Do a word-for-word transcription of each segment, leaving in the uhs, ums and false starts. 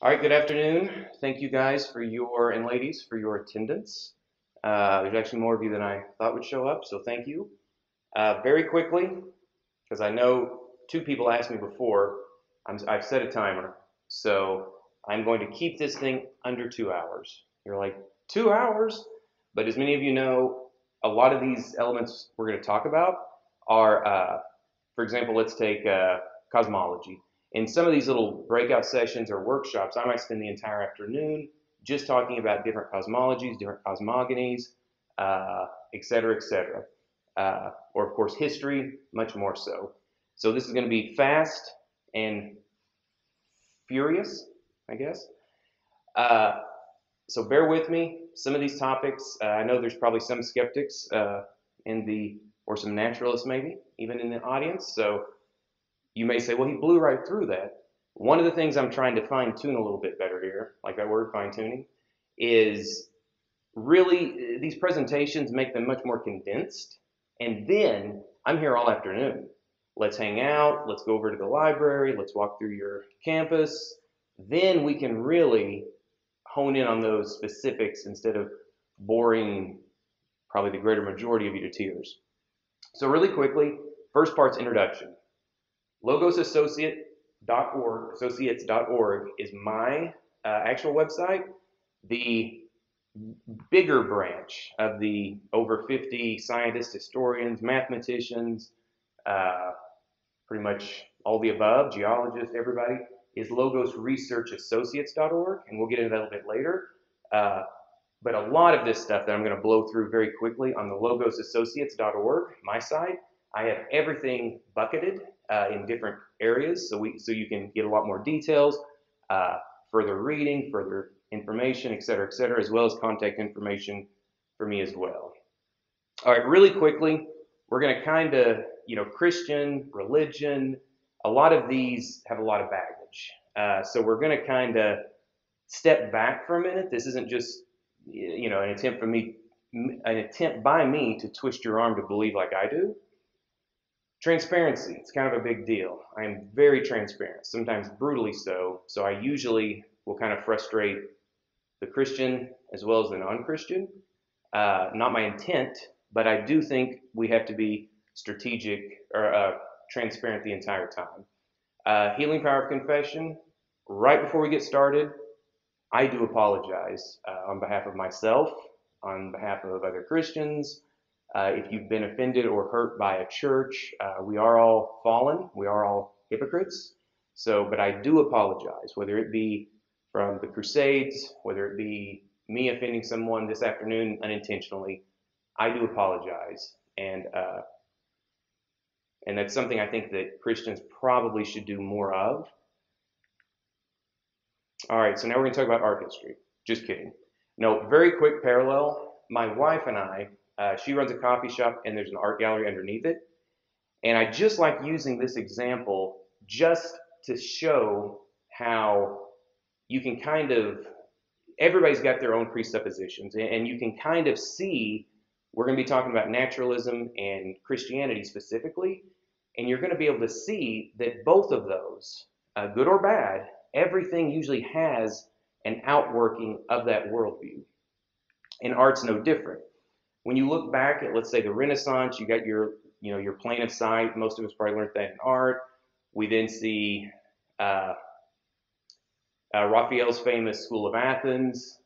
All right, good afternoon. Thank you guys for your, and ladies, for your attendance. Uh, there's actually more of you than I thought would show up, so thank you. Uh, very quickly, because I know two people asked me before, I'm, I've set a timer, so I'm going to keep this thing under two hours. You're like, two hours? But as many of you know, a lot of these elements we're going to talk about are, uh, for example, let's take uh, cosmology. In some of these little breakout sessions or workshops, I might spend the entire afternoon just talking about different cosmologies, different cosmogonies, uh, et cetera, et cetera. Uh, or, of course, history, much more so. So this is going to be fast and furious, I guess. Uh, so bear with me. Some of these topics, uh, I know there's probably some skeptics uh, in the, or some naturalists maybe, even in the audience. So you may say, well, he blew right through that. One of the things I'm trying to fine-tune a little bit better here, like that word fine-tuning, is really these presentations make them much more condensed. And then I'm here all afternoon. Let's hang out. Let's go over to the library. Let's walk through your campus. Then we can really hone in on those specifics instead of boring probably the greater majority of you to tears. So really quickly, first part's introduction. Logos Associate dot org, associates dot org is my uh, actual website. The bigger branch of the over fifty scientists, historians, mathematicians, uh, pretty much all the above, geologists, everybody, is Logos Research Associates dot org, and we'll get into that a little bit later. Uh, but a lot of this stuff that I'm going to blow through very quickly on the Logos Associates dot org, my side, I have everything bucketed Uh, in different areas, so we so you can get a lot more details, uh, further reading, further information, et cetera, et cetera, as well as contact information for me as well. All right, really quickly, we're going to kind of, you know, Christian, religion, a lot of these have a lot of baggage. Uh, so we're going to kind of step back for a minute. This isn't just, you know, an attempt for me, an attempt by me to twist your arm to believe like I do. Transparency, it's kind of a big deal. I am very transparent, sometimes brutally so, so I usually will kind of frustrate the Christian as well as the non-Christian. Uh, not my intent, but I do think we have to be strategic or uh, transparent the entire time. Uh, healing power of confession, right before we get started, I do apologize uh, on behalf of myself, on behalf of other Christians. Uh, if you've been offended or hurt by a church, uh, we are all fallen. We are all hypocrites. So, but I do apologize, whether it be from the Crusades, whether it be me offending someone this afternoon unintentionally, I do apologize. And, uh, and that's something I think that Christians probably should do more of. All right, so now we're going to talk about art history. Just kidding. No, very quick parallel. My wife and I, Uh, she runs a coffee shop, and there's an art gallery underneath it. And I just like using this example just to show how you can kind of, everybody's got their own presuppositions, and you can kind of see, we're going to be talking about naturalism and Christianity specifically, and you're going to be able to see that both of those, uh, good or bad, everything usually has an outworking of that worldview. And art's no different. When you look back at, let's say, the Renaissance, you got your, you know, your plane of sight. Most of us probably learned that in art. We then see uh, uh, Raphael's famous School of Athens.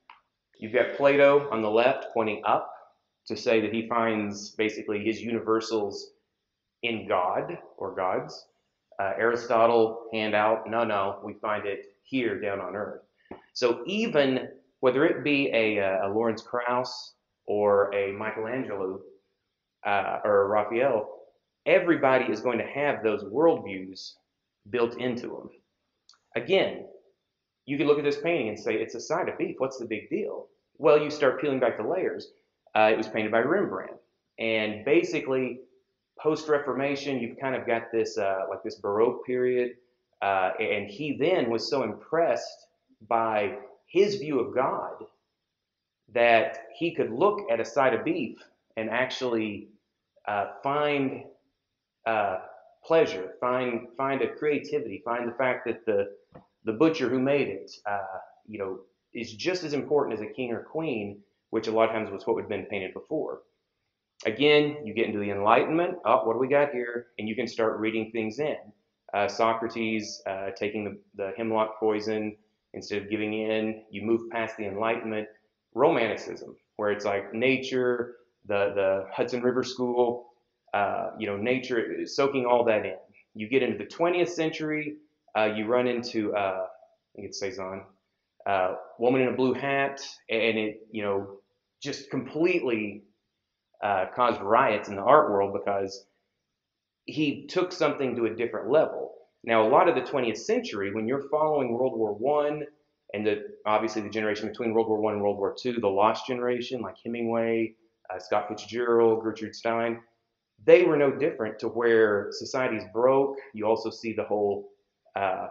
You've got Plato on the left pointing up to say that he finds basically his universals in God or gods. Uh, Aristotle, hand out, no, no, we find it here down on earth. So even whether it be a, a Lawrence Krauss, or a Michelangelo, uh, or a Raphael, everybody is going to have those worldviews built into them. Again, you can look at this painting and say, it's a side of beef, what's the big deal? Well, you start peeling back the layers. Uh, it was painted by Rembrandt. And basically, post-Reformation, you've kind of got this, uh, like this Baroque period, uh, and he then was so impressed by his view of God that he could look at a side of beef and actually uh, find uh, pleasure, find find a creativity, find the fact that the the butcher who made it, uh, you know, is just as important as a king or queen, which a lot of times was what would have been painted before. Again, you get into the Enlightenment, oh, what do we got here? And you can start reading things in. Uh, Socrates uh, taking the, the hemlock poison instead of giving in. You move past the Enlightenment. Romanticism, where it's like nature, the, the Hudson River School, uh, you know, nature, soaking all that in. You get into the twentieth century, uh, you run into, uh, I think it's Cezanne, uh, Woman in a Blue Hat, and it, you know, just completely uh, caused riots in the art world because he took something to a different level. Now, a lot of the twentieth century, when you're following World War One, and the, obviously the generation between World War One and World War Two, the lost generation, like Hemingway, uh, Scott Fitzgerald, Gertrude Stein, they were no different to where society's broke. You also see the whole uh,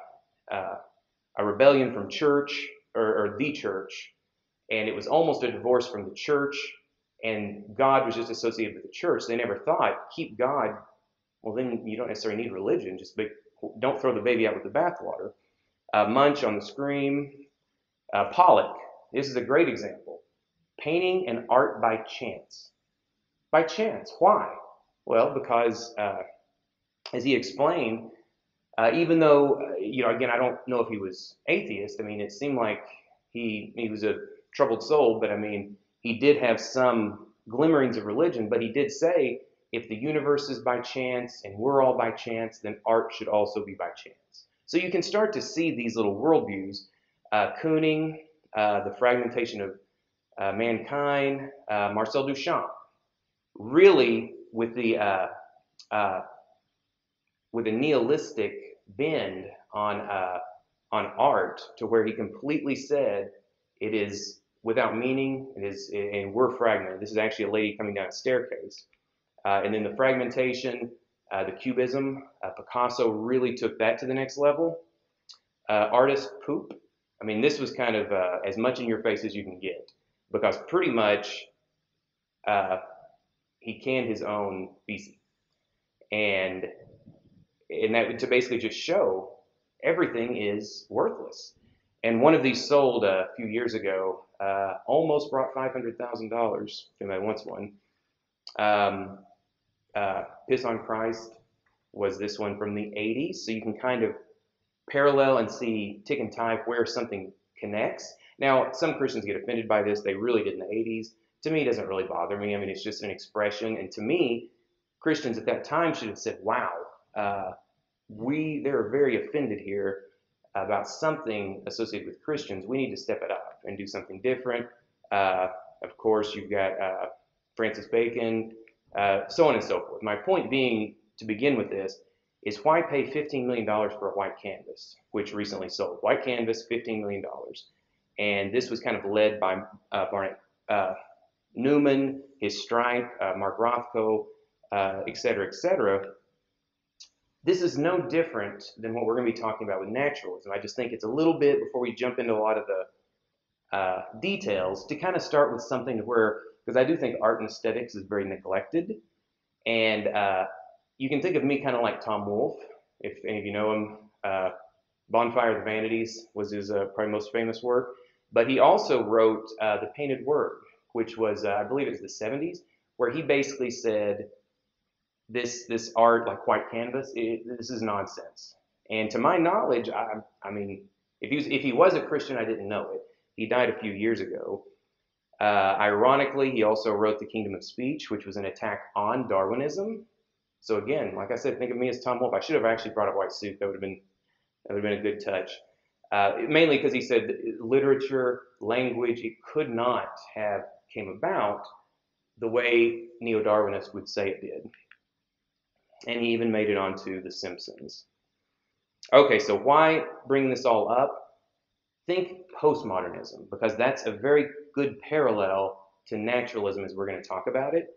uh, a rebellion from church, or, or the church, and it was almost a divorce from the church, and God was just associated with the church. They never thought, keep God, well then you don't necessarily need religion, just be, don't throw the baby out with the bathwater. Uh, Munch on the Scream. Uh, Pollock, this is a great example. Painting and art by chance. By chance, why? Well, because uh, as he explained, uh, even though, uh, you know, again, I don't know if he was atheist. I mean, it seemed like he, he was a troubled soul, but I mean, he did have some glimmerings of religion, but he did say, if the universe is by chance and we're all by chance, then art should also be by chance. So you can start to see these little worldviews. Uh, Kooning, uh, the fragmentation of uh, mankind, uh, Marcel Duchamp, really with the uh, uh, with a nihilistic bend on uh, on art, to where he completely said it is without meaning, it is, and we're fragmented. This is actually a lady coming down a staircase, uh, and then the fragmentation, uh, the cubism. Uh, Picasso really took that to the next level. Uh, artist poop. I mean, this was kind of uh, as much in your face as you can get, because pretty much uh, he canned his own feces, and and that to basically just show everything is worthless. And one of these sold a few years ago, uh, almost brought five hundred thousand dollars. If anybody wants one, um, uh, Piss on Christ was this one from the eighties, so you can kind of parallel and see tick and type where something connects. Now, some Christians get offended by this. They really did in the eighties. To me, it doesn't really bother me. I mean, it's just an expression. And to me, Christians at that time should have said, wow, uh, we, they're very offended here about something associated with Christians. We need to step it up and do something different. Uh, of course, you've got uh, Francis Bacon, uh, so on and so forth. My point being, to begin with this, is why pay fifteen million dollars for a white canvas, which recently sold. White canvas, fifteen million dollars. And this was kind of led by uh, Barnett uh, Newman, his stripe, uh, Mark Rothko, uh, et cetera, et cetera. This is no different than what we're going to be talking about with naturalism. I just think it's a little bit, before we jump into a lot of the uh, details, to kind of start with something to where, because I do think art and aesthetics is very neglected. And uh, you can think of me kind of like Tom Wolfe, if any of you know him. Uh, Bonfire of the Vanities was his uh, probably most famous work. But he also wrote uh, The Painted Word, which was, uh, I believe it was the seventies, where he basically said, this this art, like white canvas, it, this is nonsense. And to my knowledge, I, I mean, if he, was, if he was a Christian, I didn't know it. He died a few years ago. Uh, ironically, he also wrote The Kingdom of Speech, which was an attack on Darwinism. So again, like I said, think of me as Tom Wolfe. I should have actually brought a white suit. That would have been, that would have been a good touch. Uh, mainly because he said literature, language, it could not have came about the way neo-Darwinists would say it did. And he even made it onto The Simpsons. Okay, so why bring this all up? Think postmodernism, because that's a very good parallel to naturalism as we're going to talk about it.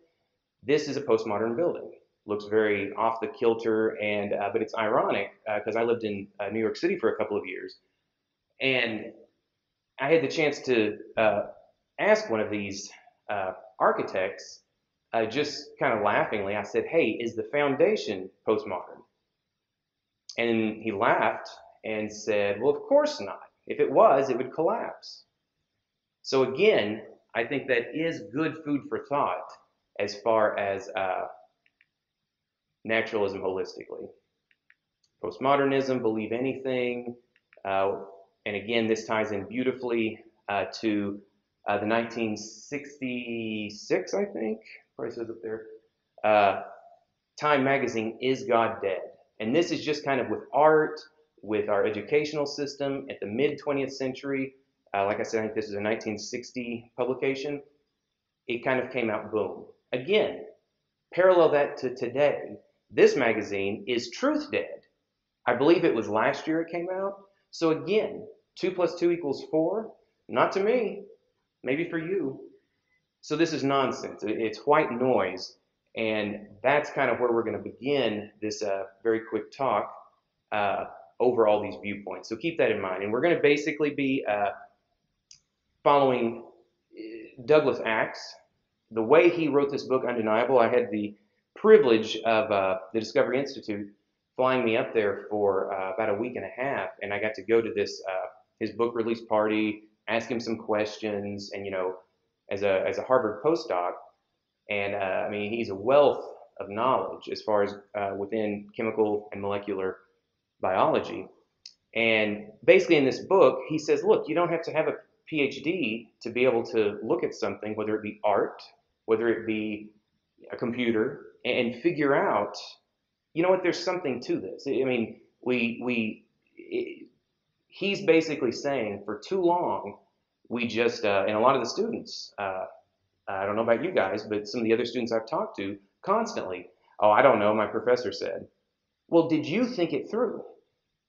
This is a postmodern building. Looks very off the kilter, and uh, but it's ironic because uh, I lived in uh, New York City for a couple of years, and I had the chance to uh, ask one of these uh, architects, uh, just kind of laughingly, I said, hey, is the foundation postmodern? And he laughed, and said, well, of course not. If it was, it would collapse. So again, I think that is good food for thought as far as uh, naturalism holistically. Postmodernism, believe anything. Uh, and again, this ties in beautifully uh, to uh, the nineteen sixty-six, I think, probably says up there, uh, Time Magazine, Is God Dead? And this is just kind of with art, with our educational system at the mid twentieth century. Uh, like I said, I think this is a nineteen sixty publication. It kind of came out boom. Again, parallel that to today. This magazine is Truth Dead. I believe it was last year it came out. So again, two plus two equals four. Not to me, maybe for you. So this is nonsense. It's white noise. And that's kind of where we're going to begin this uh, very quick talk uh, over all these viewpoints. So keep that in mind. And we're going to basically be uh, following Douglas Axe. The way he wrote this book, Undeniable, I had the privilege of uh, the Discovery Institute flying me up there for uh, about a week and a half. And I got to go to this uh, his book release party, ask him some questions. And, you know, as a, as a Harvard postdoc, and uh, I mean, he's a wealth of knowledge as far as uh, within chemical and molecular biology. And basically in this book, he says, look, you don't have to have a PhD to be able to look at something, whether it be art, whether it be a computer, and figure out, you know what, there's something to this. I mean, we, we it, he's basically saying for too long, we just, uh, and a lot of the students, uh, I don't know about you guys, but some of the other students I've talked to constantly, oh, I don't know, my professor said. Well, did you think it through?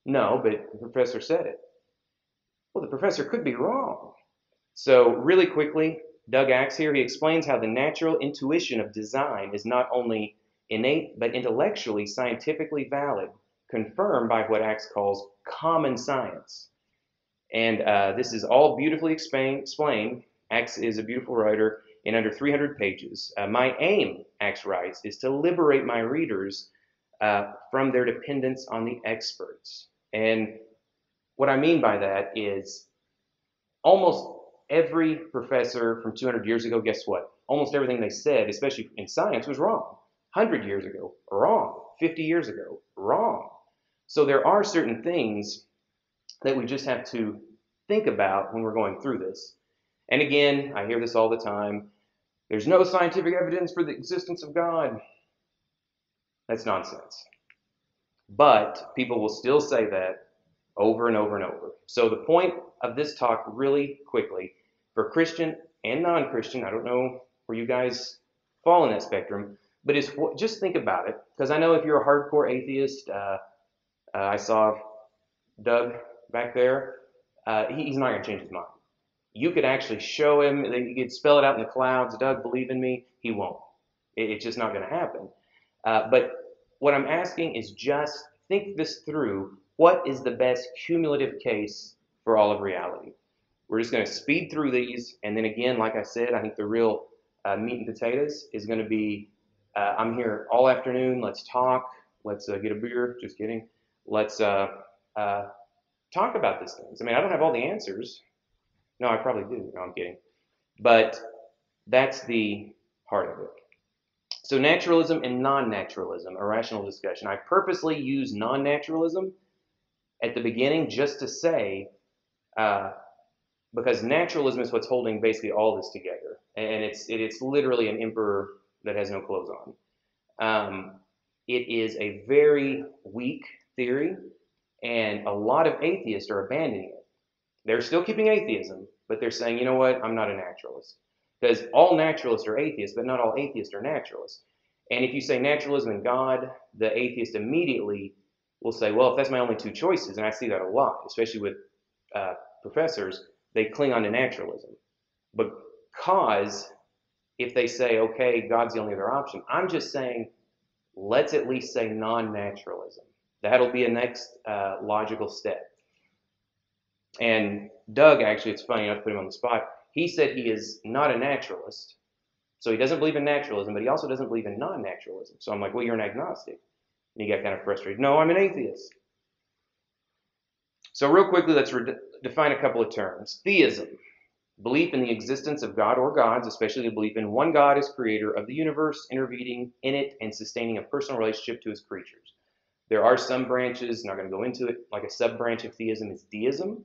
No, but the professor said it. Well, the professor could be wrong. So really quickly, Doug Axe here, he explains how the natural intuition of design is not only innate, but intellectually, scientifically valid, confirmed by what Axe calls common science. And uh, this is all beautifully explained. Axe is a beautiful writer. In under three hundred pages. Uh, my aim, Axe writes, is to liberate my readers uh, from their dependence on the experts. And what I mean by that is almost every professor from two hundred years ago, guess what? Almost everything they said, especially in science, was wrong. one hundred years ago, wrong. fifty years ago, wrong. So there are certain things that we just have to think about when we're going through this. And again, I hear this all the time. There's no scientific evidence for the existence of God. That's nonsense. But people will still say that over and over and over. So the point of this talk really quickly, for Christian and non-Christian, I don't know where you guys fall in that spectrum, but it's, just think about it. Because I know if you're a hardcore atheist, uh, uh, I saw Doug back there, uh, he, he's not going to change his mind. You could actually show him, you could spell it out in the clouds, Doug, believe in me, he won't. It's just not going to happen. Uh, but what I'm asking is just think this through. What is the best cumulative case for all of reality? We're just going to speed through these. And then again, like I said, I think the real uh, meat and potatoes is going to be, uh, I'm here all afternoon, let's talk, let's uh, get a beer, just kidding. Let's uh, uh, talk about these things. I mean, I don't have all the answers. No, I probably do. No, I'm kidding. But that's the heart of it. So naturalism and non-naturalism, a rational discussion. I purposely use non-naturalism at the beginning just to say, uh, because naturalism is what's holding basically all this together. And it's, it, it's literally an emperor that has no clothes on. Um, it is a very weak theory, and a lot of atheists are abandoning it. They're still keeping atheism, but they're saying, you know what, I'm not a naturalist. Because all naturalists are atheists, but not all atheists are naturalists. And if you say naturalism and God, the atheist immediately will say, well, if that's my only two choices, and I see that a lot, especially with uh, professors, they cling on to naturalism. Because if they say, okay, God's the only other option, I'm just saying, let's at least say non-naturalism. That'll be a next uh, logical step. And Doug, actually, it's funny, I put him on the spot. He said he is not a naturalist, so he doesn't believe in naturalism, but he also doesn't believe in non-naturalism. So I'm like, well, you're an agnostic. And he got kind of frustrated. No, I'm an atheist. So real quickly, let's define a couple of terms. Theism, belief in the existence of God or gods, especially the belief in one God as creator of the universe, intervening in it and sustaining a personal relationship to his creatures. There are some branches, not going to go into it, like a sub-branch of theism is deism,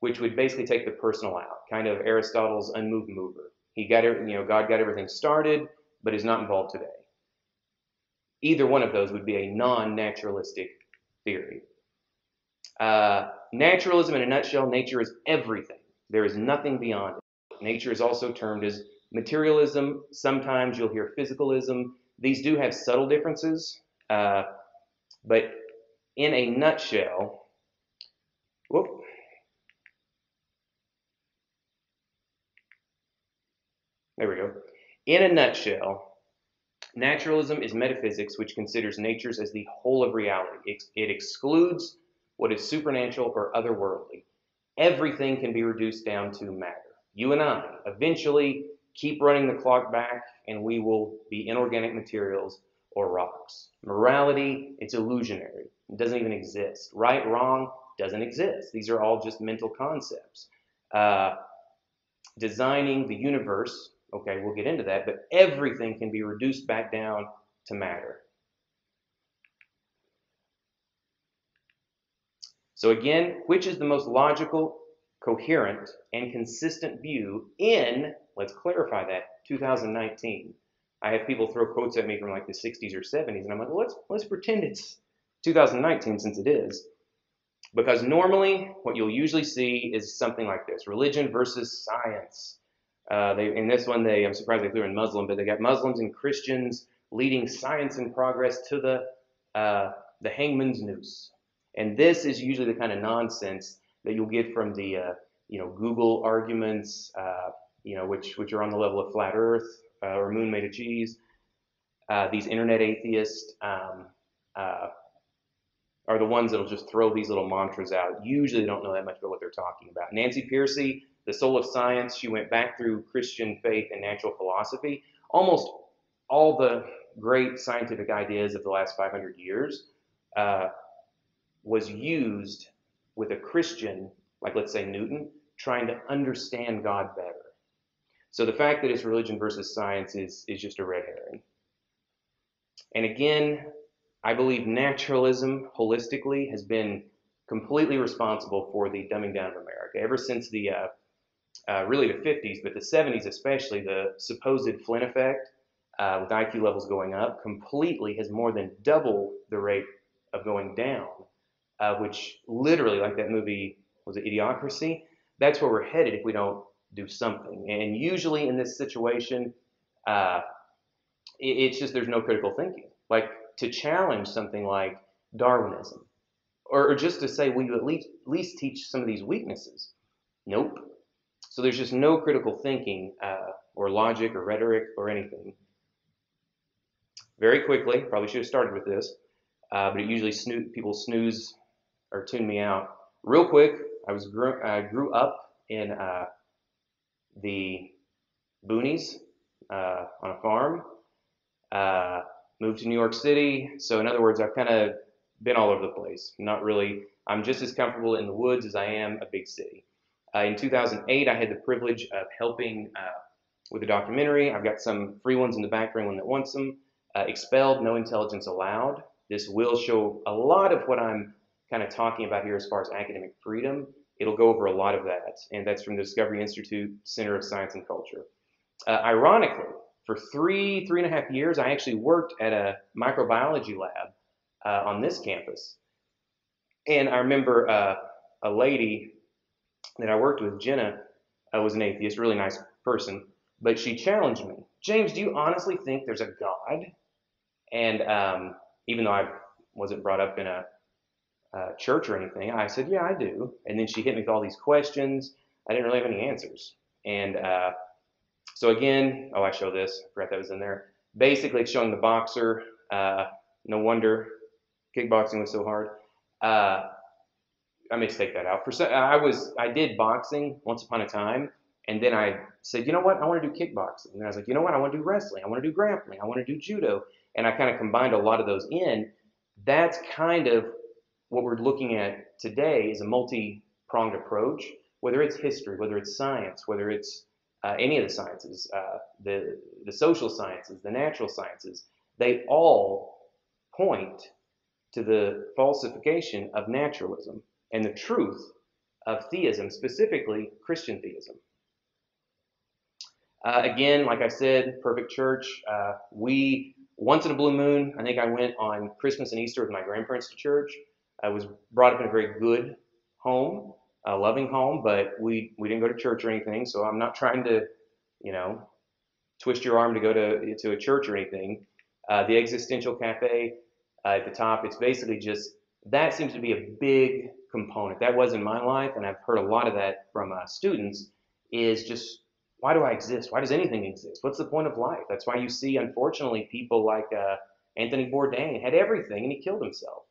which would basically take the personal out, kind of Aristotle's unmoved mover. He got, you know, God got everything started, but is not involved today. Either one of those would be a non-naturalistic theory. Uh, naturalism, in a nutshell, nature is everything. There is nothing beyond it. Nature is also termed as materialism. Sometimes you'll hear physicalism. These do have subtle differences, uh, but in a nutshell, whoop, there we go. In a nutshell, naturalism is metaphysics, which considers natures as the whole of reality. It, it excludes what is supernatural or otherworldly. Everything can be reduced down to matter. You and I eventually keep running the clock back, and we will be inorganic materials or rocks. Morality, it's illusionary. It doesn't even exist. Right, wrong, doesn't exist. These are all just mental concepts. Uh, designing the universe. Okay, we'll get into that, but everything can be reduced back down to matter. So again, which is the most logical, coherent, and consistent view in, let's clarify that, two thousand nineteen? I have people throw quotes at me from like the sixties or seventies, and I'm like, well, let's, let's pretend it's two thousand nineteen since it is. Because normally, what you'll usually see is something like this, religion versus science. Uh, they, in this one, they, I'm surprised they threw in Muslim, but they got Muslims and Christians leading science and progress to the, uh, the hangman's noose. And this is usually the kind of nonsense that you'll get from the, uh, you know, Google arguments, uh, you know, which, which are on the level of flat earth uh, or moon made of cheese. Uh, these internet atheists um, uh, are the ones that'll just throw these little mantras out. Usually they don't know that much about what they're talking about. Nancy Piercy, The Soul of Science, she went back through Christian faith and natural philosophy. Almost all the great scientific ideas of the last five hundred years uh, was used with a Christian, like let's say Newton, trying to understand God better. So the fact that it's religion versus science is, is just a red herring. And again, I believe naturalism holistically has been completely responsible for the dumbing down of America ever since the... Uh, Uh, really the fifties, but the seventies especially, the supposed Flynn effect uh, with I Q levels going up completely has more than double the rate of going down, uh, which literally, like that movie, was it Idiocracy? That's where we're headed if we don't do something. And usually in this situation, uh, it, it's just there's no critical thinking. Like to challenge something like Darwinism, or, or just to say, will you at least, at least teach some of these weaknesses? Nope. So there's just no critical thinking uh, or logic or rhetoric or anything. Very quickly, probably should have started with this, uh, but it usually snoo people snooze or tune me out. Real quick, I was grew, uh, grew up in uh, the boonies uh, on a farm, uh, moved to New York City. So in other words, I've kind of been all over the place. Not really, I'm just as comfortable in the woods as I am a big city. Uh, in two thousand eight, I had the privilege of helping uh, with a documentary. I've got some free ones in the back for anyone that wants them. Uh, Expelled, No Intelligence Allowed. This will show a lot of what I'm kind of talking about here as far as academic freedom. It'll go over a lot of that, and that's from the Discovery Institute Center of Science and Culture. Uh, ironically, for three, three and a half years, I actually worked at a microbiology lab uh, on this campus. And I remember uh, a lady that I worked with, Jenna, uh, was an atheist, really nice person, but she challenged me. James, do you honestly think there's a God? And um, even though I wasn't brought up in a uh, church or anything, I said, yeah, I do. And then she hit me with all these questions. I didn't really have any answers. And uh, so again, oh, I show this. I forgot that was in there. Basically, it's showing the boxer. Uh, no wonder kickboxing was so hard. Uh, I may take that out. For so, I was I did boxing once upon a time, and then I said, you know what, I want to do kickboxing. And I was like, you know what, I want to do wrestling. I want to do grappling. I want to do judo. And I kind of combined a lot of those in. That's kind of what we're looking at today is a multi-pronged approach, whether it's history, whether it's science, whether it's uh, any of the sciences, uh, the, the social sciences, the natural sciences, they all point to the falsification of naturalism and the truth of theism, specifically Christian theism. Uh, again, like I said, Perfect Church, uh, we, once in a blue moon, I think I went on Christmas and Easter with my grandparents to church. I was brought up in a very good home, a loving home, but we, we didn't go to church or anything, so I'm not trying to, you know, twist your arm to go to, to a church or anything. Uh, the Existential Cafe uh, at the top, it's basically just, that seems to be a big component. That was in my life, and I've heard a lot of that from uh, students, is just, why do I exist? Why does anything exist? What's the point of life? That's why you see, unfortunately, people like uh, Anthony Bourdain had everything and he killed himself.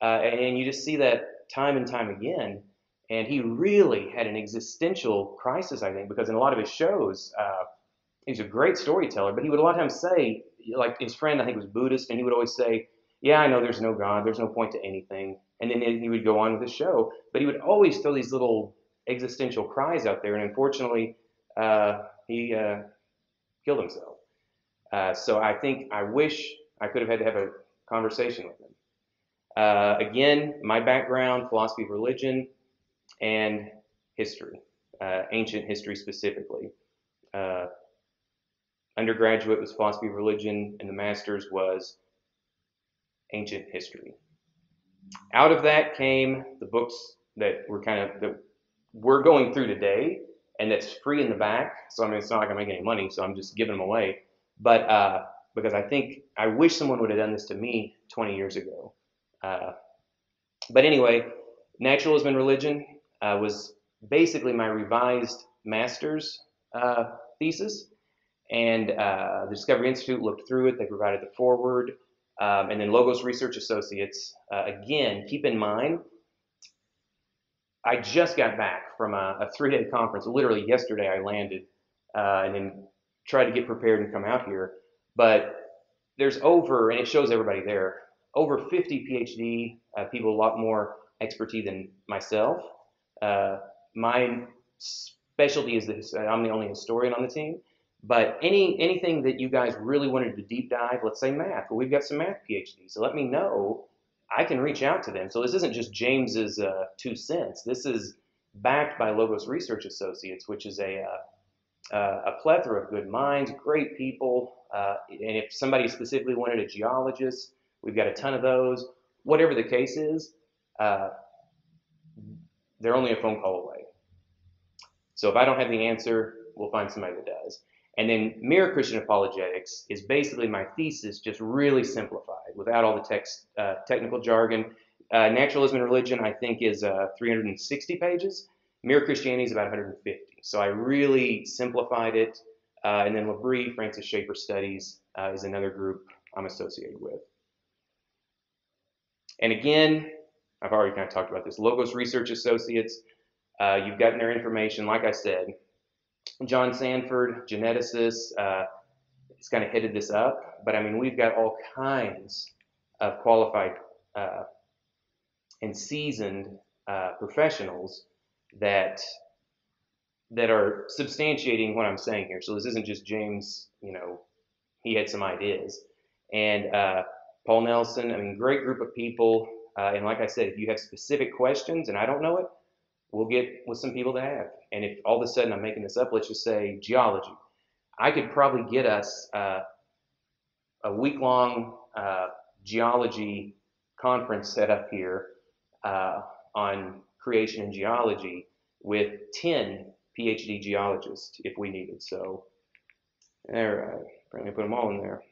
Uh, and you just see that time and time again. And he really had an existential crisis, I think, because in a lot of his shows, uh, he's a great storyteller, but he would a lot of times say, like his friend, I think, was Buddhist, and he would always say, yeah, I know there's no God, there's no point to anything. And then he would go on with the show, but he would always throw these little existential cries out there. And unfortunately, uh, he uh, killed himself. Uh, so I think, I wish I could have had to have a conversation with him. Uh, again, my background, philosophy of religion and history, uh, ancient history specifically. Uh, undergraduate was philosophy of religion, and the master's was ancient history. Out of that came the books that we're kind of, that we're going through today, and that's free in the back. So I mean, it's not like I'm making any money, so I'm just giving them away. But uh, because I think, I wish someone would have done this to me twenty years ago. Uh, but anyway, Naturalism and Religion uh, was basically my revised master's uh, thesis, and uh, the Discovery Institute looked through it. They provided the foreword, um, and then Logos Research Associates. Uh, again, keep in mind, I just got back from a, a three-day conference. Literally yesterday, I landed uh, and then tried to get prepared and come out here. But there's over, and it shows everybody there, over fifty PhD uh, people, a lot more expertise than myself. Uh, my specialty is this, I'm the only historian on the team, but any anything that you guys really wanted to deep dive, let's say math, well, we've got some math PhDs, so let me know, I can reach out to them. So this isn't just James's uh, two cents, this is backed by Logos Research Associates, which is a, uh, uh, a plethora of good minds, great people, uh, and if somebody specifically wanted a geologist, we've got a ton of those. Whatever the case is, uh, they're only a phone call away. So if I don't have the answer, we'll find somebody that does. And then Mere Christian Apologetics is basically my thesis, just really simplified, without all the text, uh, technical jargon. Uh, Naturalism and Religion, I think, is uh, three hundred sixty pages. Mere Christianity is about one hundred fifty. So I really simplified it. Uh, and then Labrie, Francis Schaeffer Studies, uh, is another group I'm associated with. And again, I've already kind of talked about this. Logos Research Associates, uh, you've gotten their information. Like I said, John Sanford, geneticist, uh, has kind of headed this up. But I mean, we've got all kinds of qualified uh, and seasoned uh, professionals that that are substantiating what I'm saying here. So this isn't just James, you know, he had some ideas. And uh, Paul Nelson, I mean, great group of people. Uh, and like I said, if you have specific questions and I don't know it, we'll get with some people that have. And if all of a sudden I'm making this up, let's just say geology. I could probably get us uh, a week-long uh, geology conference set up here uh, on creation and geology with ten PhD geologists if we needed. So, there, uh, apparently put them all in there.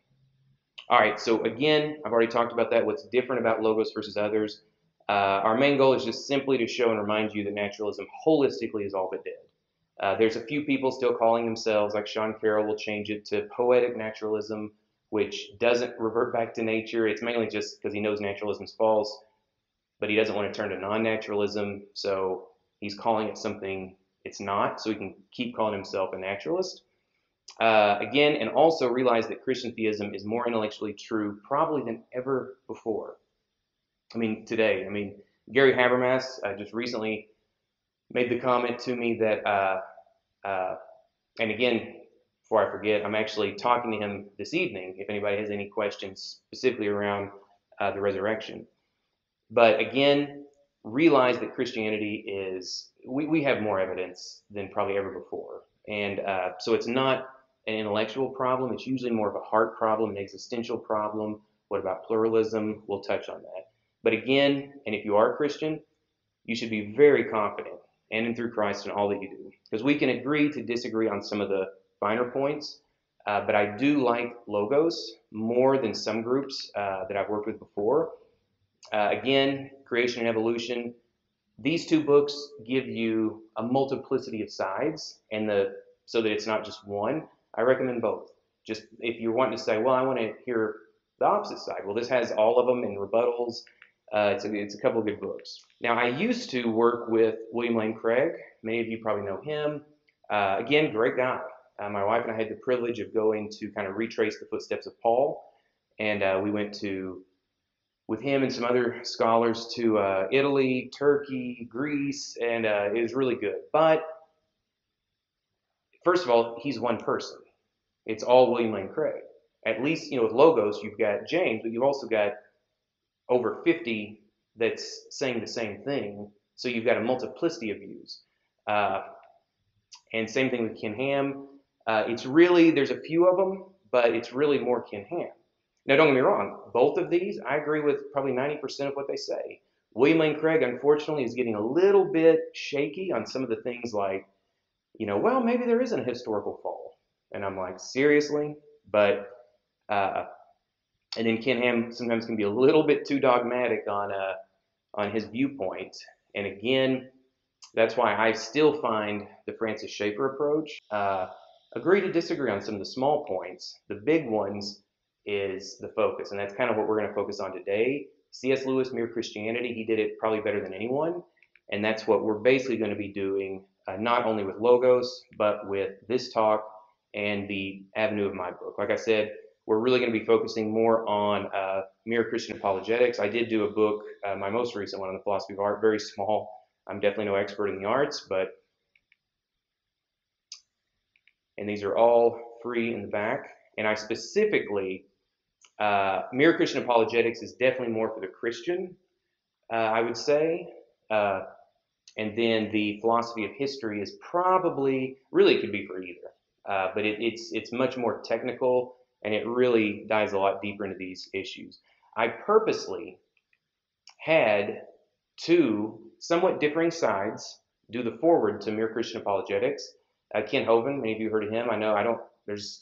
All right, so again, I've already talked about that, what's different about Logos versus others. Uh, our main goal is just simply to show and remind you that naturalism holistically is all but dead. Uh, there's a few people still calling themselves, like Sean Carroll will change it to poetic naturalism, which doesn't revert back to nature. It's mainly just because he knows naturalism's false, but he doesn't want to turn to non-naturalism, so he's calling it something it's not, so he can keep calling himself a naturalist. Uh, again, and also realize that Christian theism is more intellectually true probably than ever before. I mean, today, I mean, Gary Habermas uh, just recently made the comment to me that, uh, uh, and again, before I forget, I'm actually talking to him this evening, if anybody has any questions specifically around uh, the resurrection. But again, realize that Christianity is, we, we have more evidence than probably ever before. And uh, so it's not an intellectual problem. It's usually more of a heart problem, an existential problem. What about pluralism? We'll touch on that. But again, and if you are a Christian, you should be very confident in and through Christ in all that you do. Because we can agree to disagree on some of the finer points, uh, but I do like Logos more than some groups uh, that I've worked with before. Uh, again, Creation and Evolution. These two books give you a multiplicity of sides, and the so that it's not just one. I recommend both. Just if you want to say, well, I want to hear the opposite side. Well, this has all of them in rebuttals. Uh, it's, a, it's a couple of good books. Now, I used to work with William Lane Craig. Many of you probably know him. Uh, again, great guy. Uh, my wife and I had the privilege of going to kind of retrace the footsteps of Paul, and uh, we went to, with him and some other scholars, to uh, Italy, Turkey, Greece, and uh, it was really good. But first of all, he's one person. It's all William Lane Craig. At least, you know, with Logos, you've got James, but you've also got over fifty that's saying the same thing, so you've got a multiplicity of views. Uh, and same thing with Ken Ham. Uh, it's really, there's a few of them, but it's really more Ken Ham. Now, don't get me wrong, both of these, I agree with probably ninety percent of what they say. William Lane Craig, unfortunately, is getting a little bit shaky on some of the things like, you know, well, maybe there isn't a historical fall. And I'm like, seriously? But, uh, and then Ken Ham sometimes can be a little bit too dogmatic on uh, on his viewpoint. And again, that's why I still find the Francis Schaeffer approach. Uh, agree to disagree on some of the small points. The big ones is the focus. And that's kind of what we're going to focus on today. C S Lewis, Mere Christianity, he did it probably better than anyone. And that's what we're basically going to be doing, uh, not only with Logos, but with this talk and the avenue of my book. Like I said, we're really going to be focusing more on uh, Mere Christian Apologetics. I did do a book, uh, my most recent one, on the philosophy of art, very small. I'm definitely no expert in the arts, but, and these are all free in the back. And I specifically, uh, Mere Christian Apologetics is definitely more for the Christian, uh, I would say. Uh, and then the philosophy of history is probably, really it could be for either, uh, but it, it's, it's much more technical. And it really dives a lot deeper into these issues. I purposely had two somewhat differing sides do the forward to Mere Christian Apologetics. Uh, Ken Hovind, many of you heard of him. I know I don't, there's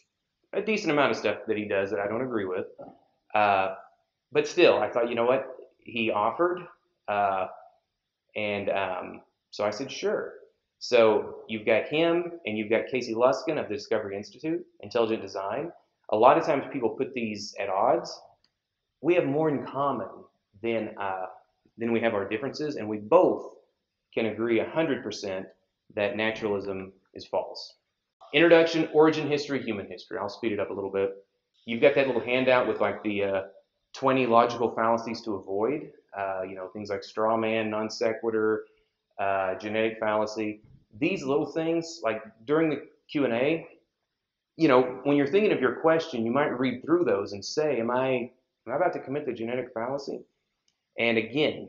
a decent amount of stuff that he does that I don't agree with. Uh, but still, I thought, you know what? He offered. Uh, and um, so I said, sure. So you've got him and you've got Casey Luskin of the Discovery Institute, Intelligent Design. A lot of times people put these at odds. We have more in common than, uh, than we have our differences, and we both can agree one hundred percent that naturalism is false. Introduction, origin history, human history. I'll speed it up a little bit. You've got that little handout with like the uh, twenty logical fallacies to avoid, uh, you know, things like straw man, non sequitur, uh, genetic fallacy. These little things, like during the Q and A, you know, when you're thinking of your question, you might read through those and say, am I, am I about to commit the genetic fallacy? And again,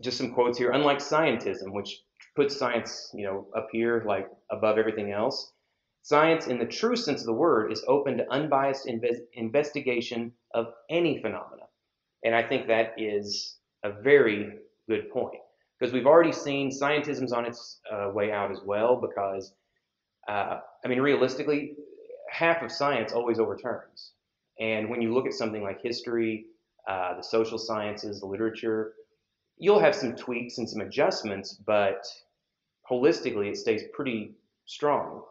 just some quotes here. Unlike scientism, which puts science, you know, up here, like above everything else, science in the true sense of the word is open to unbiased inves investigation of any phenomena. And I think that is a very good point, because we've already seen scientism's on its uh, way out as well, because Uh, I mean, realistically, half of science always overturns. And when you look at something like history, uh, the social sciences, the literature, you'll have some tweaks and some adjustments, but holistically, it stays pretty strong.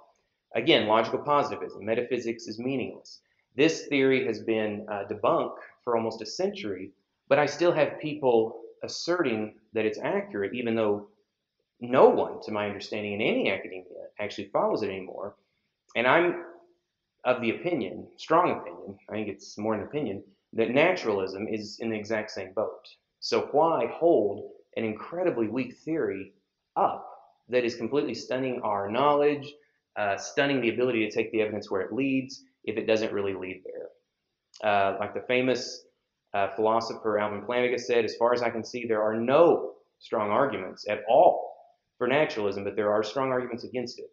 Again, logical positivism, metaphysics is meaningless. This theory has been uh, debunked for almost a century, but I still have people asserting that it's accurate, even though no one, to my understanding, in any academia actually follows it anymore. And I'm of the opinion, strong opinion, I think it's more an opinion, that naturalism is in the exact same boat. So why hold an incredibly weak theory up that is completely stunning our knowledge, uh, stunning the ability to take the evidence where it leads, if it doesn't really lead there? Uh, like the famous uh, philosopher Alvin Plantinga said, as far as I can see, there are no strong arguments at all for naturalism, but there are strong arguments against it.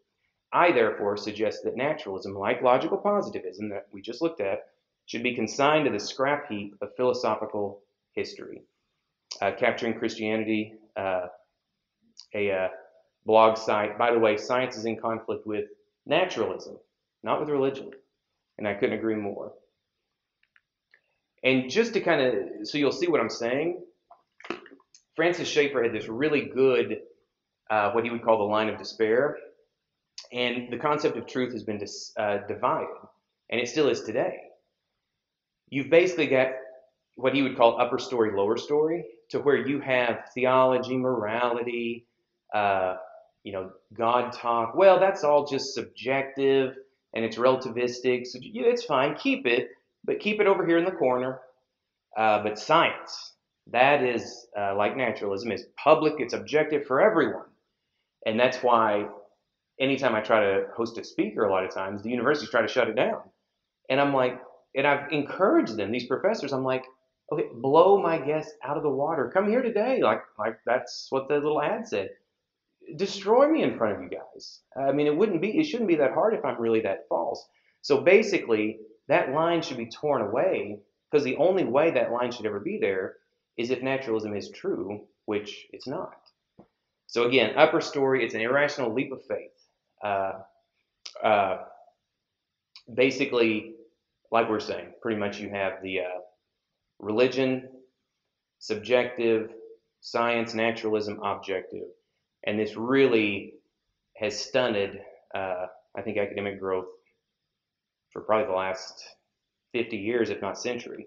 I therefore suggest that naturalism, like logical positivism that we just looked at, should be consigned to the scrap heap of philosophical history. Uh, Capturing Christianity, uh, a uh, blog site. By the way, science is in conflict with naturalism, not with religion. And I couldn't agree more. And just to kind of, so you'll see what I'm saying, Francis Schaeffer had this really good, uh, what he would call the line of despair. And the concept of truth has been dis, uh, divided, and it still is today. You've basically got what he would call upper story, lower story, to where you have theology, morality, uh, you know, God talk. Well, that's all just subjective, and it's relativistic, so yeah, it's fine, keep it, but keep it over here in the corner. Uh, but science, that is, uh, like naturalism, is public, it's objective for everyone. And that's why anytime I try to host a speaker, a lot of times, the universities try to shut it down. And I'm like, and I've encouraged them, these professors, I'm like, okay, blow my guests out of the water. Come here today. Like, like that's what the little ad said. Destroy me in front of you guys. I mean, it wouldn't be, it shouldn't be that hard if I'm really that false. So basically, that line should be torn away, because the only way that line should ever be there is if naturalism is true, which it's not. So again, upper story, it's an irrational leap of faith. Uh, uh, basically, like we're saying, pretty much you have the uh, religion, subjective, science, naturalism, objective. And this really has stunted, uh, I think, academic growth for probably the last fifty years, if not century.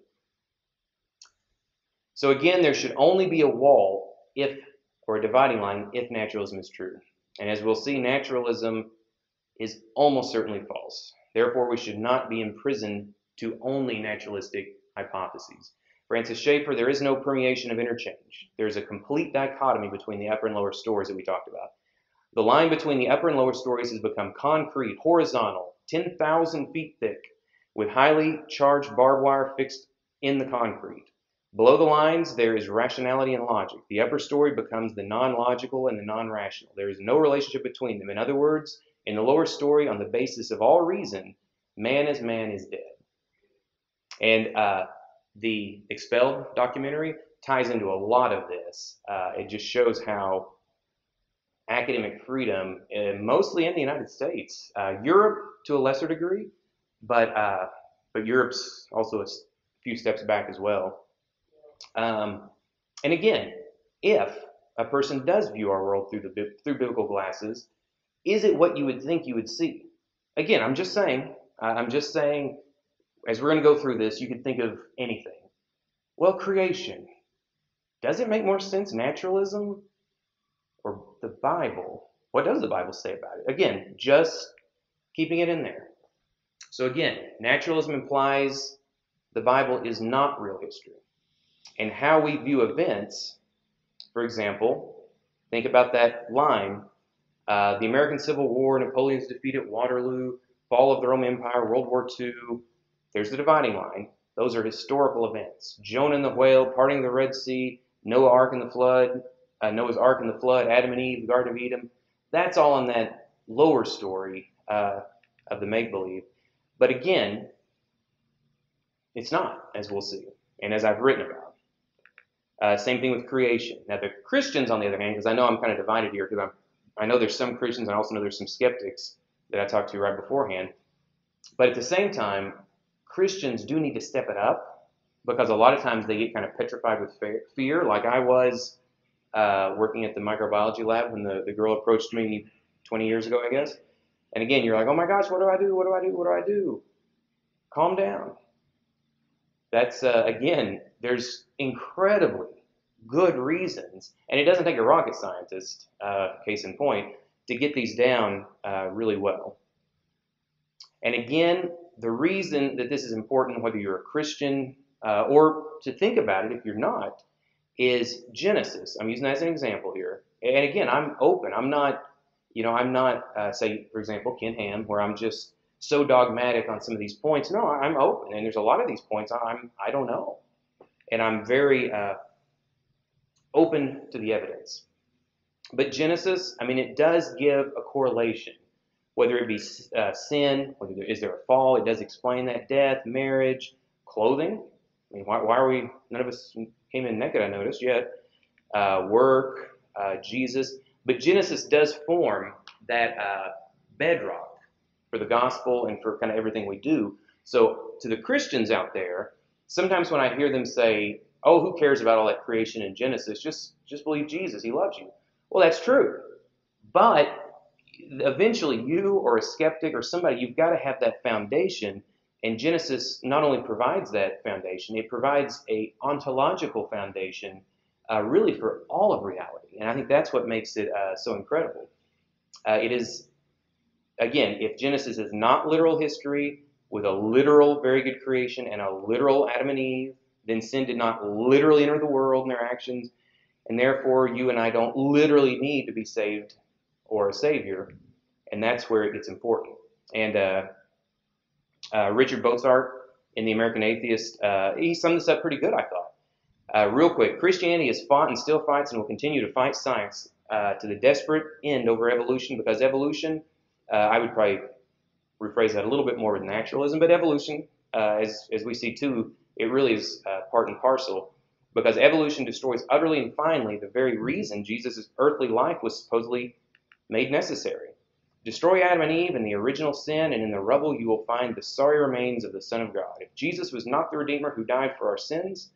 So again, there should only be a wall if, or a dividing line, if naturalism is true. And as we'll see, naturalism is almost certainly false. Therefore, we should not be imprisoned to only naturalistic hypotheses. Francis Schaeffer, there is no permeation of interchange. There is a complete dichotomy between the upper and lower stories that we talked about. The line between the upper and lower stories has become concrete, horizontal, ten thousand feet thick, with highly charged barbed wire fixed in the concrete. Below the lines, there is rationality and logic. The upper story becomes the non-logical and the non-rational. There is no relationship between them. In other words, in the lower story, on the basis of all reason, man is man is dead. And uh, the Expelled documentary ties into a lot of this. Uh, it just shows how academic freedom, uh, mostly in the United States, uh, Europe to a lesser degree, but, uh, but Europe's also a few steps back as well. Um, and again, if a person does view our world through the through biblical glasses, is it what you would think you would see? Again, I'm just saying, uh, I'm just saying, as we're going to go through this, you could think of anything. Well, creation. Does it make more sense, naturalism or the Bible? What does the Bible say about it? Again, just keeping it in there. So again, naturalism implies the Bible is not real history. And how we view events, for example, think about that line, uh, the American Civil War, Napoleon's defeat at Waterloo, fall of the Roman Empire, World War Two, there's the dividing line. Those are historical events. Jonah and the whale, parting of the Red Sea, Noah's Ark and the flood, uh, Noah's Ark and the flood, Adam and Eve, the Garden of Eden, that's all in that lower story uh, of the make-believe. But again, it's not, as we'll see, and as I've written about. Uh, same thing with creation. Now, the Christians, on the other hand, because I know I'm kind of divided here, because I know there's some Christians, and I also know there's some skeptics that I talked to right beforehand. But at the same time, Christians do need to step it up, because a lot of times they get kind of petrified with fear, like I was uh, working at the microbiology lab when the, the girl approached me twenty years ago, I guess. And again, you're like, oh my gosh, what do I do? What do I do? What do I do? Calm down. That's, uh, again, there's incredibly good reasons, and it doesn't take a rocket scientist, uh, case in point, to get these down uh, really well. And again, the reason that this is important, whether you're a Christian uh, or to think about it if you're not, is Genesis. I'm using that as an example here. And again, I'm open. I'm not, you know, I'm not, uh, say, for example, Ken Ham, where I'm just so dogmatic on some of these points. No, I'm open. And there's a lot of these points I'm, I don't know. And I'm very uh, open to the evidence. But Genesis, I mean, it does give a correlation, whether it be uh, sin, whether there, is there a fall, it does explain that, death, marriage, clothing. I mean, why, why are we, none of us came in naked, I noticed, yet. Uh, work, uh, Jesus. But Genesis does form that uh, bedrock for the gospel and for kind of everything we do. So to the Christians out there, sometimes when I hear them say, oh, who cares about all that creation in Genesis? Just, just believe Jesus, he loves you. Well, that's true. But eventually you or a skeptic or somebody, you've got to have that foundation. And Genesis not only provides that foundation, it provides a ontological foundation uh, really for all of reality. And I think that's what makes it uh, so incredible. Uh, it is, again, if Genesis is not literal history with a literal very good creation and a literal Adam and Eve, then sin did not literally enter the world in their actions. And therefore, you and I don't literally need to be saved or a savior. And that's where it gets important. And uh, uh, Richard Bozart in The American Atheist, uh, he summed this up pretty good, I thought. Uh, real quick, Christianity has fought and still fights and will continue to fight science uh, to the desperate end over evolution, because evolution, uh, I would probably rephrase that a little bit more with naturalism, but evolution, uh, as, as we see too, it really is uh, part and parcel. Because evolution destroys utterly and finally the very reason Jesus' earthly life was supposedly made necessary. Destroy Adam and Eve and the original sin, and in the rubble you will find the sorry remains of the Son of God. If Jesus was not the Redeemer who died for our sins,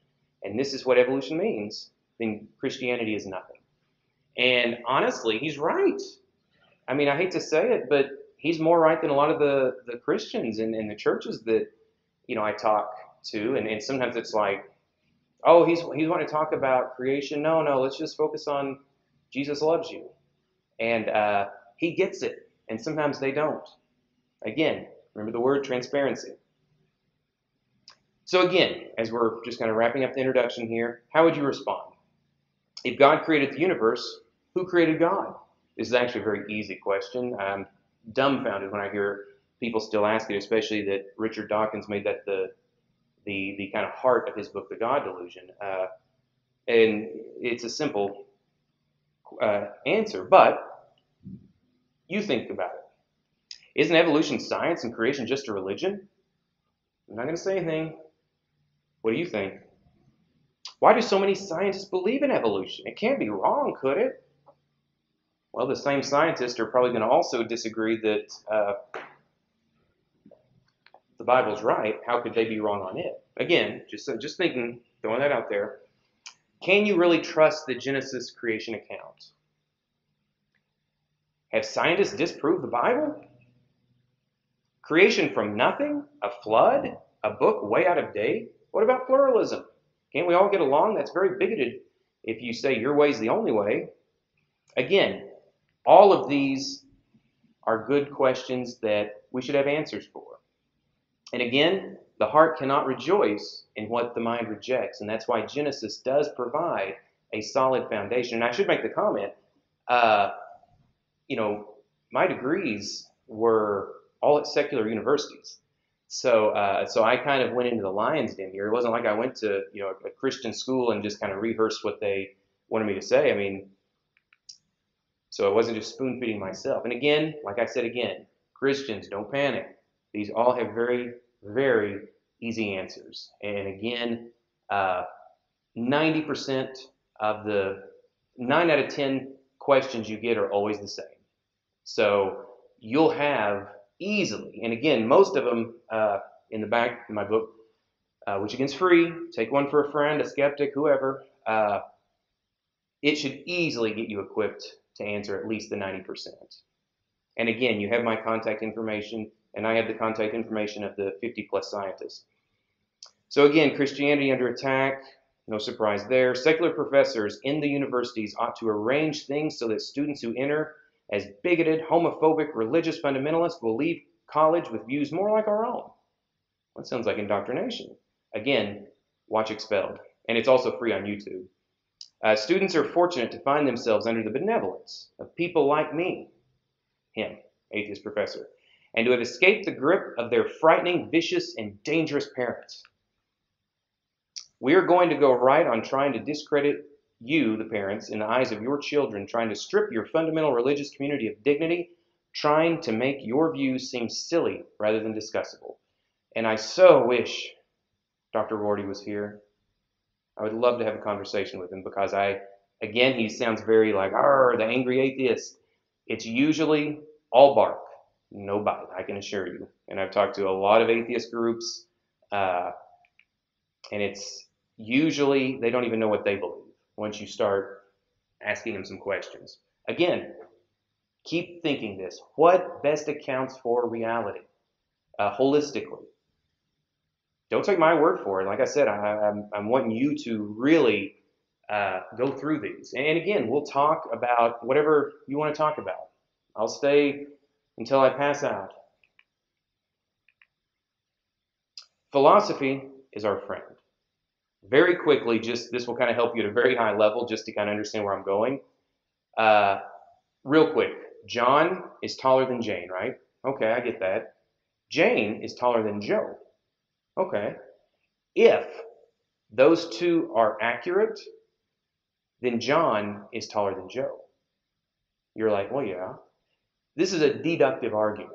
and this is what evolution means, then Christianity is nothing. And honestly, he's right. I mean, I hate to say it, but he's more right than a lot of the, the Christians and, and the churches that, you know, I talk to. And, and sometimes it's like, oh, he's he's wanting to talk about creation. No, no, let's just focus on Jesus loves you. And uh, he gets it, and sometimes they don't. Again, remember the word transparency. So again, as we're just kind of wrapping up the introduction here, how would you respond? If God created the universe, who created God? This is actually a very easy question. I'm dumbfounded when I hear people still ask it, especially that Richard Dawkins made that the The, the kind of heart of his book, The God Delusion. Uh, and it's a simple uh, answer, but you think about it. Isn't evolution science and creation just a religion? I'm not going to say anything. What do you think? Why do so many scientists believe in evolution? It can't be wrong, could it? Well, the same scientists are probably going to also disagree that uh, the Bible's right. How could they be wrong on it? Again, just just thinking, throwing that out there. Can you really trust the Genesis creation account? Have scientists disproved the Bible? Creation from nothing? A flood? A book way out of date? What about pluralism? Can't we all get along? That's very bigoted if you say your way is the only way. Again, all of these are good questions that we should have answers for. And again, the heart cannot rejoice in what the mind rejects, and that's why Genesis does provide a solid foundation. And I should make the comment, uh, you know, my degrees were all at secular universities, so uh, so I kind of went into the lion's den here. It wasn't like I went to you know a Christian school and just kind of rehearsed what they wanted me to say. I mean, so it wasn't just spoon feeding myself. And again, like I said again, Christians, don't panic. These all have very, very easy answers. And again, uh, ninety percent of the nine out of ten questions you get are always the same. So you'll have easily, and again, most of them uh, in the back of my book, uh, which again's free, take one for a friend, a skeptic, whoever, uh, it should easily get you equipped to answer at least the ninety percent. And again, you have my contact information, and I have the contact information of the fifty plus scientists. So again, Christianity under attack, no surprise there. Secular professors in the universities ought to arrange things so that students who enter as bigoted, homophobic, religious fundamentalists will leave college with views more like our own. That sounds like indoctrination. Again, watch Expelled. And it's also free on YouTube. Uh, students are fortunate to find themselves under the benevolence of people like me, him, atheist professor, and to have escaped the grip of their frightening, vicious, and dangerous parents. We are going to go right on trying to discredit you, the parents, in the eyes of your children, trying to strip your fundamental religious community of dignity, trying to make your views seem silly rather than discussable. And I so wish Doctor Rorty was here. I would love to have a conversation with him because I, again, he sounds very like, "Arr, the angry atheist." It's usually all bark, no bite, I can assure you. And I've talked to a lot of atheist groups, uh, and it's usually they don't even know what they believe once you start asking them some questions. Again, keep thinking this. What best accounts for reality uh, holistically? Don't take my word for it. Like I said, I, I'm, I'm wanting you to really uh, go through these. And again, we'll talk about whatever you want to talk about. I'll stay until I pass out. Philosophy is our friend. Very quickly, just this will kind of help you at a very high level just to kind of understand where I'm going. Uh, real quick, John is taller than Jane, right? Okay, I get that. Jane is taller than Joe. Okay, if those two are accurate, then John is taller than Joe. You're like, well, yeah. This is a deductive argument.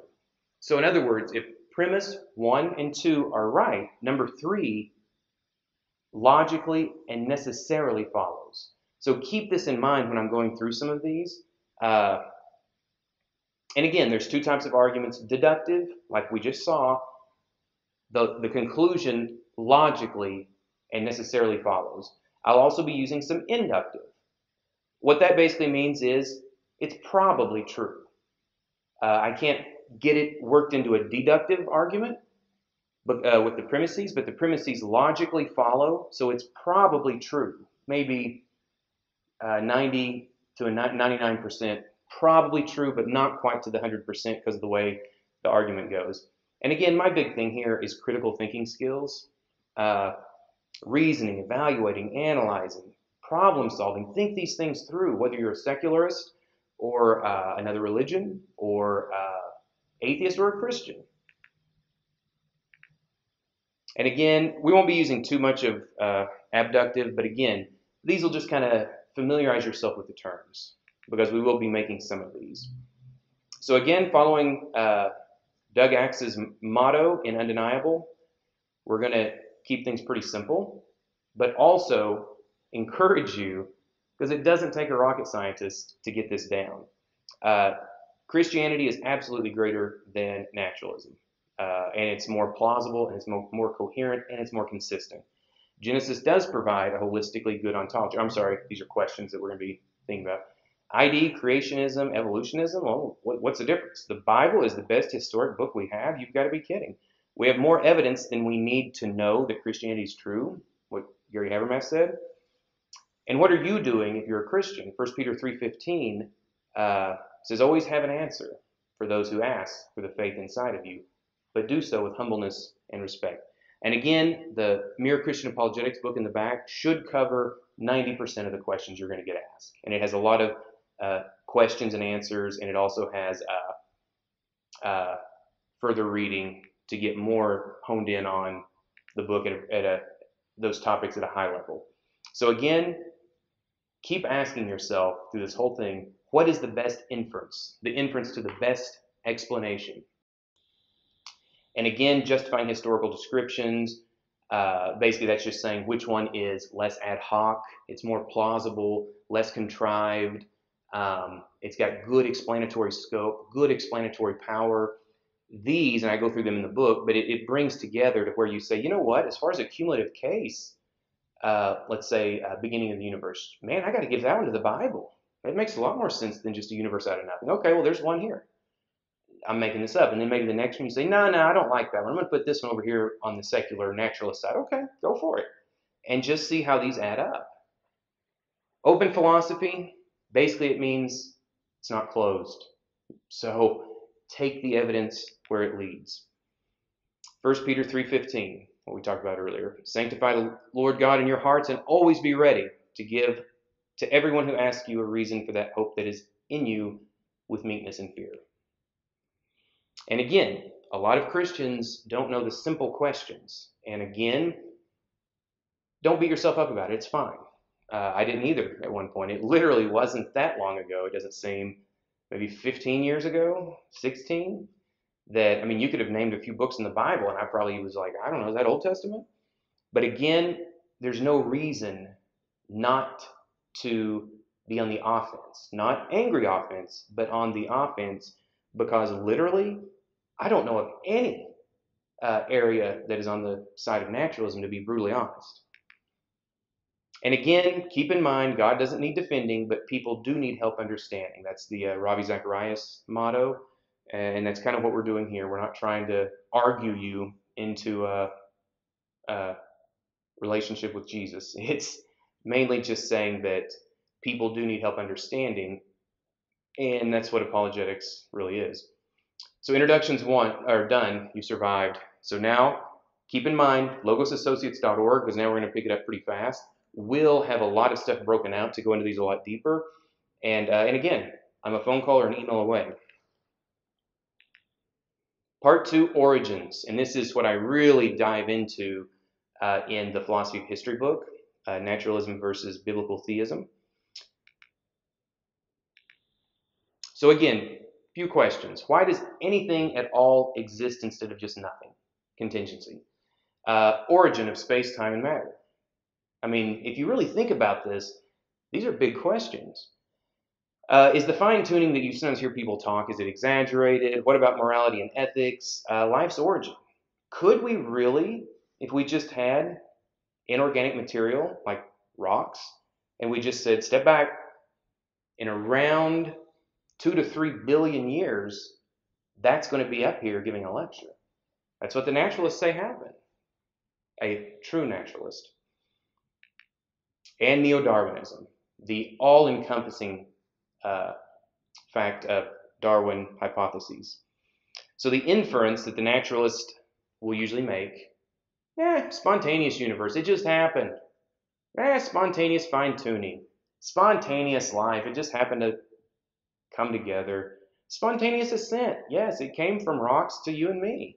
So in other words, if premise one and two are right, number three logically and necessarily follows. So keep this in mind when I'm going through some of these. Uh, and again, there's two types of arguments, deductive, like we just saw, The, the conclusion logically and necessarily follows. I'll also be using some inductive. What that basically means is it's probably true. Uh, I can't get it worked into a deductive argument but, uh, with the premises, but the premises logically follow, so it's probably true. Maybe uh, ninety to ninety-nine percent probably true, but not quite to the one hundred percent because of the way the argument goes. And again, my big thing here is critical thinking skills, uh, reasoning, evaluating, analyzing, problem solving. Think these things through, whether you're a secularist or uh, another religion or uh, atheist or a Christian. And again, we won't be using too much of uh, abductive, but again, these will just kind of familiarize yourself with the terms because we will be making some of these. So again, following uh, Doug Axe's motto in Undeniable, we're going to keep things pretty simple, but also encourage you, because it doesn't take a rocket scientist to get this down. Uh, Christianity is absolutely greater than naturalism, uh, and it's more plausible, and it's more, more coherent, and it's more consistent. Genesis does provide a holistically good ontology. I'm sorry, these are questions that we're going to be thinking about. I D, creationism, evolutionism, oh, what, what's the difference? The Bible is the best historic book we have? You've got to be kidding. We have more evidence than we need to know that Christianity is true, what Gary Habermas said. And what are you doing if you're a Christian? First Peter three fifteen uh, says, always have an answer for those who ask for the faith inside of you, but do so with humbleness and respect. And again, the Mere Christian Apologetics book in the back should cover ninety percent of the questions you're going to get asked. And it has a lot of Uh, questions and answers, and it also has uh, uh, further reading to get more honed in on the book at, a, at a, those topics at a high level. So again, keep asking yourself through this whole thing, what is the best inference? The inference to the best explanation. And again, justifying historical descriptions, uh, basically that's just saying which one is less ad hoc, it's more plausible, less contrived. Um, it's got good explanatory scope, good explanatory power. These, and I go through them in the book, but it, it brings together to where you say, you know what, as far as a cumulative case, uh, let's say uh, beginning of the universe, man, I got to give that one to the Bible. It makes a lot more sense than just a universe out of nothing. Okay, well, there's one here. I'm making this up. And then maybe the next one you say, no, no, I don't like that one. I'm going to put this one over here on the secular naturalist side. Okay, go for it. And just see how these add up. Open philosophy. Basically, it means it's not closed. So take the evidence where it leads. First Peter three fifteen, what we talked about earlier. Sanctify the Lord God in your hearts and always be ready to give to everyone who asks you a reason for that hope that is in you with meekness and fear. And again, a lot of Christians don't know the simple questions. And again, don't beat yourself up about it. It's fine. Uh, I didn't either at one point. It literally wasn't that long ago. It doesn't seem, maybe fifteen years ago, sixteen, that, I mean, you could have named a few books in the Bible and I probably was like, I don't know, is that Old Testament? But again, there's no reason not to be on the offense, not angry offense, but on the offense, because literally, I don't know of any uh, area that is on the side of naturalism, to be brutally honest. And again, keep in mind, God doesn't need defending, but people do need help understanding. That's the uh, Ravi Zacharias motto, and that's kind of what we're doing here. We're not trying to argue you into a, a relationship with Jesus. It's mainly just saying that people do need help understanding, and that's what apologetics really is. So introductions one are done. You survived. So now, keep in mind, logos associates dot org, because now we're going to pick it up pretty fast. We'll have a lot of stuff broken out to go into these a lot deeper. And, uh, and again, I'm a phone call or an email away. Part two, origins. And this is what I really dive into uh, in the Philosophy of History book, uh, Naturalism versus Biblical Theism. So again, a few questions. Why does anything at all exist instead of just nothing? Contingency. Uh, origin of space, time, and matter. I mean, if you really think about this, these are big questions. Uh, is the fine-tuning that you sometimes hear people talk, is it exaggerated? What about morality and ethics? Uh, life's origin. Could we really, if we just had inorganic material, like rocks, and we just said, step back, in around two to three billion years, that's going to be up here giving a lecture. That's what the naturalists say happened. A true naturalist. And neo-Darwinism, the all-encompassing uh, fact of Darwin hypotheses. So the inference that the naturalist will usually make, eh, spontaneous universe, it just happened. Eh, spontaneous fine-tuning, spontaneous life, it just happened to come together. Spontaneous ascent, yes, it came from rocks to you and me.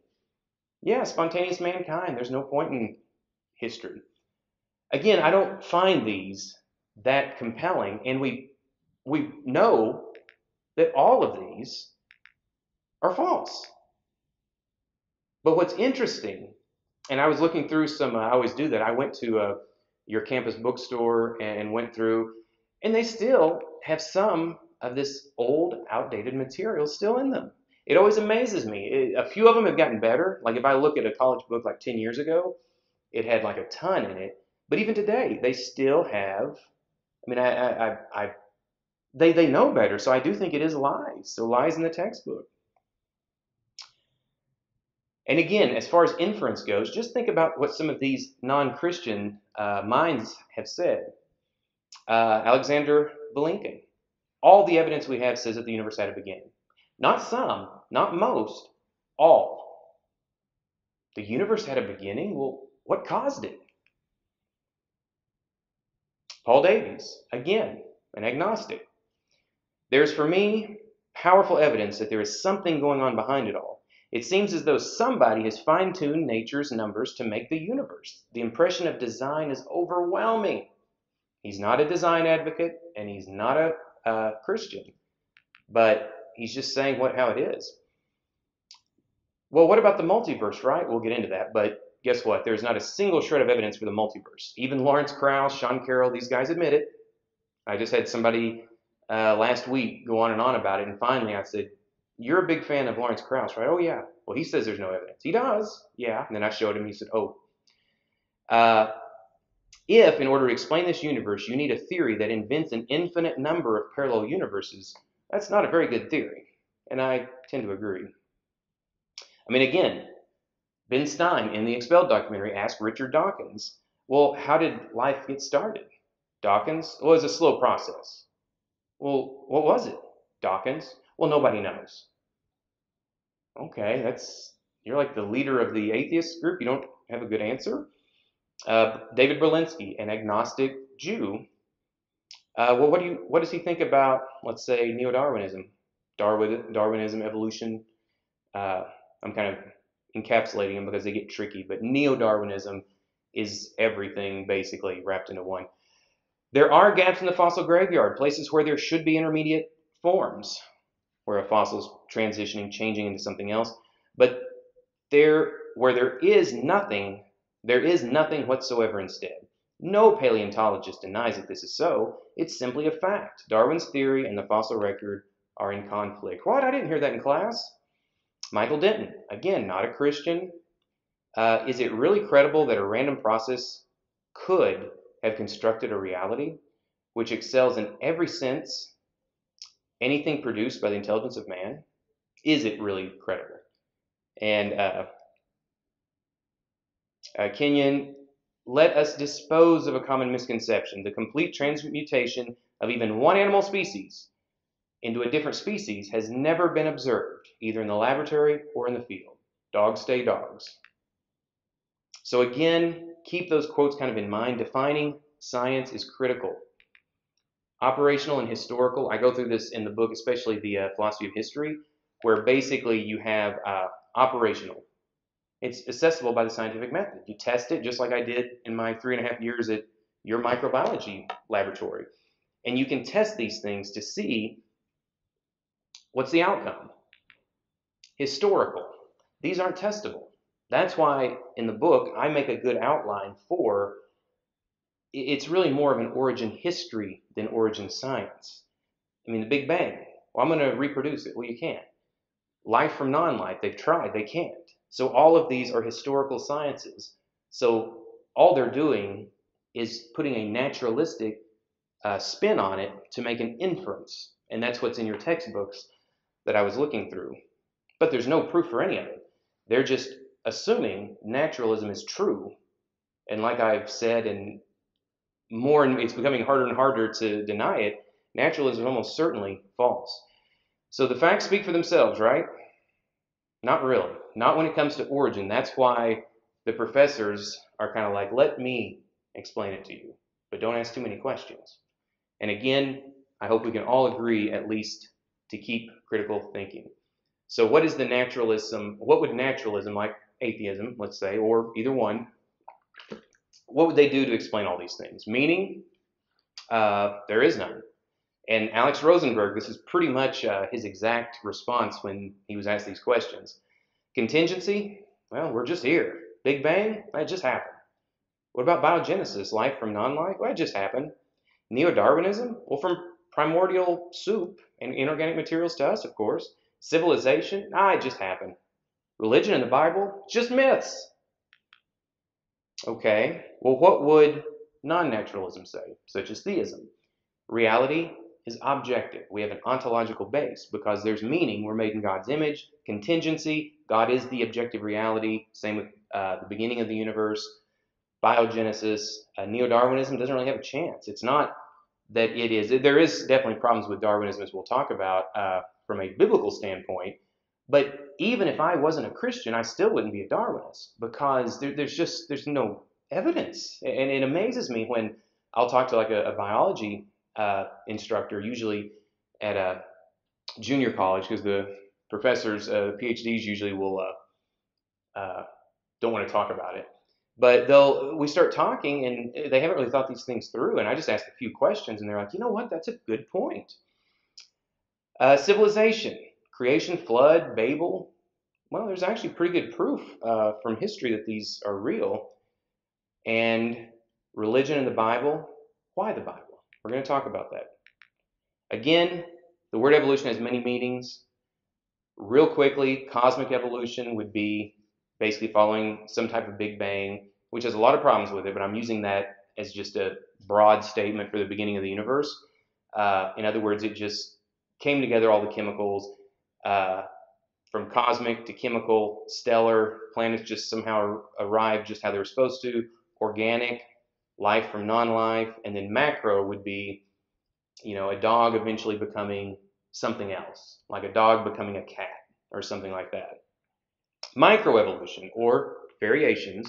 Yeah, spontaneous mankind, there's no point in history. Again, I don't find these that compelling, and we we know that all of these are false. But what's interesting, and I was looking through some, uh, I always do that, I went to uh, your campus bookstore and went through, and they still have some of this old, outdated material still in them. It always amazes me. It, a few of them have gotten better. Like if I look at a college book like ten years ago, it had like a ton in it. But even today, they still have, I mean, I, I, I, they, they know better, so I do think it is lies. So lies in the textbook. And again, as far as inference goes, just think about what some of these non-Christian uh, minds have said. Uh, Alexander Vilenkin, all the evidence we have says that the universe had a beginning. Not some, not most, all. The universe had a beginning? Well, what caused it? Paul Davies, again, an agnostic. There's, for me, powerful evidence that there is something going on behind it all. It seems as though somebody has fine-tuned nature's numbers to make the universe. The impression of design is overwhelming. He's not a design advocate, and he's not a uh, Christian, but he's just saying what how it is. Well, what about the multiverse, right? We'll get into that, but guess what? There's not a single shred of evidence for the multiverse. Even Lawrence Krauss, Sean Carroll, these guys admit it. I just had somebody uh, last week go on and on about it, and finally I said, you're a big fan of Lawrence Krauss, right? Oh, yeah. Well, he says there's no evidence. He does. Yeah. And then I showed him. He said, oh. Uh, if, in order to explain this universe, you need a theory that invents an infinite number of parallel universes, that's not a very good theory. And I tend to agree. I mean, again, Ben Stein, in the Expelled documentary, asked Richard Dawkins, well, how did life get started? Dawkins, well, it was a slow process. Well, what was it? Dawkins, well, nobody knows. Okay, that's, you're like the leader of the atheist group. You don't have a good answer. Uh, David Berlinski, an agnostic Jew, Uh, well, what do you, what does he think about, let's say, neo-Darwinism, Darwin, Darwinism, evolution? Uh, I'm kind of encapsulating them because they get tricky, but neo-Darwinism is everything basically wrapped into one. There are gaps in the fossil graveyard, places where there should be intermediate forms, where a fossil's transitioning, changing into something else, but there, where there is nothing, there is nothing whatsoever instead. No paleontologist denies that this is so. It's simply a fact. Darwin's theory and the fossil record are in conflict. What? I didn't hear that in class. Michael Denton, again, not a Christian. Uh, is it really credible that a random process could have constructed a reality which excels in every sense anything produced by the intelligence of man? Is it really credible? And uh, uh, Kenyon, let us dispose of a common misconception. The complete transmutation of even one animal species into a different species has never been observed, either in the laboratory or in the field. Dogs stay dogs. So again, keep those quotes kind of in mind. Defining science is critical. Operational and historical. I go through this in the book, especially the uh, Philosophy of History, where basically you have uh, operational. It's accessible by the scientific method. You test it just like I did in my three and a half years at your microbiology laboratory. And you can test these things to see what's the outcome. Historical. These aren't testable. That's why in the book I make a good outline for, it's really more of an origin history than origin science. I mean, the Big Bang. Well, I'm going to reproduce it. Well, you can't. Life from non-life. They've tried. They can't. So all of these are historical sciences. So all they're doing is putting a naturalistic uh, spin on it to make an inference. And that's what's in your textbooks that I was looking through. But there's no proof for any of it. They're just assuming naturalism is true. And like I've said, and more, it's becoming harder and harder to deny it, naturalism is almost certainly false. So the facts speak for themselves, right? Not really. Not when it comes to origin. That's why the professors are kind of like, let me explain it to you, but don't ask too many questions. And again, I hope we can all agree at least to keep critical thinking. So what is the naturalism, what would naturalism, like atheism, let's say, or either one, what would they do to explain all these things? Meaning, uh, there is none. And Alex Rosenberg, this is pretty much uh, his exact response when he was asked these questions. Contingency? Well, we're just here. Big Bang? That just happened. What about biogenesis? Life from non-life? Well, that just happened. Neo-Darwinism? Well, from primordial soup and inorganic materials to us, of course. Civilization? Ah, it just happened. Religion and the Bible? Just myths. Okay, well, what would non-naturalism say, such as theism? Reality is objective. We have an ontological base because there's meaning. We're made in God's image. Contingency. God is the objective reality. Same with uh, the beginning of the universe. Biogenesis. Uh, Neo-Darwinism doesn't really have a chance. It's not that it is. There is definitely problems with Darwinism, as we'll talk about uh, from a biblical standpoint. But even if I wasn't a Christian, I still wouldn't be a Darwinist because there, there's just there's no evidence. And it amazes me when I'll talk to like a, a biology uh, instructor, usually at a junior college, because the professors, uh, PhDs usually will, uh, uh, don't want to talk about it, but they'll, we start talking and they haven't really thought these things through. And I just asked a few questions and they're like, you know what? That's a good point. Uh, civilization, creation, flood, Babel. Well, there's actually pretty good proof, uh, from history that these are real. And religion and the Bible. Why the Bible? We're going to talk about that. Again, the word evolution has many meanings. Real quickly, cosmic evolution would be basically following some type of Big Bang, which has a lot of problems with it, but I'm using that as just a broad statement for the beginning of the universe. Uh, in other words, it just came together, all the chemicals, uh, from cosmic to chemical, stellar, planets just somehow arrived just how they were supposed to, organic, life from non-life, and then macro would be, you know, a dog eventually becoming something else, like a dog becoming a cat or something like that. Microevolution, or variations,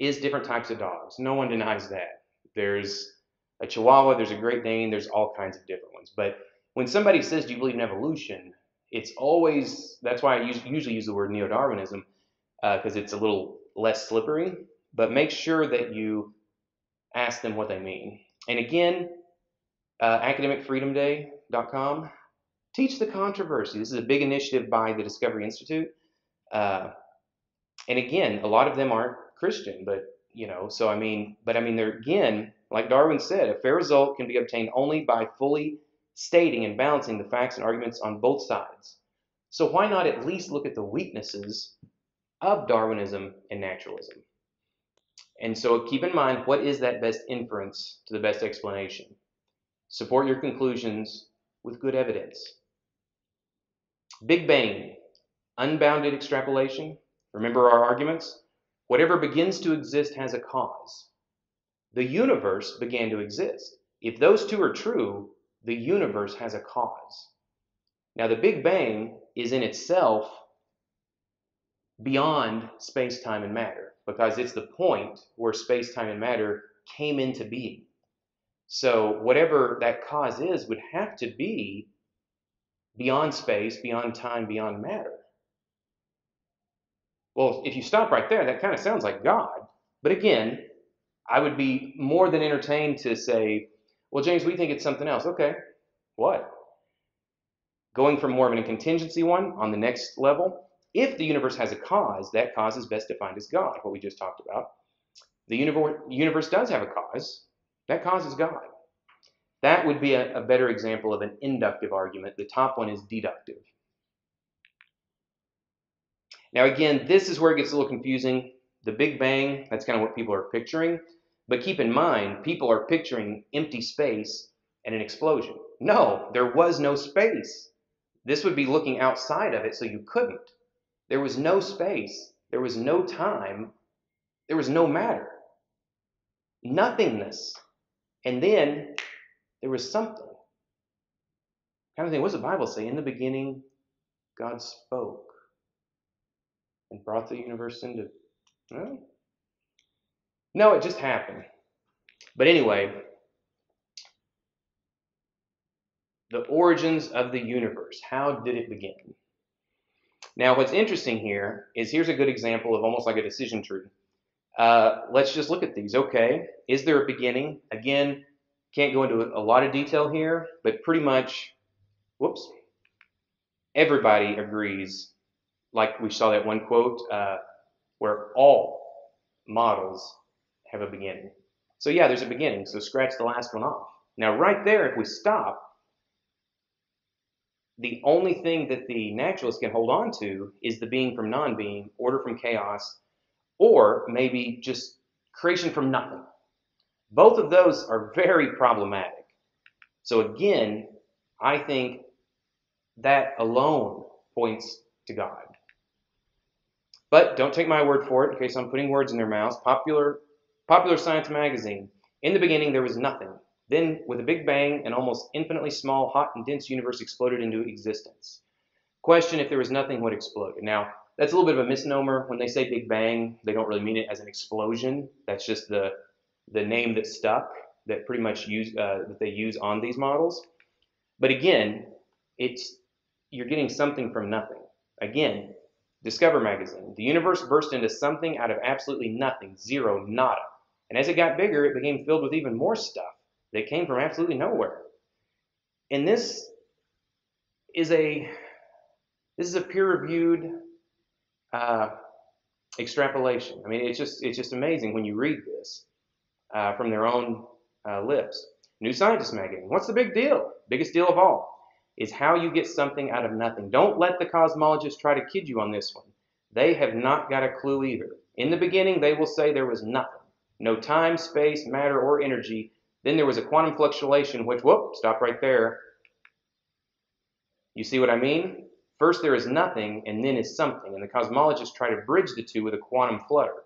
is different types of dogs. No one denies that. There's a Chihuahua, there's a Great Dane, there's all kinds of different ones. But when somebody says, do you believe in evolution? It's always, that's why I usually use the word neo-Darwinism, because uh, it's a little less slippery, but make sure that you ask them what they mean. And again, uh, academic freedom day dot com, teach the controversy. This is a big initiative by the Discovery Institute. Uh, and again, a lot of them aren't Christian, but you know, so I mean, but I mean, they're again, like Darwin said, a fair result can be obtained only by fully stating and balancing the facts and arguments on both sides. So why not at least look at the weaknesses of Darwinism and naturalism? And so keep in mind, what is that best inference to the best explanation? Support your conclusions with good evidence. Big Bang, unbounded extrapolation. Remember our arguments? Whatever begins to exist has a cause. The universe began to exist. If those two are true, the universe has a cause. Now, the Big Bang is in itself beyond space, time, and matter, because it's the point where space, time, and matter came into being. So whatever that cause is would have to be beyond space, beyond time, beyond matter. Well, if you stop right there, that kind of sounds like God. But again, I would be more than entertained to say, well, James, we think it's something else. Okay, what? Going for more of a contingency one on the next level, if the universe has a cause, that cause is best defined as God, what we just talked about. The universe does have a cause. That cause is God. That would be a, a better example of an inductive argument. The top one is deductive. Now, again, this is where it gets a little confusing. The Big Bang, that's kind of what people are picturing. But keep in mind, people are picturing empty space and an explosion. No, there was no space. This would be looking outside of it, so you couldn't. There was no space. There was no time. There was no matter. Nothingness. And then there was something. Kind of thing, what does the Bible say? In the beginning, God spoke and brought the universe into, well, no, it just happened. But anyway, the origins of the universe. How did it begin? Now, what's interesting here is here's a good example of almost like a decision tree. Uh, let's just look at these. Okay, is there a beginning? Again, can't go into a lot of detail here, but pretty much, whoops, everybody agrees, like we saw that one quote, uh, where all models have a beginning. So yeah, there's a beginning, so scratch the last one off. Now right there, if we stop, the only thing that the naturalist can hold on to is the being from non-being, order from chaos, or maybe just creation from nothing. Both of those are very problematic. So again, I think that alone points to God. But don't take my word for it, in case I'm putting words in their mouths. Popular, Popular Science Magazine. In the beginning, there was nothing. Then, with a big bang, an almost infinitely small, hot, and dense universe exploded into existence. Question, if there was nothing, what exploded? Now, that's a little bit of a misnomer. When they say big bang, they don't really mean it as an explosion. That's just the, the name that stuck, that pretty much use, uh, that they use on these models. But again, it's, you're getting something from nothing. Again, Discover Magazine. The universe burst into something out of absolutely nothing, zero, nada. And as it got bigger, it became filled with even more stuff that came from absolutely nowhere. And this is a this is a peer-reviewed uh, extrapolation. I mean, it's just it's just amazing when you read this uh, from their own uh, lips. New Scientist Magazine. What's the big deal? Biggest deal of all is how you get something out of nothing. Don't let the cosmologists try to kid you on this one. They have not got a clue either. In the beginning, they will say there was nothing. No time, space, matter, or energy. Then there was a quantum fluctuation, which, whoop, stop right there. You see what I mean? First there is nothing, and then is something. And the cosmologists try to bridge the two with a quantum flutter,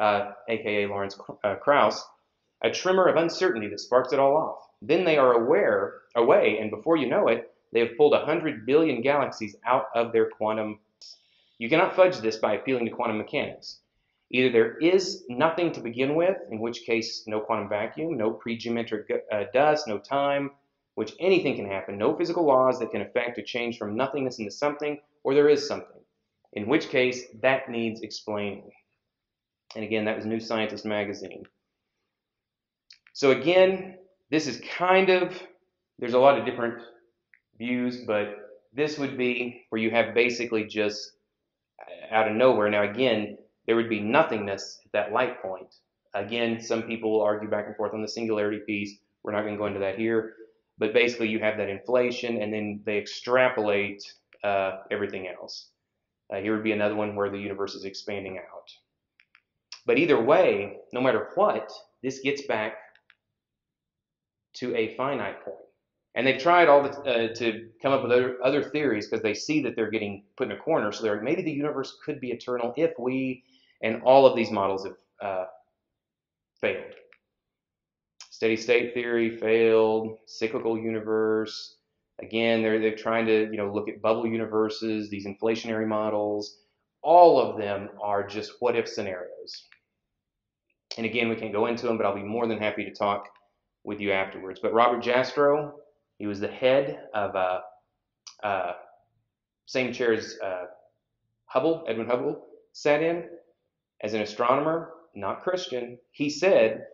uh, a k a. Lawrence uh, Krauss, a tremor of uncertainty that sparks it all off. Then they are aware, away, and before you know it, they have pulled one hundred billion galaxies out of their quantum. You cannot fudge this by appealing to quantum mechanics. Either there is nothing to begin with, in which case no quantum vacuum, no pre-geometric uh, dust, no time, which anything can happen, no physical laws that can affect a change from nothingness into something, or there is something, in which case that needs explaining. And again, that was New Scientist Magazine. So again, this is kind of, there's a lot of different views, but this would be where you have basically just out of nowhere. Now again, there would be nothingness at that light point. Again, some people argue back and forth on the singularity piece. We're not going to go into that here. But basically, you have that inflation, and then they extrapolate uh, everything else. Uh, here would be another one where the universe is expanding out. But either way, no matter what, this gets back to a finite point. And they've tried all the, uh, to come up with other, other theories because they see that they're getting put in a corner. So they're like, maybe the universe could be eternal if we, and all of these models have uh, failed. Steady state theory failed, cyclical universe. Again, they're, they're trying to, you know, look at bubble universes, these inflationary models. All of them are just what-if scenarios. And again, we can't go into them, but I'll be more than happy to talk with you afterwards. But Robert Jastrow, he was the head of uh, uh, same chair as uh, Hubble, Edwin Hubble, sat in as an astronomer, not Christian. He said,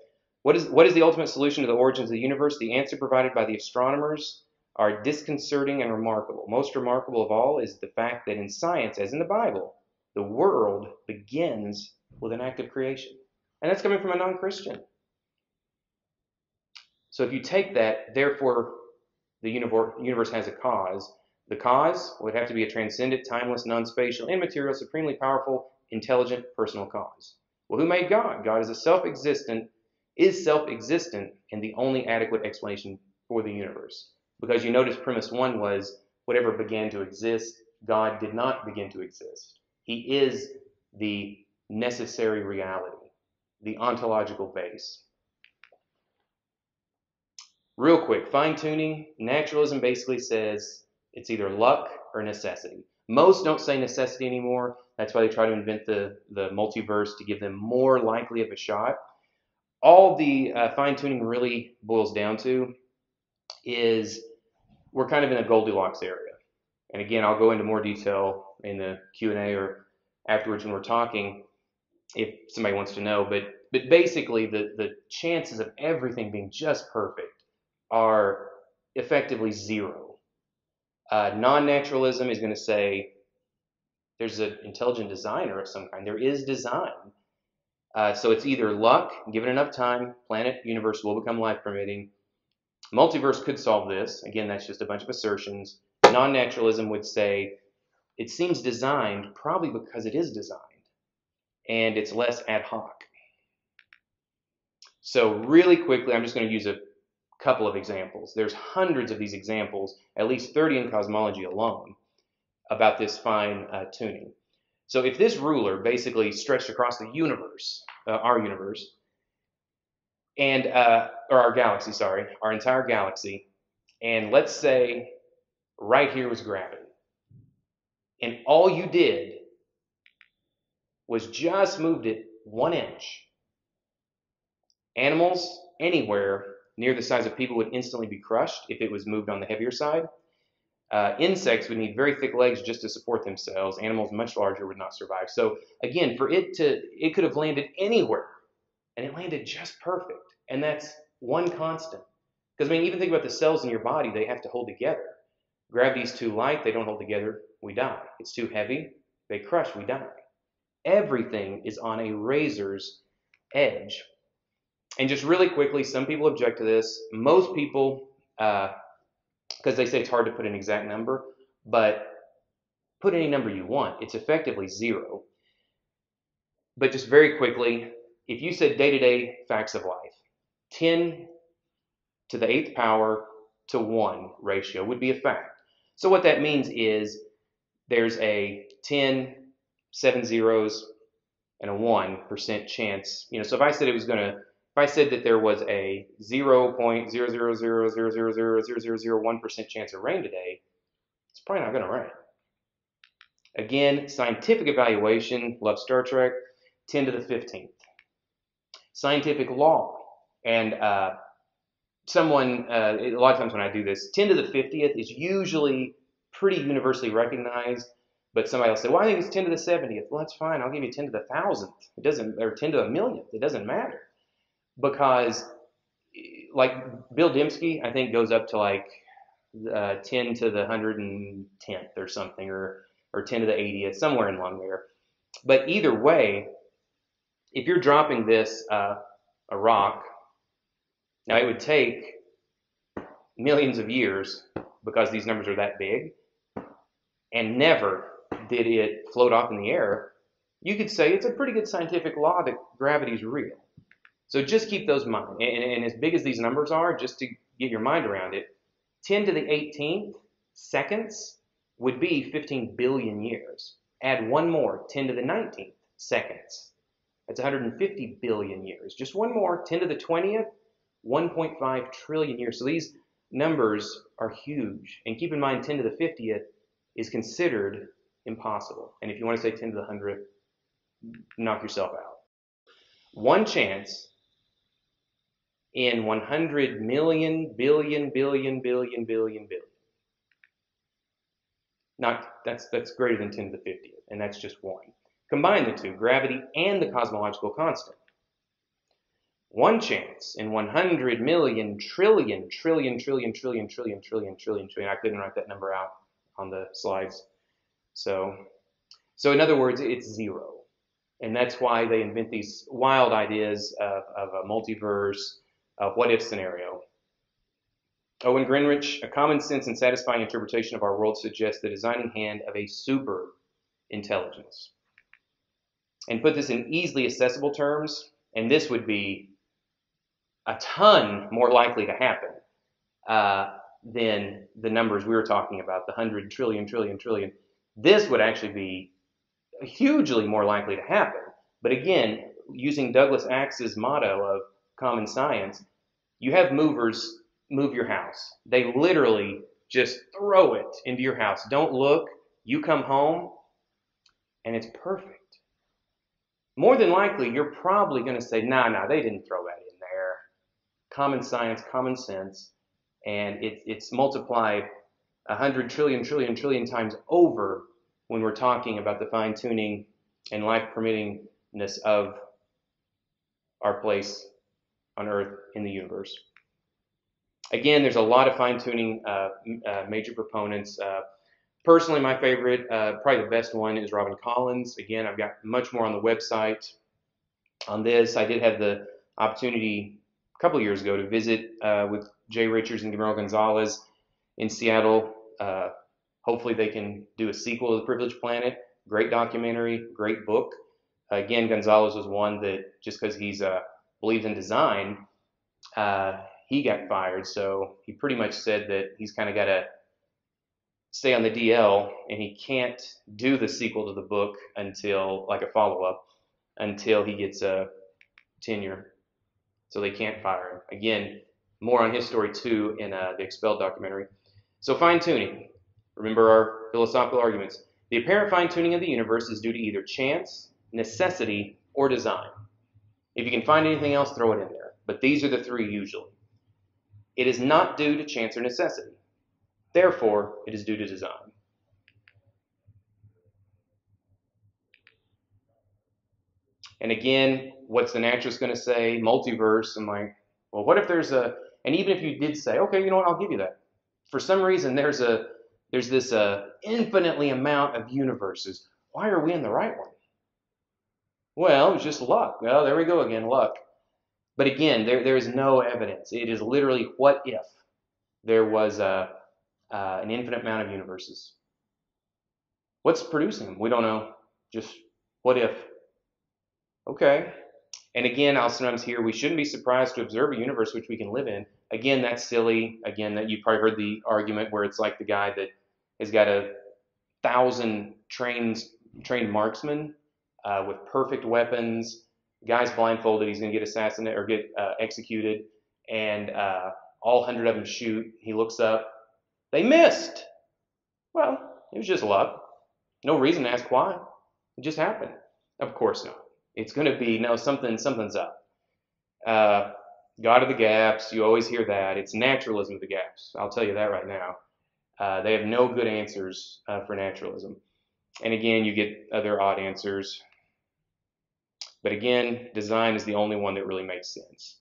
what is, what is the ultimate solution to the origins of the universe? The answer provided by the astronomers are disconcerting and remarkable. Most remarkable of all is the fact that in science, as in the Bible, the world begins with an act of creation. And that's coming from a non-Christian. So if you take that, therefore, the universe has a cause. The cause would have to be a transcendent, timeless, non-spatial, immaterial, supremely powerful, intelligent, personal cause. Well, who made God? God is a self-existent, is self-existent, and the only adequate explanation for the universe. Because you notice premise one was, whatever began to exist, God did not begin to exist. He is the necessary reality, the ontological base. Real quick, fine-tuning, naturalism basically says it's either luck or necessity. Most don't say necessity anymore. That's why they try to invent the, the multiverse to give them more likely of a shot. All the uh, fine-tuning really boils down to is we're kind of in a Goldilocks area. And again, I'll go into more detail in the Q and A or afterwards when we're talking if somebody wants to know. But, but basically, the, the chances of everything being just perfect are effectively zero. Uh, non-naturalism is going to say there's an intelligent designer of some kind. There is design. Uh, so it's either luck, given enough time, planet, universe will become life permitting. Multiverse could solve this. Again, that's just a bunch of assertions. Non-naturalism would say it seems designed probably because it is designed and it's less ad hoc. So really quickly, I'm just going to use a couple of examples. There's hundreds of these examples, at least thirty in cosmology alone, about this fine uh, tuning. So if this ruler basically stretched across the universe, uh, our universe, and uh, or our galaxy, sorry, our entire galaxy, and let's say right here was gravity, and all you did was just moved it one inch. Animals anywhere near the size of people would instantly be crushed if it was moved on the heavier side. Uh, insects would need very thick legs just to support themselves. Animals much larger would not survive. So again, for it to, it could have landed anywhere, and it landed just perfect. And that's one constant. Because I mean, even think about the cells in your body, they have to hold together. Gravity's too light, they don't hold together, we die. It's too heavy, they crush, we die. Everything is on a razor's edge. And just really quickly, some people object to this. Most people, because uh, they say it's hard to put an exact number, but put any number you want. It's effectively zero. But just very quickly, if you said day-to-day facts of life, ten to the eighth power to one ratio would be a fact. So what that means is there's a ten, seven zeros, and a one percent chance. You know, so if I said it was going to, if I said that there was a zero point zero zero zero zero zero zero zero zero zero one percent chance of rain today, it's probably not going to rain. Again, scientific evaluation, love Star Trek, ten to the fifteenth. Scientific law. And uh, someone, uh, a lot of times when I do this, ten to the fiftieth is usually pretty universally recognized, but somebody will say, well, I think it's ten to the seventieth. Well, that's fine. I'll give you ten to the thousandth. It doesn't, or ten to the millionth. It doesn't matter. Because, like, Bill Dembski, I think, goes up to, like, uh, ten to the one hundred tenth or something, or, or ten to the eightieth, somewhere along there. But either way, if you're dropping this, uh, a rock, now it would take millions of years, because these numbers are that big, and never did it float off in the air, you could say it's a pretty good scientific law that gravity is real. So just keep those in mind. And, and as big as these numbers are, just to get your mind around it, ten to the eighteenth seconds would be fifteen billion years. Add one more, ten to the nineteenth seconds. That's one hundred fifty billion years. Just one more, ten to the twentieth, one point five trillion years. So these numbers are huge. And keep in mind, ten to the fiftieth is considered impossible. And if you want to say ten to the hundredth, knock yourself out. One chance in one hundred million, billion, billion, billion, billion, billion, billion. Not, that's, that's greater than ten to the fiftieth, and that's just one. Combine the two, gravity and the cosmological constant. One chance in one hundred million, trillion, trillion, trillion, trillion, trillion, trillion, trillion, trillion. I couldn't write that number out on the slides. So, so in other words, it's zero. And that's why they invent these wild ideas of, of a multiverse, a what-if scenario. Owen Greenrich, a common sense and satisfying interpretation of our world suggests the designing hand of a super intelligence. And put this in easily accessible terms, and this would be a ton more likely to happen uh, than the numbers we were talking about, the hundred trillion, trillion, trillion. This would actually be hugely more likely to happen. But again, using Douglas Axe's motto of common science, you have movers move your house. They literally just throw it into your house. Don't look. You come home, and it's perfect. More than likely, you're probably going to say, nah, nah, they didn't throw that in there. Common science, common sense, and it, it's multiplied one hundred trillion, trillion, trillion times over when we're talking about the fine-tuning and life-permittingness of our place on Earth in the universe. Again, there's a lot of fine-tuning uh, uh, major proponents. Uh, personally, my favorite, uh, probably the best one, is Robin Collins. Again, I've got much more on the website on this. I did have the opportunity a couple years ago to visit uh, with Jay Richards and Guillermo Gonzalez in Seattle. Uh, Hopefully they can do a sequel to The Privileged Planet. Great documentary, great book. Again, Gonzalez was one that just because he's uh, believes in design, uh, he got fired. So he pretty much said that he's kind of got to stay on the D L, and he can't do the sequel to the book until, like a follow-up, until he gets a tenure. So they can't fire him. Again, more on his story too in uh, the Expelled documentary. So fine-tuning. Remember our philosophical arguments. The apparent fine-tuning of the universe is due to either chance, necessity, or design. If you can find anything else, throw it in there. But these are the three usually. It is not due to chance or necessity. Therefore, it is due to design. And again, what's the naturalist going to say? Multiverse. I'm like, well, what if there's a... And even if you did say, okay, you know what, I'll give you that. For some reason, there's a... There's this uh, infinitely amount of universes. Why are we in the right one? Well, it's just luck. Well, there we go again, luck. But again, there, there is no evidence. It is literally what if there was uh, uh, an infinite amount of universes. What's producing them? We don't know. Just what if? Okay. And again, I'll sometimes hear we shouldn't be surprised to observe a universe which we can live in. Again, that's silly. Again, that you've probably heard the argument where it's like the guy that has got a thousand trained, trained marksmen uh, with perfect weapons. Guy's blindfolded. He's going to get assassinated or get uh, executed. And uh, all hundred of them shoot. He looks up. They missed. Well, it was just luck. No reason to ask why. It just happened. Of course not. It's going to be, no, something, something's up. Uh, God of the gaps, you always hear that. It's naturalism of the gaps. I'll tell you that right now. Uh, they have no good answers uh, for naturalism. And again, you get other odd answers. But again, design is the only one that really makes sense.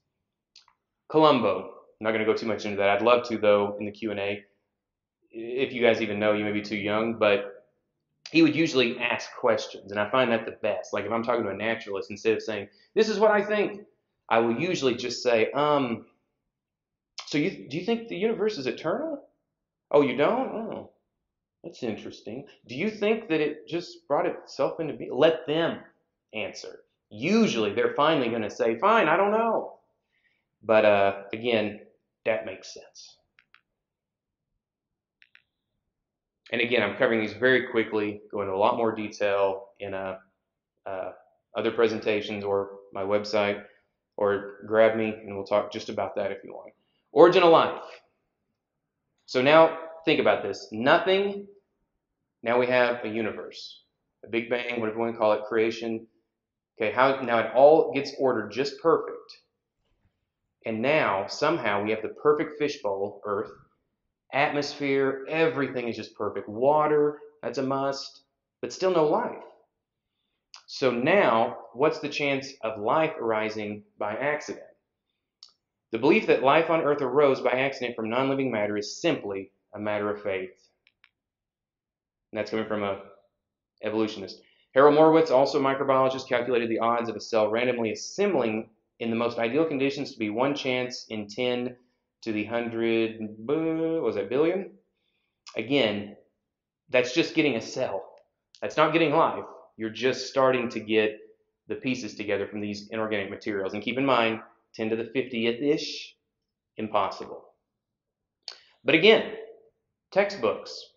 Columbo. I'm not going to go too much into that. I'd love to, though, in the Q and A. If you guys even know, you may be too young, but he would usually ask questions, and I find that the best. Like if I'm talking to a naturalist, instead of saying, this is what I think, I will usually just say, um, so you, do you think the universe is eternal? Oh, you don't? Oh, that's interesting. Do you think that it just brought itself into being? Let them answer. Usually they're finally going to say, fine, I don't know. But uh, again, that makes sense. And again, I'm covering these very quickly, going into a lot more detail in uh, uh, other presentations or my website, or grab me and we'll talk just about that if you want. Origin of life. So now think about this. Nothing, now we have a universe. A Big Bang, whatever you want to call it, creation. Okay, how now it all gets ordered just perfect. And now, somehow, we have the perfect fishbowl, Earth, atmosphere, everything is just perfect. Water, that's a must, but still no life. So now, what's the chance of life arising by accident? The belief that life on Earth arose by accident from non-living matter is simply a matter of faith. And that's coming from an evolutionist. Harold Morowitz, also a microbiologist, calculated the odds of a cell randomly assembling in the most ideal conditions to be one chance in ten to the hundred, what was that, billion? Again, that's just getting a cell. That's not getting life. You're just starting to get the pieces together from these inorganic materials. And keep in mind, ten to the fiftieth-ish, impossible. But again, textbooks.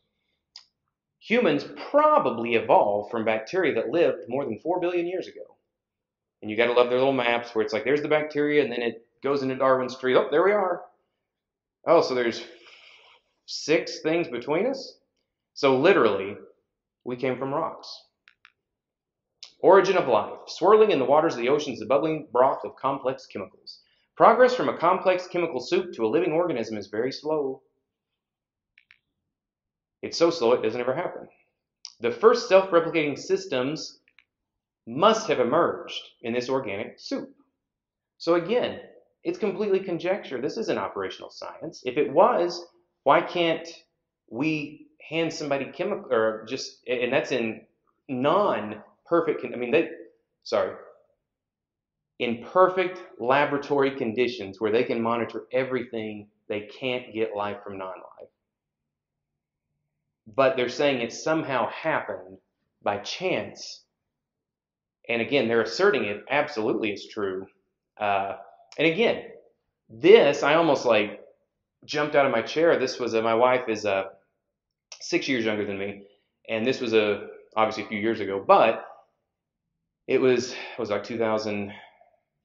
Humans probably evolved from bacteria that lived more than four billion years ago. And you got to love their little maps where it's like, there's the bacteria, and then it goes into Darwin's tree. Oh, there we are. Oh, so there's six things between us? So literally, we came from rocks. Origin of life. Swirling in the waters of the ocean is the bubbling broth of complex chemicals. Progress from a complex chemical soup to a living organism is very slow. It's so slow it doesn't ever happen. The first self-replicating systems must have emerged in this organic soup. So again, it's completely conjecture. This isn't operational science. If it was, why can't we hand somebody chemical, or just, and that's in non-perfect, I mean, they, sorry, in perfect laboratory conditions where they can monitor everything, they can't get life from non-life. But they're saying it somehow happened by chance. And again, they're asserting it absolutely is true. Uh, and again, this, I almost like jumped out of my chair. This was, a, my wife is uh, six years younger than me. And this was a, obviously a few years ago, but it was, it was like two thousand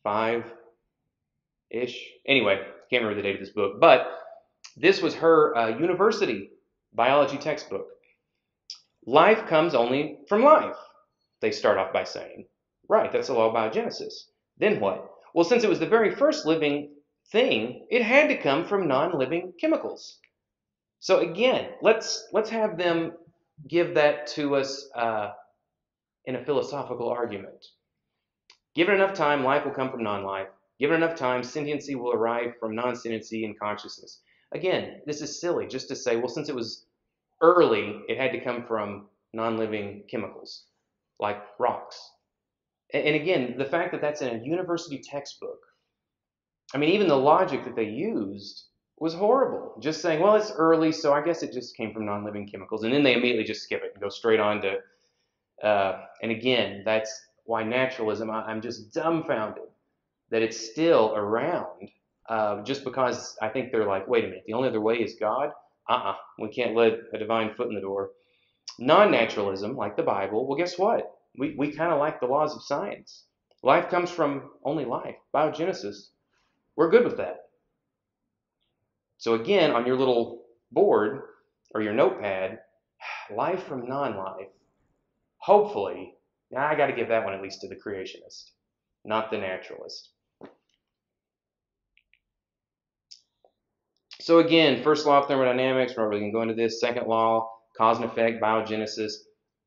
five-ish. Anyway, can't remember the date of this book, but this was her uh, university biology textbook. Life comes only from life, they start off by saying. Right, that's the law of biogenesis. Then what? Well, since it was the very first living thing, it had to come from non-living chemicals. So again, let's let's have them give that to us uh, in a philosophical argument. Given enough time, life will come from non-life. Given enough time, sentiency will arrive from non-sentiency and consciousness. Again, this is silly just to say, well, since it was early, it had to come from non-living chemicals, like rocks. And again, the fact that that's in a university textbook, I mean, even the logic that they used was horrible. Just saying, well, it's early, so I guess it just came from non-living chemicals. And then they immediately just skip it and go straight on to, uh, and again, that's why naturalism, I, I'm just dumbfounded that it's still around uh, just because I think they're like, wait a minute, the only other way is God? Uh-uh, we can't let a divine foot in the door. Non-naturalism, like the Bible, well, guess what? We, we kind of like the laws of science. Life comes from only life. Biogenesis. We're good with that. So again, on your little board or your notepad, life from non-life, hopefully, Now I got to give that one at least to the creationist, not the naturalist. So again, first law of thermodynamics, remember we can go into this, second law, cause and effect, biogenesis,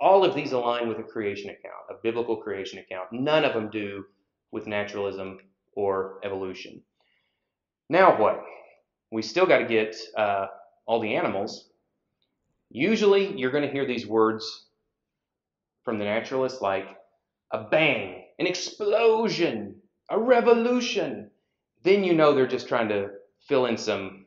all of these align with a creation account, a biblical creation account. None of them do with naturalism or evolution. Now what? We still got to get uh, all the animals. Usually you're going to hear these words from the naturalist like a bang, an explosion, a revolution. Then you know they're just trying to fill in some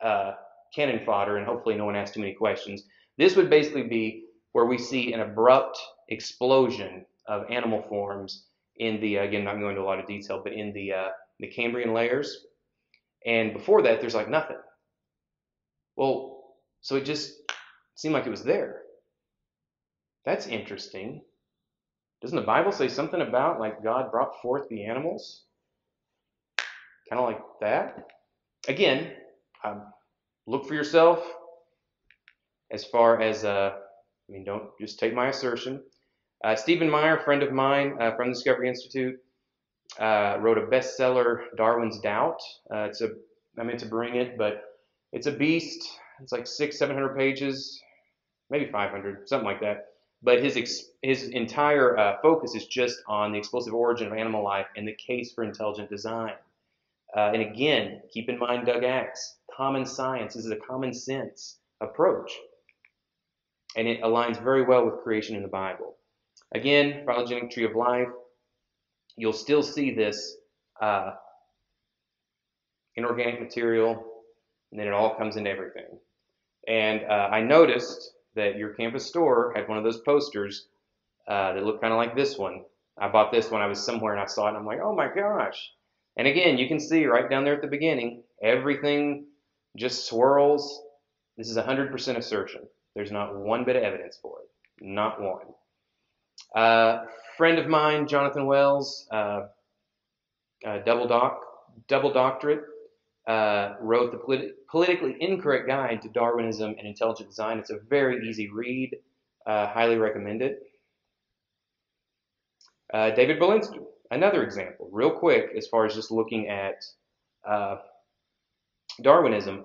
uh, cannon fodder and hopefully no one asks too many questions. This would basically be where we see an abrupt explosion of animal forms in the, again, not going into a lot of detail, but in the, uh, the Cambrian layers. And before that, there's like nothing. Well, so it just seemed like it was there. That's interesting. Doesn't the Bible say something about like God brought forth the animals? Kind of like that. Again, um, look for yourself as far as, uh, I mean, don't just take my assertion. Uh, Stephen Meyer, friend of mine uh, from the Discovery Institute, Uh, wrote a bestseller, Darwin's Doubt. Uh, it's a, I meant to bring it, but it's a beast. It's like six, seven hundred pages, maybe five hundred, something like that. But his ex his entire uh, focus is just on the explosive origin of animal life and the case for intelligent design. Uh, and again, keep in mind Doug Axe, common science. This is a common sense approach, and it aligns very well with creation in the Bible. Again, phylogenetic tree of life. You'll still see this uh, inorganic material, and then it all comes into everything. And uh, I noticed that your campus store had one of those posters uh, that looked kind of like this one. I bought this when I was somewhere and I saw it and I'm like, oh my gosh. And again, you can see right down there at the beginning, everything just swirls. This is one hundred percent assertion. There's not one bit of evidence for it, not one. Uh, friend of mine, Jonathan Wells, uh, uh, double doc, double doctorate, uh, wrote the politi politically incorrect guide to Darwinism and intelligent design. It's a very easy read. Uh, highly recommend it. Uh, David Berlinski, another example, real quick, as far as just looking at uh, Darwinism.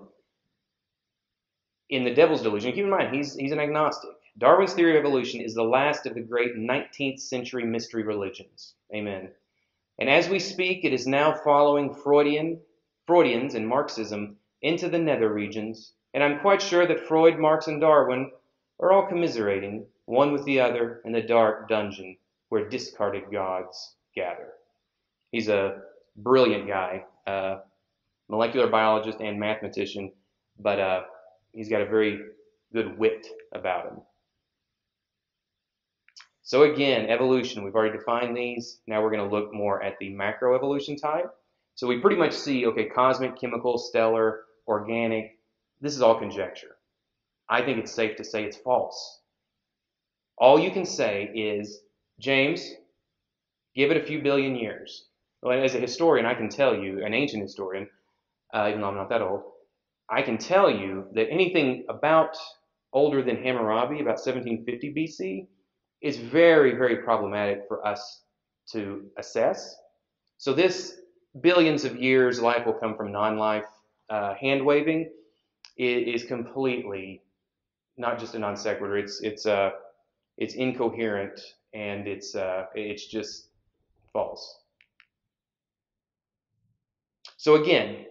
In The Devil's Delusion, keep in mind, he's, he's an agnostic. Darwin's theory of evolution is the last of the great nineteenth century mystery religions. Amen. And as we speak, it is now following Freudian, Freudians and Marxism into the nether regions, and I'm quite sure that Freud, Marx, and Darwin are all commiserating, one with the other, in the dark dungeon where discarded gods gather. He's a brilliant guy, uh, molecular biologist and mathematician, but uh, he's got a very good wit about him. So again, evolution, we've already defined these. Now we're going to look more at the macroevolution type. So we pretty much see, okay, cosmic, chemical, stellar, organic. This is all conjecture. I think it's safe to say it's false. All you can say is, James, give it a few billion years. Well, as a historian, I can tell you, an ancient historian, uh, even though I'm not that old, I can tell you that anything about older than Hammurabi, about seventeen fifty B C, is very, very problematic for us to assess. So this billions of years life will come from non-life uh, hand-waving is completely not just a non sequitur. It's it's uh, it's incoherent and it's uh, it's just false. So again,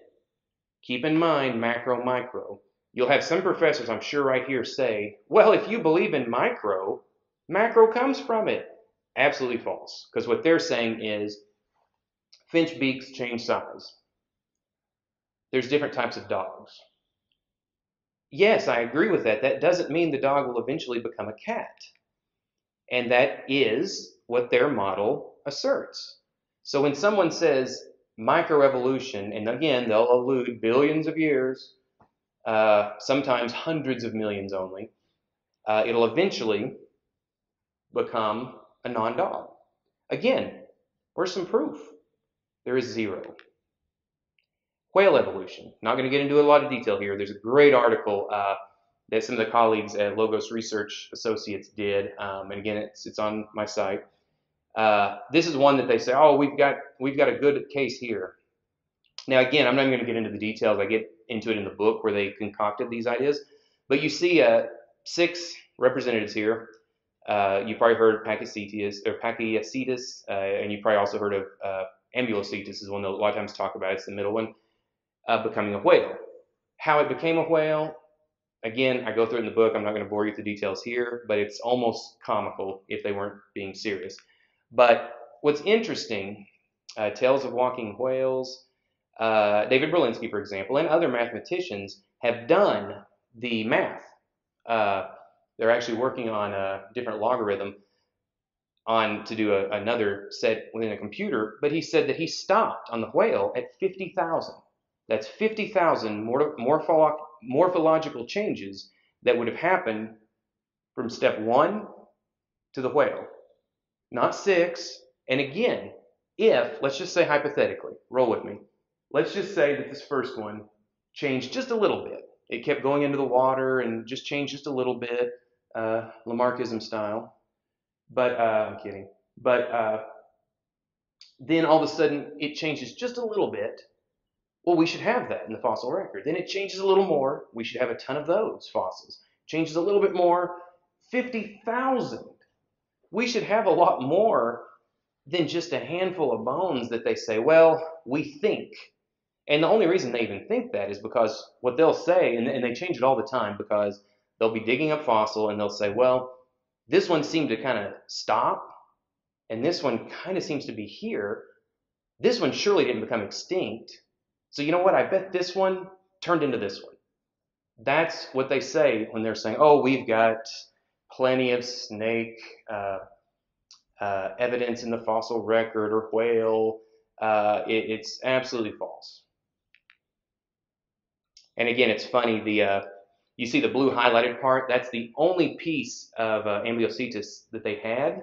keep in mind macro, micro. You'll have some professors, I'm sure, right here say, well, if you believe in micro, macro comes from it. Absolutely false, because what they're saying is finch beaks change size. There's different types of dogs. Yes, I agree with that. That doesn't mean the dog will eventually become a cat. And that is what their model asserts. So when someone says microevolution, and again, they'll allude billions of years, uh, sometimes hundreds of millions only, uh, it'll eventually become a non-dog. Again, where's some proof? There is zero. Whale evolution. Not going to get into a lot of detail here. There's a great article uh, that some of the colleagues at Logos Research Associates did, um, and again, it's it's on my site. Uh, this is one that they say, oh, we've got we've got a good case here. Now, again, I'm not going to get into the details. I get into it in the book where they concocted these ideas, but you see uh, six representatives here. Uh, you probably heard Pakicetus or Pakicetus, uh, and you probably also heard of uh, Ambulocetus is one that a lot of times talk about. It's the middle one, uh, becoming a whale. How it became a whale, again, I go through it in the book. I'm not going to bore you with the details here, but it's almost comical if they weren't being serious. But what's interesting, uh, Tales of Walking Whales, uh, David Berlinski, for example, and other mathematicians have done the math. Uh, they're actually working on a different logarithm on to do a, another set within a computer, but he said that he stopped on the whale at fifty thousand. That's fifty thousand morpholo morphological changes that would have happened from step one to the whale, not six. And again, if, let's just say hypothetically, roll with me, let's just say that this first one changed just a little bit. It kept going into the water and just changed just a little bit, uh, Lamarckism style. But uh, I'm kidding. But uh, then all of a sudden it changes just a little bit. Well, we should have that in the fossil record. Then it changes a little more. We should have a ton of those fossils. Changes a little bit more, fifty thousand. We should have a lot more than just a handful of bones that they say, well, we think. And the only reason they even think that is because what they'll say, and, and they change it all the time, because they'll be digging up fossil and they'll say, well, this one seemed to kind of stop, and this one kind of seems to be here. This one surely didn't become extinct. So you know what? I bet this one turned into this one. That's what they say when they're saying, oh, we've got plenty of snake uh, uh, evidence in the fossil record, or whale. Uh, it, it's absolutely false. And again, it's funny, the uh, you see the blue highlighted part, that's the only piece of uh, Ambulocetus that they had,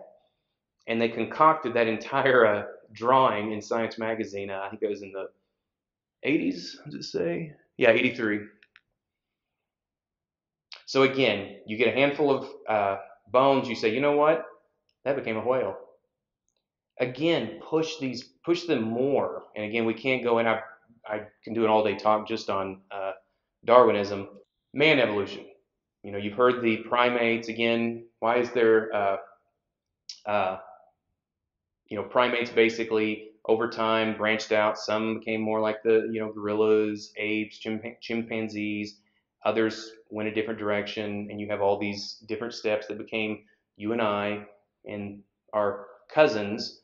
and they concocted that entire uh, drawing in Science Magazine. Uh, I think it was in the eighties, does it say? Yeah, eighty-three. So again, you get a handful of uh, bones, you say, you know what? That became a whale. Again, push these, push them more. And again, we can't go in, I, I can do an all-day talk just on uh, Darwinism. Man evolution. You know, you've heard the primates again. Why is there, uh, uh, you know, primates basically over time branched out. Some became more like the, you know, gorillas, apes, chimp chimpanzees. Others went a different direction, and you have all these different steps that became you and I and our cousins.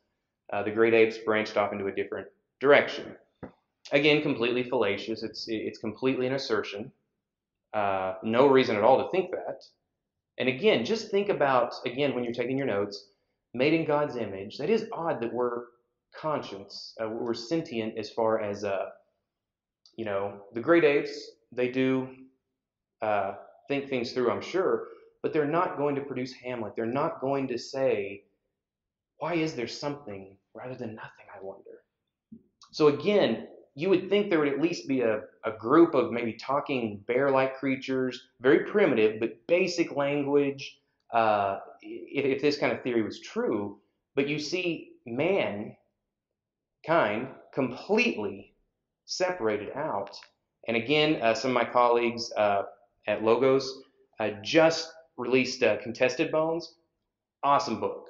Uh, the great apes branched off into a different direction. Again, completely fallacious. It's it's completely an assertion. Uh, no reason at all to think that. And again, just think about, again, when you're taking your notes, made in God's image. That is odd that we're conscious, uh, we're sentient as far as, uh, you know, the great apes, they do uh, think things through, I'm sure, but they're not going to produce Hamlet. They're not going to say, why is there something rather than nothing, I wonder? So again, you would think there would at least be a, a group of maybe talking bear-like creatures, very primitive, but basic language, uh, if, if this kind of theory was true. But you see mankind completely separated out. And again, uh, some of my colleagues uh, at Logos uh, just released uh, Contested Bones. Awesome book.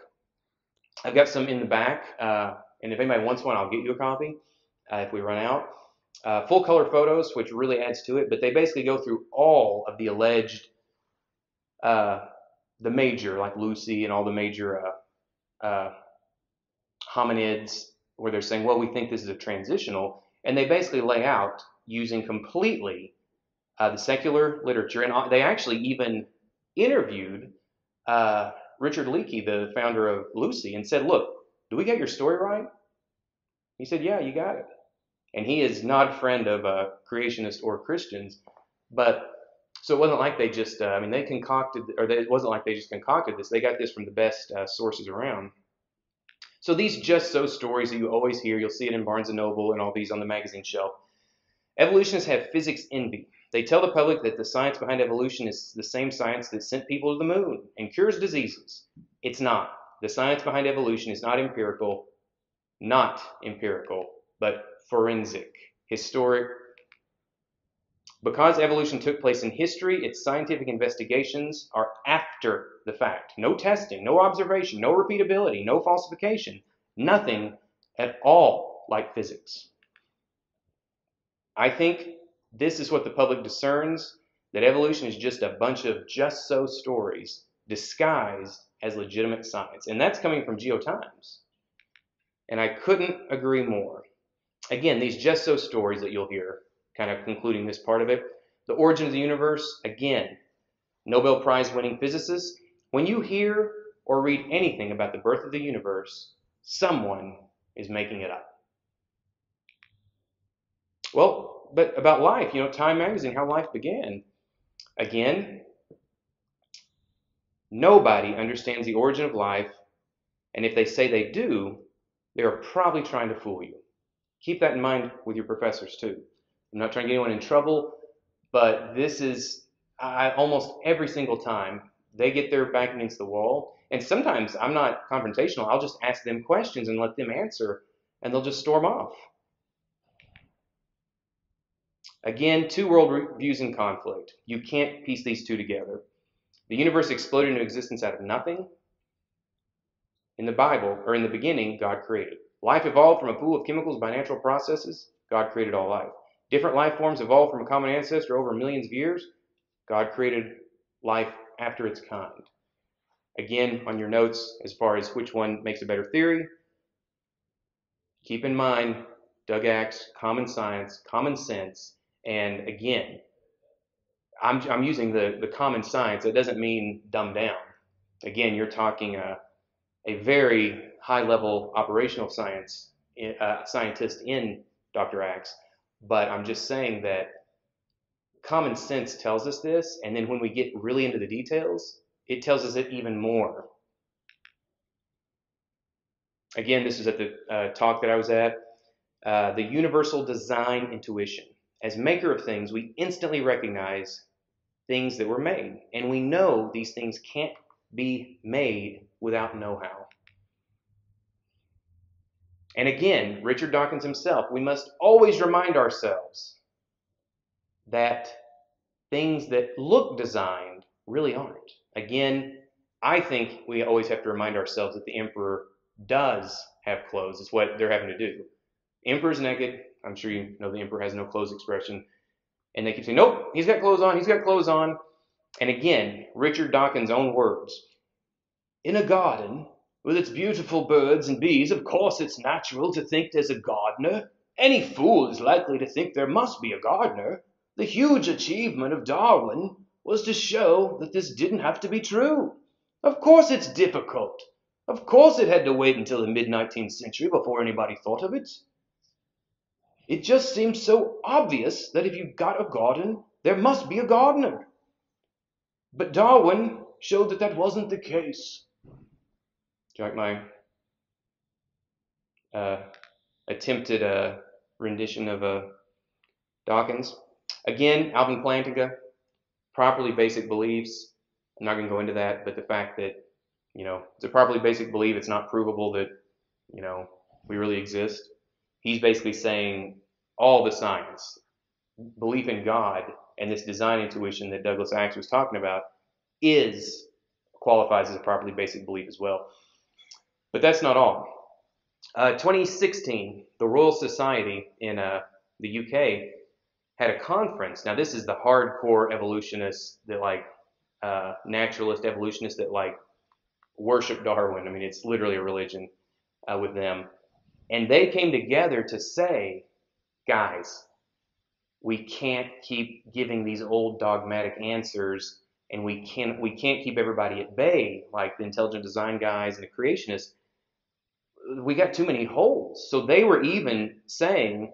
I've got some in the back, uh, and if anybody wants one, I'll get you a copy. Uh, if we run out, uh, full color photos, which really adds to it, but they basically go through all of the alleged, uh, the major, like Lucy and all the major uh, uh, hominids, where they're saying, well, we think this is a transitional, and they basically lay out using completely uh, the secular literature, and they actually even interviewed uh, Richard Leakey, the founder of Lucy, and said, look, do we get your story right? He said, yeah, you got it. And he is not a friend of uh, creationists or Christians, but so it wasn't like they just, uh, I mean, they concocted, or they, it wasn't like they just concocted this. They got this from the best uh, sources around. So these just so stories that you always hear, you'll see it in Barnes and Noble and all these on the magazine shelf. Evolutionists have physics envy. They tell the public that the science behind evolution is the same science that sent people to the moon and cures diseases. It's not. The science behind evolution is not empirical, not empirical, but forensic, historic. Because evolution took place in history, its scientific investigations are after the fact. No testing, no observation, no repeatability, no falsification, nothing at all like physics. I think this is what the public discerns, that evolution is just a bunch of just-so stories disguised as legitimate science. And that's coming from GeoTimes. And I couldn't agree more. Again, these just-so stories that you'll hear, kind of concluding this part of it. The origin of the universe, again, Nobel Prize-winning physicists. When you hear or read anything about the birth of the universe, someone is making it up. Well, but about life, you know, Time Magazine, how life began. Again, nobody understands the origin of life, and if they say they do, they are probably trying to fool you. Keep that in mind with your professors, too. I'm not trying to get anyone in trouble, but this is, I, almost every single time, they get their back against the wall, and sometimes I'm not confrontational. I'll just ask them questions and let them answer, and they'll just storm off. Again, two worldviews in conflict. You can't piece these two together. The universe exploded into existence out of nothing. In the Bible, or in the beginning, God created. Life evolved from a pool of chemicals by natural processes. God created all life. Different life forms evolved from a common ancestor over millions of years. God created life after its kind. Again, on your notes, as far as which one makes a better theory, keep in mind, Doug Axe, common science, common sense. And again, I'm, I'm using the, the common science. It doesn't mean dumbed down. Again, you're talking a, a very high-level operational science uh, scientist in Doctor Axe. But I'm just saying that common sense tells us this. And then when we get really into the details, it tells us it even more. Again, this is at the uh, talk that I was at. Uh, the universal design intuition. As maker of things, we instantly recognize things that were made, and we know these things can't be made without know-how. And again, Richard Dawkins himself, we must always remind ourselves that things that look designed really aren't. Again, I think we always have to remind ourselves that the emperor does have clothes. It's what they're having to do. Emperor's naked. I'm sure you know the emperor has no clothes expression. And they keep saying, nope, he's got clothes on, he's got clothes on. And again, Richard Dawkins' own words. In a garden with its beautiful birds and bees, of course it's natural to think there's a gardener. Any fool is likely to think there must be a gardener. The huge achievement of Darwin was to show that this didn't have to be true. Of course it's difficult. Of course it had to wait until the mid-nineteenth century before anybody thought of it. It just seems so obvious that if you've got a garden, there must be a gardener. But Darwin showed that that wasn't the case. Do you like my uh, attempted uh, rendition of uh, Dawkins? Again, Alvin Plantinga, properly basic beliefs. I'm not going to go into that, but the fact that, you know, it's a properly basic belief, it's not provable that, you know, we really exist. He's basically saying all the science, belief in God, and this design intuition that Douglas Axe was talking about is, qualifies as a properly basic belief as well. But that's not all. Uh, twenty sixteen, the Royal Society in uh, the U K had a conference. Now this is the hardcore evolutionists that like, uh, naturalist evolutionists that like worship Darwin. I mean, it's literally a religion uh, with them. And they came together to say, guys, we can't keep giving these old dogmatic answers, and we can't, we can't keep everybody at bay, like the intelligent design guys and the creationists. We got too many holes. So they were even saying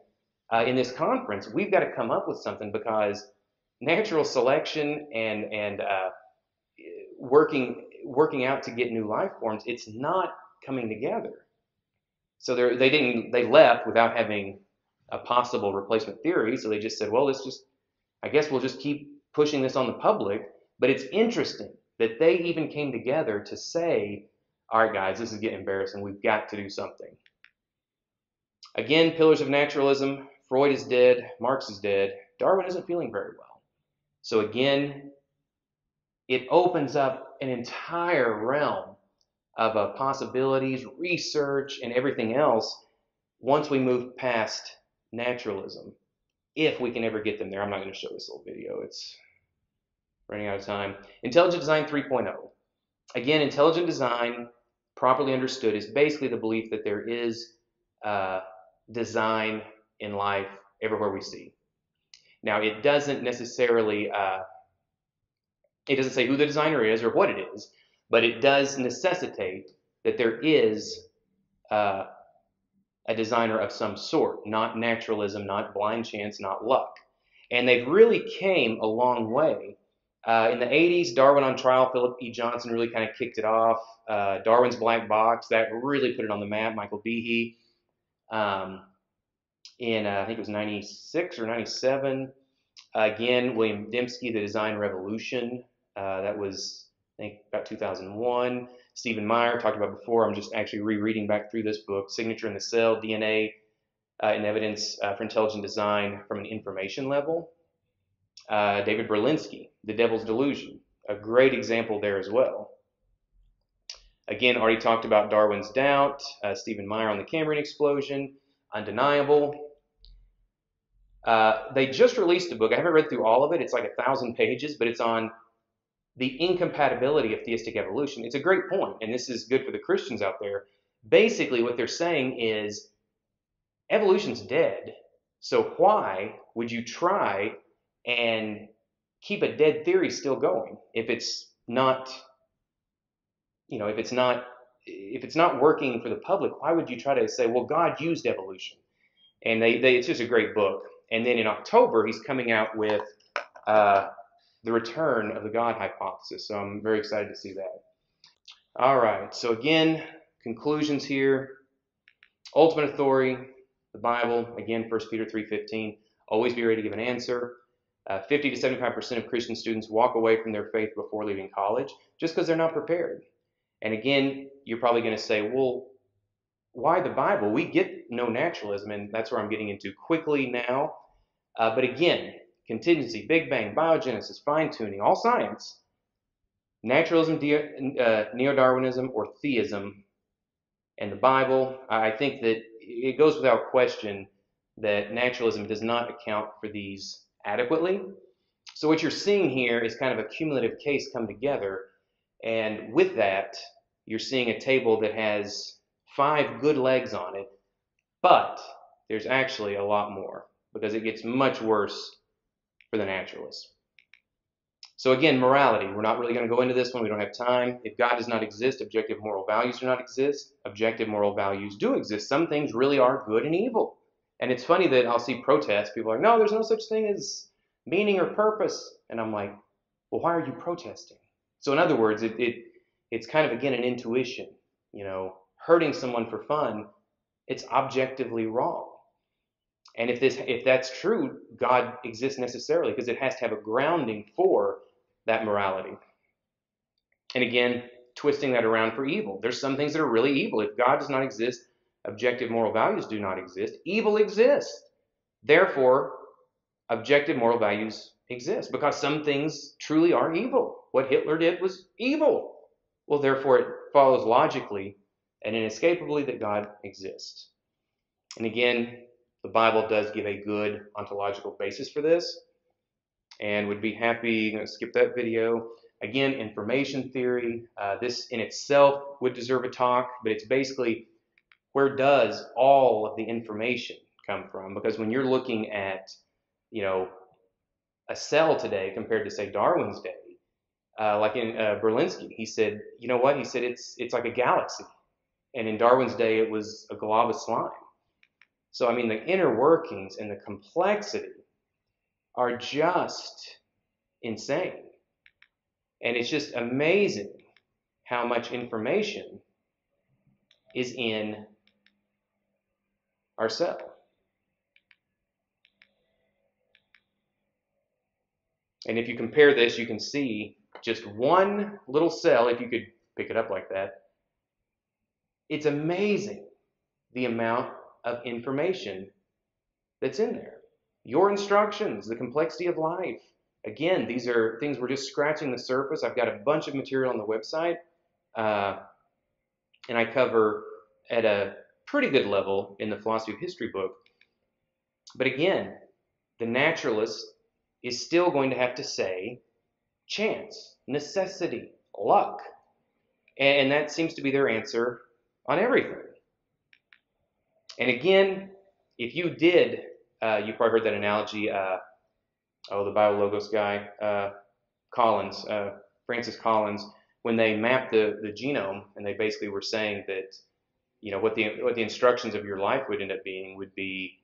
uh, in this conference, we've got to come up with something, because natural selection and, and uh, working, working out to get new life forms, it's not coming together. So they didn't. They left without having a possible replacement theory. So they just said, "Well, let's just I guess we'll just keep pushing this on the public. But it's interesting that they even came together to say, all right, guys, this is getting embarrassing. We've got to do something. Again, pillars of naturalism. Freud is dead. Marx is dead. Darwin isn't feeling very well. So again, it opens up an entire realm of uh, possibilities, research, and everything else once we move past naturalism. If we can ever get them there. I'm not going to show this little video. It's running out of time. Intelligent Design three point oh. Again, intelligent design, properly understood, is basically the belief that there is uh, design in life everywhere we see. Now, it doesn't necessarily, uh, it doesn't say who the designer is or what it is, but it does necessitate that there is uh, a designer of some sort, not naturalism, not blind chance, not luck. And they've really came a long way. Uh, in the eighties, Darwin on Trial, Philip E. Johnson really kind of kicked it off. Uh, Darwin's Black Box, that really put it on the map, Michael Behe. Um, in, uh, I think it was ninety-six or ninety-seven. Uh, again, William Dembski, The Design Revolution. Uh, that was, I think, about two thousand one. Stephen Meyer, talked about before. I'm just actually rereading back through this book. Signature in the Cell, D N A uh, and Evidence uh, for Intelligent Design from an Information Level. Uh, David Berlinski, The Devil's Delusion, a great example there as well. Again, already talked about Darwin's Doubt, uh, Stephen Meyer on the Cambrian Explosion, Undeniable. Uh, they just released a book. I haven't read through all of it. It's like a thousand pages, but it's on the incompatibility of theistic evolution. It's a great point, and this is good for the Christians out there. Basically, what they're saying is evolution's dead, so why would you try and keep a dead theory still going if it's not, you know, if it's not, if it's not working for the public? Why would you try to say, well, God used evolution? And they, they it's just a great book. And then in October, he's coming out with uh, The Return of the God Hypothesis. So I'm very excited to see that. All right. So again, conclusions here. Ultimate authority, the Bible. Again, First Peter three fifteen. Always be ready to give an answer. Uh, fifty to seventy-five percent of Christian students walk away from their faith before leaving college just because they're not prepared. And again, you're probably going to say, well, why the Bible? We get no naturalism, and that's where I'm getting into quickly now. Uh, but again, contingency, Big Bang, biogenesis, fine-tuning, all science. Naturalism, de- uh, neo-Darwinism, or theism, and the Bible. I think that it goes without question that naturalism does not account for these adequately. So what you're seeing here is kind of a cumulative case come together, and with that you're seeing a table that has five good legs on it, but there's actually a lot more because it gets much worse for the naturalists. So again, morality, we're not really going to go into this one, we don't have time. If God does not exist, objective moral values do not exist. Objective moral values do exist. Some things really are good and evil. And it's funny that I'll see protests. People are like, no, there's no such thing as meaning or purpose. And I'm like, well, why are you protesting? So in other words, it, it it's kind of, again, an intuition. You know, hurting someone for fun, it's objectively wrong. And if this if that's true, God exists necessarily because it has to have a grounding for that morality. And again, twisting that around for evil. There's some things that are really evil. If God does not exist, objective moral values do not exist. Evil exists. Therefore, objective moral values exist because some things truly are evil. What Hitler did was evil. Well, therefore, it follows logically and inescapably that God exists. And again, the Bible does give a good ontological basis for this, and would be happy, I'm going to skip that video. Again, information theory. Uh, this in itself would deserve a talk, but it's basically, where does all of the information come from? Because when you're looking at, you know, a cell today compared to, say, Darwin's day, uh, like in uh, Berlinski, he said, you know what? He said it's it's like a galaxy. And in Darwin's day, it was a glob of slime. So, I mean, the inner workings and the complexity are just insane. And it's just amazing how much information is in our cell. And if you compare this, you can see just one little cell, if you could pick it up like that, it's amazing the amount of information that's in there. Your instructions, the complexity of life. Again, these are things we're just scratching the surface. I've got a bunch of material on the website, uh, and I cover at a pretty good level in the Philosophy of History book. But again, the naturalist is still going to have to say chance, necessity, luck. And that seems to be their answer on everything. And again, if you did, uh, you probably heard that analogy, uh, oh, the BioLogos guy, uh, Collins, uh, Francis Collins, when they mapped the, the genome, and they basically were saying that, you know, what the, what the instructions of your life would end up being would be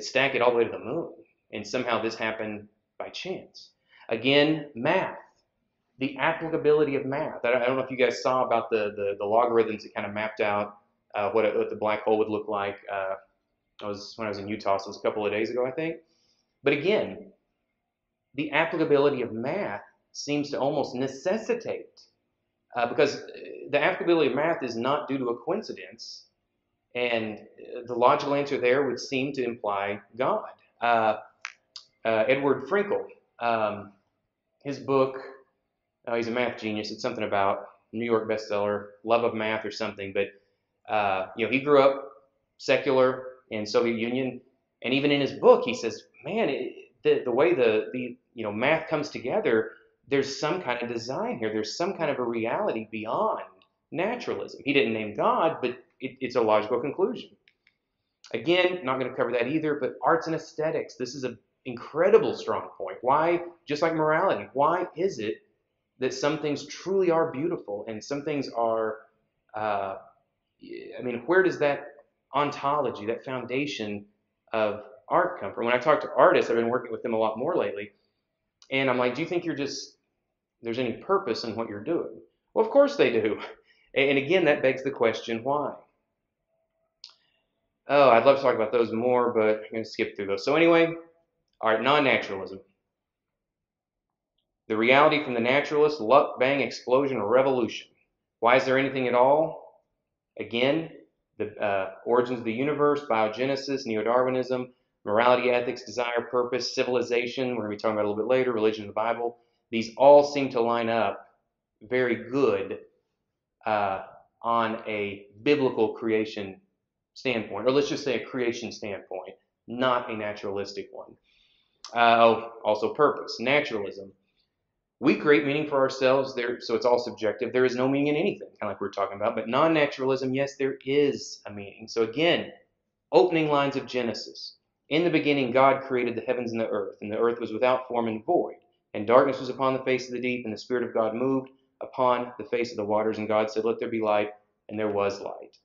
stack it all the way to the moon. And somehow this happened by chance. Again, math. The applicability of math. I don't know if you guys saw about the, the, the logarithms that kind of mapped out uh, what, a, what the black hole would look like. Uh, I was, when I was in Utah, so it was a couple of days ago, I think. But again, the applicability of math seems to almost necessitate, uh, because the applicability of math is not due to a coincidence, and the logical answer there would seem to imply God. Uh, uh, Edward Frenkel, um, his book... Oh, he's a math genius. It's something about New York bestseller, Love of Math or something. But, uh, you know, he grew up secular in Soviet Union. And even in his book, he says, man, it, the, the way the, the, you know, math comes together, there's some kind of design here. There's some kind of a reality beyond naturalism. He didn't name God, but it, it's a logical conclusion. Again, not going to cover that either, but arts and aesthetics. This is an incredible strong point. Why, just like morality, why is it that some things truly are beautiful and some things are, uh, I mean, where does that ontology, that foundation of art come from? When I talk to artists, I've been working with them a lot more lately, and I'm like, do you think you're just, there's any purpose in what you're doing? Well, of course they do. And again, that begs the question, why? Oh, I'd love to talk about those more, but I'm going to skip through those. So anyway, all right, non-naturalism. The reality from the naturalist, luck, bang, explosion, revolution. Why is there anything at all? Again, the uh, origins of the universe, biogenesis, neo-Darwinism, morality, ethics, desire, purpose, civilization, we're going to be talking about a little bit later, religion, the Bible. These all seem to line up very good uh, on a biblical creation standpoint, or let's just say a creation standpoint, not a naturalistic one. Uh, oh, also purpose, naturalism. We create meaning for ourselves, there, so it's all subjective. There is no meaning in anything, kind of like we were talking about. But non-naturalism, yes, there is a meaning. So again, opening lines of Genesis. In the beginning, God created the heavens and the earth, and the earth was without form and void. And darkness was upon the face of the deep, and the Spirit of God moved upon the face of the waters. And God said, let there be light, and there was light.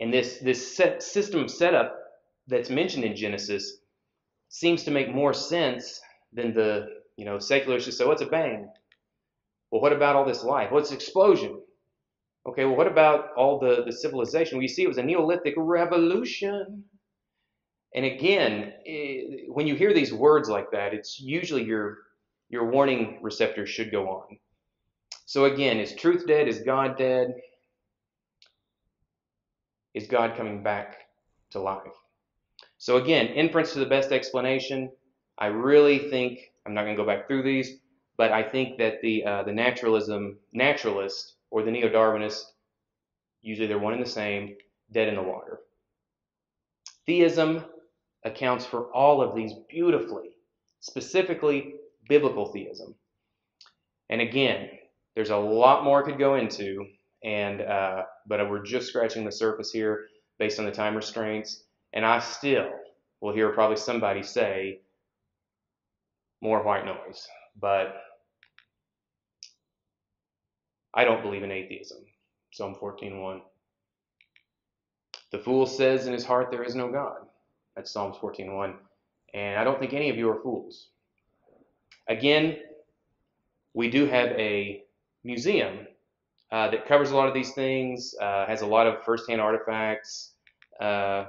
And this, this set, system of setup that's mentioned in Genesis seems to make more sense then the, you know, secularists just say, what's a bang? Well, what about all this life? What's explosion? Okay, well, what about all the, the civilization? Well, you see, it was a Neolithic revolution. And again, it, when you hear these words like that, it's usually your, your warning receptors should go on. So again, is truth dead? Is God dead? Is God coming back to life? So again, inference to the best explanation. I really think, I'm not going to go back through these, but I think that the uh, the naturalism, naturalist or the neo-Darwinist, usually they're one and the same, dead in the water. Theism accounts for all of these beautifully, specifically biblical theism. And again, there's a lot more I could go into, and uh, but we're just scratching the surface here based on the time restraints, and I still will hear probably somebody say, more white noise, but I don't believe in atheism. Psalm fourteen one. The fool says in his heart there is no God. That's Psalms fourteen one. And I don't think any of you are fools. Again, we do have a museum uh, that covers a lot of these things, uh, has a lot of first-hand artifacts. Uh,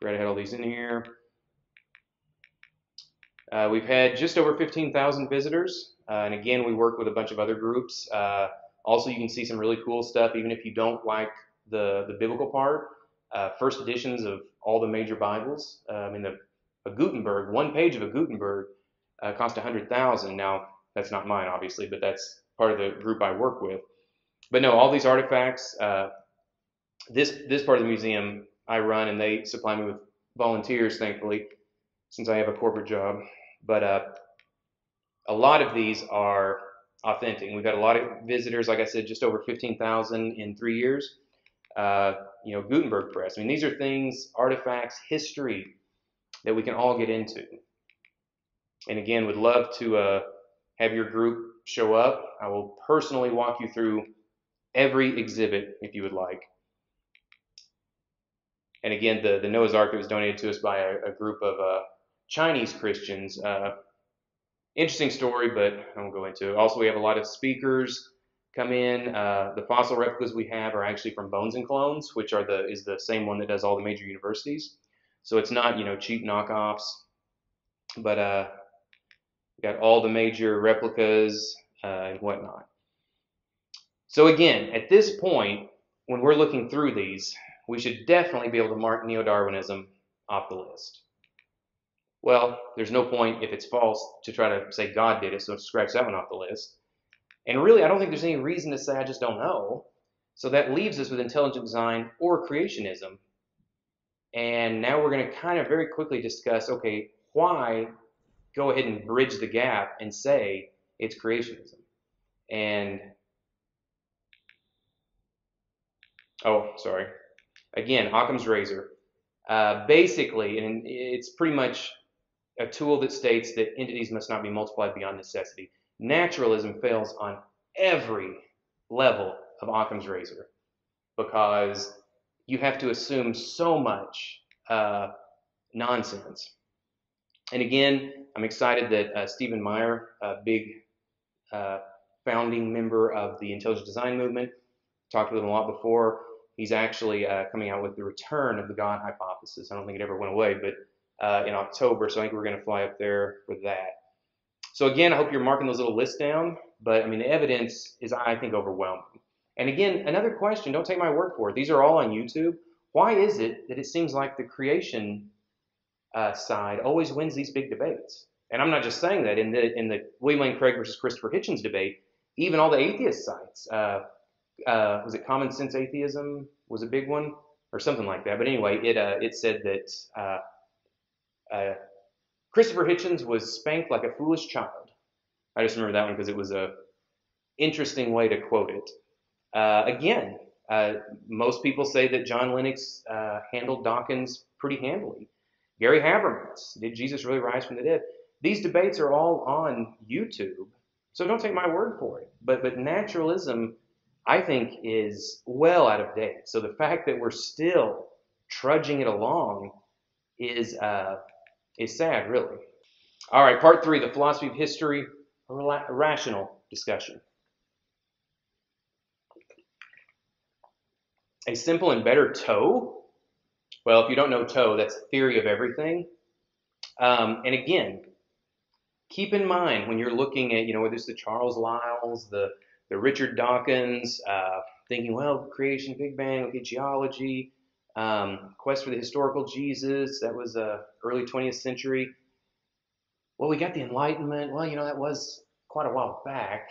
right ahead, all these in here. Uh, we've had just over fifteen thousand visitors, uh, and again, we work with a bunch of other groups. Uh, also, you can see some really cool stuff, even if you don't like the, the biblical part. Uh, first editions of all the major Bibles. I mean, um, a Gutenberg, one page of a Gutenberg uh, cost one hundred thousand dollars. Now, that's not mine, obviously, but that's part of the group I work with. But no, all these artifacts, uh, this, this part of the museum I run, and they supply me with volunteers, thankfully, since I have a corporate job. But uh, a lot of these are authentic. We've had a lot of visitors, like I said, just over fifteen thousand in three years. Uh, you know, Gutenberg Press. I mean, these are things, artifacts, history that we can all get into. And again, would love to uh, have your group show up. I will personally walk you through every exhibit if you would like. And again, the, the Noah's Ark that was donated to us by a, a group of uh, Chinese Christians. Uh, interesting story, but I won't go into it. Also, we have a lot of speakers come in. Uh, the fossil replicas we have are actually from Bones and Clones, which are the is the same one that does all the major universities. So it's not, you know, cheap knockoffs. But uh, we got all the major replicas uh, and whatnot. So again, at this point, when we're looking through these, we should definitely be able to mark neo-Darwinism off the list. Well, there's no point if it's false to try to say God did it, so scratch that one off the list. And really, I don't think there's any reason to say I just don't know. So that leaves us with intelligent design or creationism. And now we're going to kind of very quickly discuss, okay, why go ahead and bridge the gap and say it's creationism? And, oh, sorry. Again, Occam's razor. Uh, basically, and it's pretty much a tool that states that entities must not be multiplied beyond necessity. Naturalism fails on every level of Occam's razor because you have to assume so much uh, nonsense. And again, I'm excited that uh, Stephen Meyer, a big uh, founding member of the intelligent design movement, talked with him a lot before. He's actually uh, coming out with the return of the God hypothesis. I don't think it ever went away, but uh, in October, so I think we're going to fly up there for that. So again, I hope you're marking those little lists down, but I mean, the evidence is, I think, overwhelming. And again, another question, don't take my word for it. These are all on YouTube. Why is it that it seems like the creation uh, side always wins these big debates? And I'm not just saying that. In the, in the William Lane Craig versus Christopher Hitchens debate, even all the atheist sites, uh, uh, was it Common Sense Atheism was a big one or something like that. But anyway, it, uh, it said that uh, uh, Christopher Hitchens was spanked like a foolish child. I just remember that one because it was a interesting way to quote it. Uh, again, uh, most people say that John Lennox uh, handled Dawkins pretty handily. Gary Habermas, did Jesus really rise from the dead? These debates are all on YouTube, so don't take my word for it. But, but naturalism, I think, is well out of date. So the fact that we're still trudging it along is... Uh, It's sad, really. All right, part three, the philosophy of history, a rational discussion. A simple and better toe? Well, if you don't know toe, that's theory of everything. Um, and again, keep in mind when you're looking at, you know, whether it's the Charles Lyells, the, the Richard Dawkins, uh, thinking, well, creation, Big Bang, okay, geology, Um, quest for the historical Jesus, that was uh, early twentieth century. Well, we got the Enlightenment. Well, you know, that was quite a while back.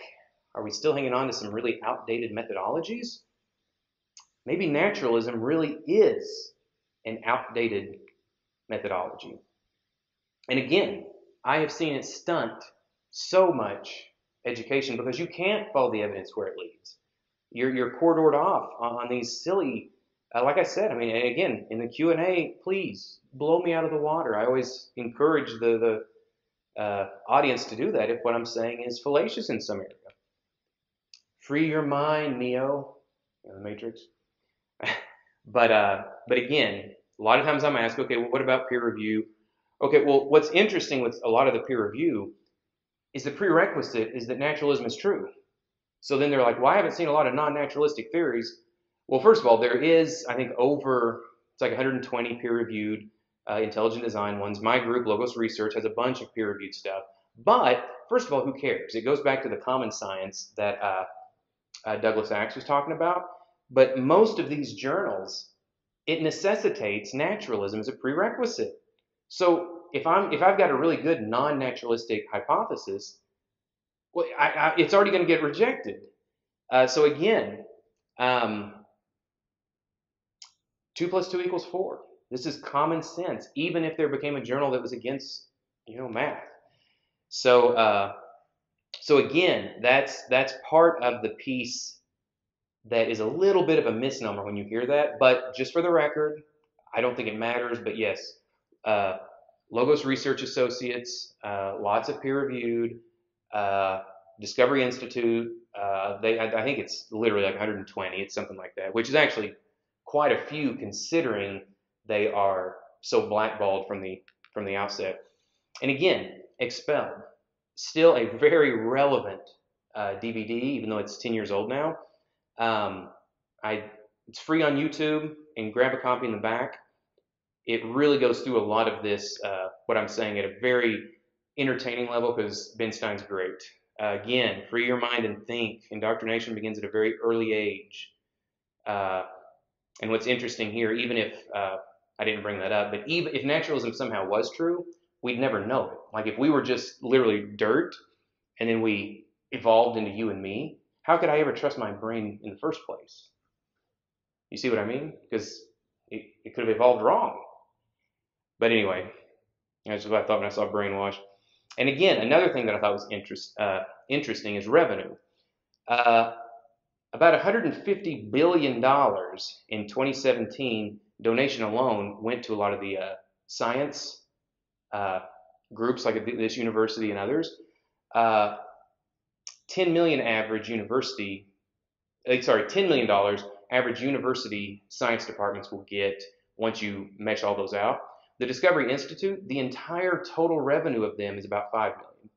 Are we still hanging on to some really outdated methodologies? Maybe naturalism really is an outdated methodology. And again, I have seen it stunt so much education because you can't follow the evidence where it leads. You're, you're corridored off on these silly Uh, like I said, I mean, again, in the Q and A, please blow me out of the water. I always encourage the, the uh, audience to do that if what I'm saying is fallacious in some area. Free your mind, Neo, you know, the Matrix. but, uh, but again, a lot of times I'm asked, okay, well, what about peer review? Okay, well, what's interesting with a lot of the peer review is the prerequisite is that naturalism is true. So then they're like, well, I haven't seen a lot of non-naturalistic theories. Well, first of all, there is, I think, over, it's like one hundred twenty peer-reviewed uh, intelligent design ones. My group, Logos Research, has a bunch of peer-reviewed stuff. But first of all, who cares? It goes back to the common science that uh, uh, Douglas Axe was talking about. But most of these journals, it necessitates naturalism as a prerequisite. So if I'm if I've got a really good non-naturalistic hypothesis, well, I, I, it's already going to get rejected. Uh, so again, um, two plus two equals four. This is common sense, even if there became a journal that was against, you know, math. So uh, so again, that's that's part of the piece that is a little bit of a misnomer when you hear that. But just for the record, I don't think it matters. But yes, uh, Logos Research Associates, uh, lots of peer-reviewed, uh, Discovery Institute. Uh, they, I, I think it's literally like one hundred twenty. It's something like that, which is actually quite a few considering they are so blackballed from the from the outset. And again, Expelled, still a very relevant uh, D V D, even though it's ten years old now. Um, I, it's free on YouTube, and grab a copy in the back. It really goes through a lot of this, uh, what I'm saying, at a very entertaining level, because Ben Stein's great. Uh, again, free your mind and think. Indoctrination begins at a very early age. Uh, and what's interesting here, even if uh, I didn't bring that up, but even if naturalism somehow was true, we'd never know it. Like if we were just literally dirt, and then we evolved into you and me, how could I ever trust my brain in the first place? You see what I mean? Because it, it could have evolved wrong. But anyway, that's what I thought when I saw brainwash. And again, another thing that I thought was interest, uh, interesting is revenue. Uh, about one hundred fifty billion dollars in twenty seventeen, donation alone went to a lot of the uh, science uh, groups like this university and others. Uh, ten million average university, sorry, ten million dollars average university science departments will get once you mesh all those out. The Discovery Institute, the entire total revenue of them is about five million.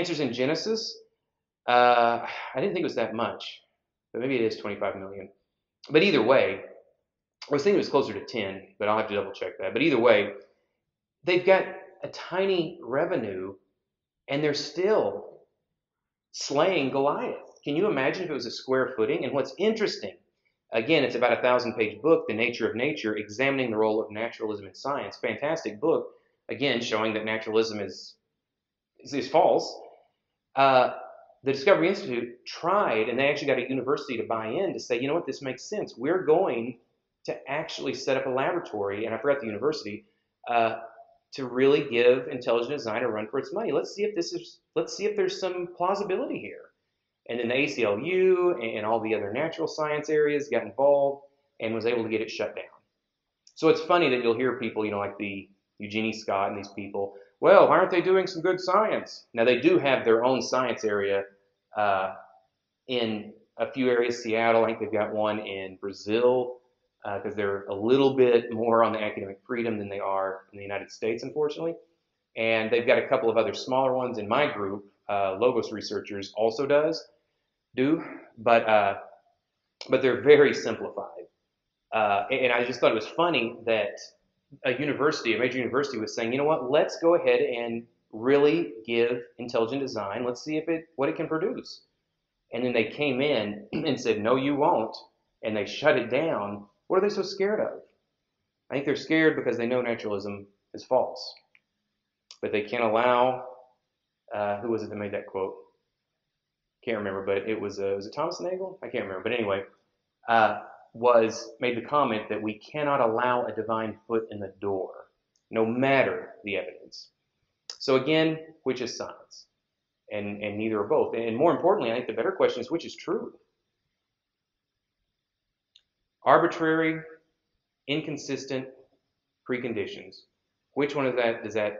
Answers in Genesis, uh, I didn't think it was that much, but maybe it is twenty-five million. But either way, I was thinking it was closer to ten, but I'll have to double check that. But either way, they've got a tiny revenue, and they're still slaying Goliath. Can you imagine if it was a square footing? And what's interesting, again, it's about a thousand-page book, The Nature of Nature, examining the role of naturalism in science. Fantastic book, again, showing that naturalism is, is, is false. Uh, the Discovery Institute tried, and they actually got a university to buy in to say, you know what, this makes sense. We're going to actually set up a laboratory, and I forgot the university, uh, to really give intelligent design a run for its money. Let's see if this is, let's see if there's some plausibility here. And then the A C L U and all the other natural science areas got involved and was able to get it shut down. So it's funny that you'll hear people, you know, like the Eugenie Scott and these people, well, why aren't they doing some good science? Now they do have their own science area uh, in a few areas, Seattle, I think they've got one in Brazil, because uh, they're a little bit more on the academic freedom than they are in the United States, unfortunately. And they've got a couple of other smaller ones in my group, uh, Logos Researchers also does, do, but uh, but they're very simplified. Uh, and I just thought it was funny that a university, a major university was saying, you know what, let's go ahead and really give intelligent design, let's see if it what it can produce. And then they came in and said, no, you won't, and they shut it down. What are they so scared of? I think they're scared because they know naturalism is false. But they can't allow, uh, who was it that made that quote? Can't remember, but it was, uh, was it Thomas Nagel? I can't remember, but anyway, uh, was, made the comment that we cannot allow a divine foot in the door, no matter the evidence. So again, which is science? And, and neither are both. And more importantly, I think the better question is, which is true? Arbitrary, inconsistent preconditions. Which one of that does that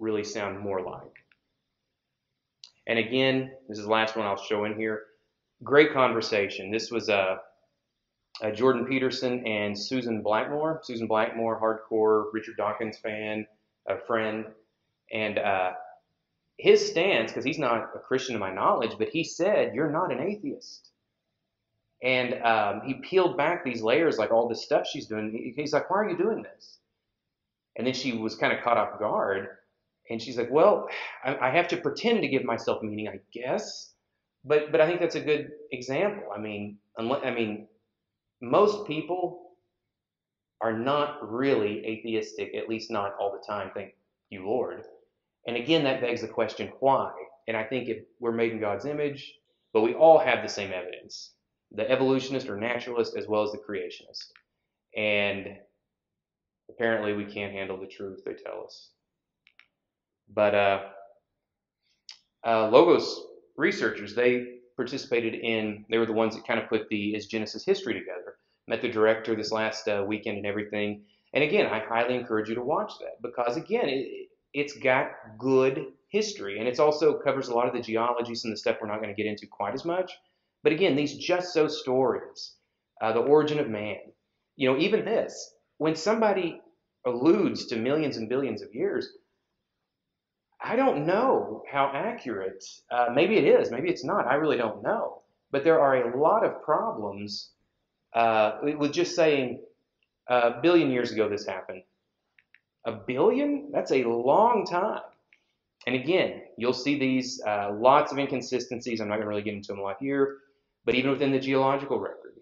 really sound more like? And again, this is the last one I'll show in here. Great conversation. This was uh, uh, Jordan Peterson and Susan Blackmore. Susan Blackmore, hardcore Richard Dawkins fan, a friend. And uh, his stance, because he's not a Christian to my knowledge, but he said, you're not an atheist. And um, he peeled back these layers, like all this stuff she's doing. He's like, why are you doing this? And then she was kind of caught off guard. And she's like, well, I, I have to pretend to give myself meaning, I guess. But but I think that's a good example. I mean, unless, I mean, most people are not really atheistic, at least not all the time, thank you, Lord. And again, that begs the question, why? And I think if we're made in God's image, but we all have the same evidence, the evolutionist or naturalist as well as the creationist. And apparently we can't handle the truth, they tell us. But uh, uh, Logos researchers, they participated in, they were the ones that kind of put the Is Genesis History together. Met the director this last uh, weekend and everything. And again, I highly encourage you to watch that because, again, it, it's got good history. And it also covers a lot of the geologies and the stuff we're not going to get into quite as much. But again, these just so stories, uh, the origin of man, you know, even this, when somebody alludes to millions and billions of years, I don't know how accurate, uh, maybe it is, maybe it's not, I really don't know. But there are a lot of problems uh, with just saying a billion years ago this happened. A billion? That's a long time. And again, you'll see these uh, lots of inconsistencies. I'm not going to really get into them a lot here, but even within the geological record.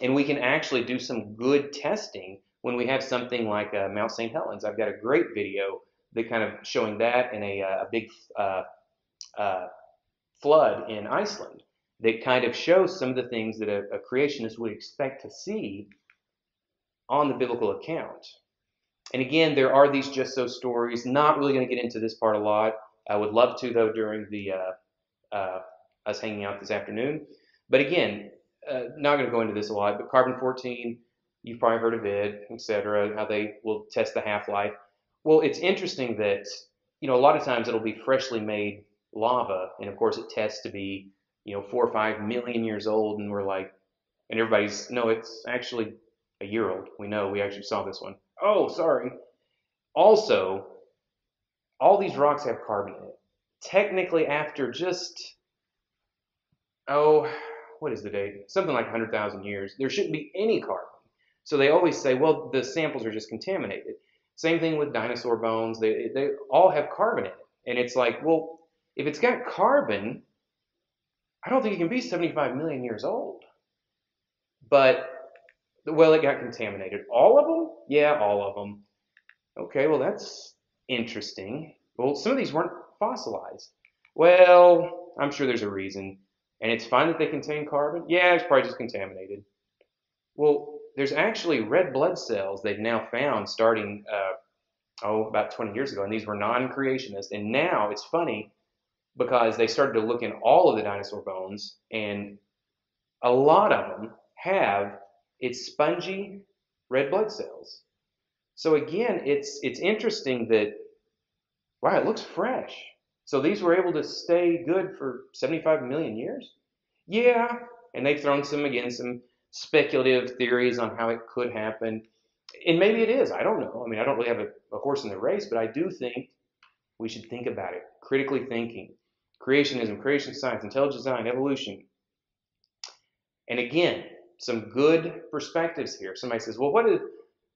And we can actually do some good testing when we have something like uh, Mount Saint Helens. I've got a great video that kind of showing that in a, uh, a big uh, uh, flood in Iceland that kind of shows some of the things that a, a creationist would expect to see on the biblical account. And again, there are these just so stories. Not really going to get into this part a lot. I would love to, though, during the uh, uh, us hanging out this afternoon. But again, uh, not going to go into this a lot, but carbon fourteen, you've probably heard of it, et cetera, how they will test the half-life. Well, it's interesting that, you know, a lot of times it'll be freshly made lava, and of course it tests to be, you know, four or five million years old, and we're like, and everybody's, no, it's actually a year old. We know, we actually saw this one. Oh, sorry. Also, all these rocks have carbon in it. Technically after just, oh, what is the date? Something like one hundred thousand years. There shouldn't be any carbon. So they always say, well, the samples are just contaminated. Same thing with dinosaur bones. They, they all have carbon in it. And it's like, well, if it's got carbon, I don't think it can be seventy-five million years old. But, well, it got contaminated. All of them? Yeah, all of them. Okay, well, that's interesting. Well, some of these weren't fossilized. Well, I'm sure there's a reason. And it's fine that they contain carbon? Yeah, it's probably just contaminated. Well, there's actually red blood cells they've now found starting, uh, oh, about twenty years ago, and these were non-creationists. And now it's funny because they started to look in all of the dinosaur bones, and a lot of them have its spongy red blood cells. So again, it's it's interesting that, wow, it looks fresh. So these were able to stay good for seventy-five million years? Yeah, and they've thrown some, again, some speculative theories on how it could happen. And maybe it is, I don't know. I mean, I don't really have a, a horse in the race, but I do think we should think about it, critically thinking. Creationism, creation science, intelligent design, evolution. And again, some good perspectives here. Somebody says, well, what, is,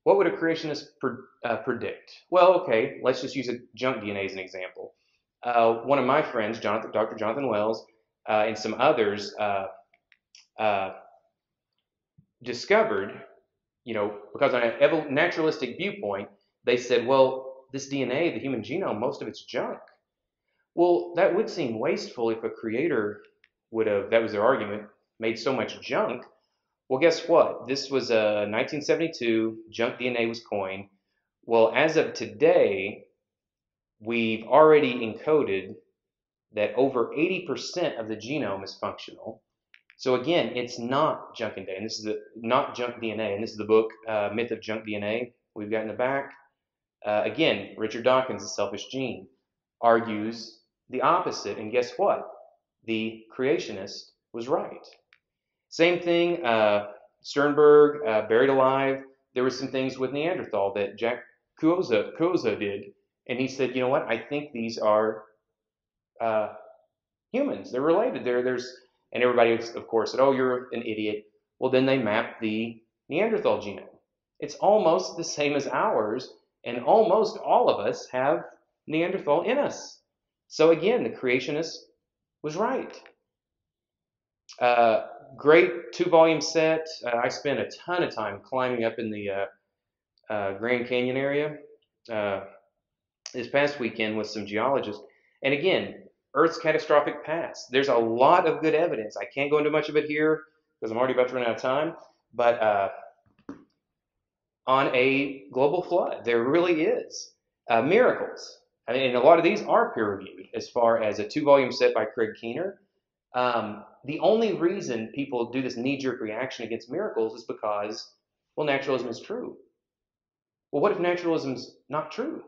what would a creationist pre, uh, predict? Well, okay, let's just use a junk D N A as an example. Uh, one of my friends, Jonathan, Doctor Jonathan Wells, uh, and some others, uh, uh, discovered, you know, because on a naturalistic viewpoint, they said, well, this D N A, the human genome, most of it's junk. Well, that would seem wasteful if a creator would have, that was their argument, made so much junk. Well, guess what? This was uh, nineteen seventy-two, junk D N A was coined. Well, as of today, we've already encoded that over eighty percent of the genome is functional. So again, it's not junk D N A, and this is the, not junk D N A, and this is the book, uh, Myth of Junk D N A, we've got in the back. Uh, again, Richard Dawkins, The Selfish Gene, argues the opposite, and guess what? The creationist was right. Same thing, uh, Sternberg, uh, Buried Alive, there were some things with Neanderthal that Jack Couza did, and he said, you know what, I think these are uh, humans, they're related, they're, there's... And everybody, of course, said, oh, you're an idiot. Well, then they mapped the Neanderthal genome. It's almost the same as ours. And almost all of us have Neanderthal in us. So again, the creationist was right. Uh, great two-volume set. Uh, I spent a ton of time climbing up in the uh, uh, Grand Canyon area uh, this past weekend with some geologists. And again, Earth's catastrophic past. There's a lot of good evidence. I can't go into much of it here because I'm already about to run out of time. But uh, on a global flood, there really is uh, miracles. I mean, and a lot of these are peer-reviewed as far as a two-volume set by Craig Keener. Um, the only reason people do this knee-jerk reaction against miracles is because, well, naturalism is true. Well, what if naturalism's not true?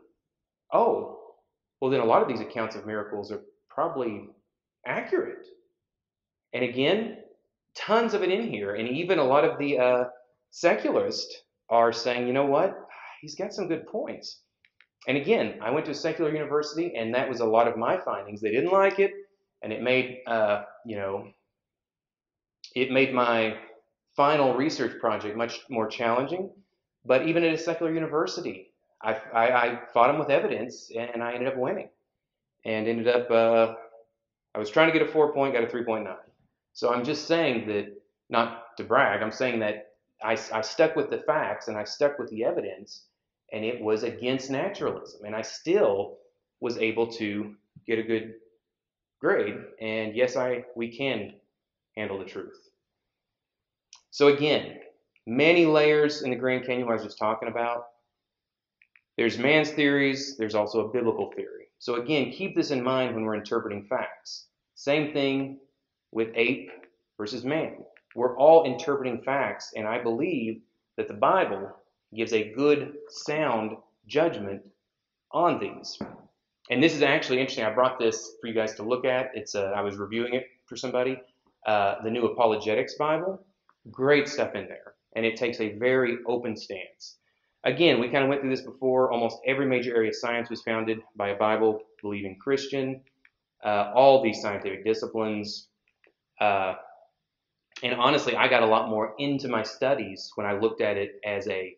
Oh, well, then a lot of these accounts of miracles are probably accurate. And again, tons of it in here. And even a lot of the uh, secularists are saying, you know what, he's got some good points. And again, I went to a secular university, and that was a lot of my findings. They didn't like it, and it made, uh, you know, it made my final research project much more challenging. But even at a secular university, I, I, I fought them with evidence, and I ended up winning. And ended up, uh, I was trying to get a four point, got a three point nine. So I'm just saying that, not to brag, I'm saying that I, I stuck with the facts, and I stuck with the evidence. And it was against naturalism, and I still was able to get a good grade. And yes, I we can handle the truth. So again, many layers in the Grand Canyon I was just talking about. There's man's theories. There's also a biblical theory. So again, keep this in mind when we're interpreting facts. Same thing with ape versus man. We're all interpreting facts, and I believe that the Bible gives a good, sound judgment on these. And this is actually interesting. I brought this for you guys to look at. It's a, I was reviewing it for somebody. Uh, the New Apologetics Bible. Great stuff in there. And it takes a very open stance. Again, we kind of went through this before. Almost every major area of science was founded by a Bible-believing Christian. Uh, all these scientific disciplines. Uh, and honestly, I got a lot more into my studies when I looked at it as a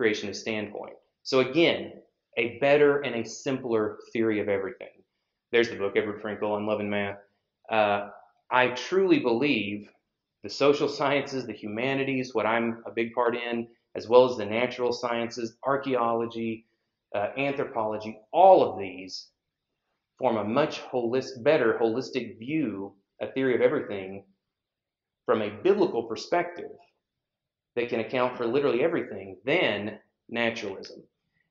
creationist standpoint. So again, a better and a simpler theory of everything. There's the book, Edward Frenkel, on Love and Math. Uh, I truly believe the social sciences, the humanities, what I'm a big part in, as well as the natural sciences, archaeology, uh, anthropology, all of these form a much holistic, better holistic view, a theory of everything from a biblical perspective. They can account for literally everything than naturalism.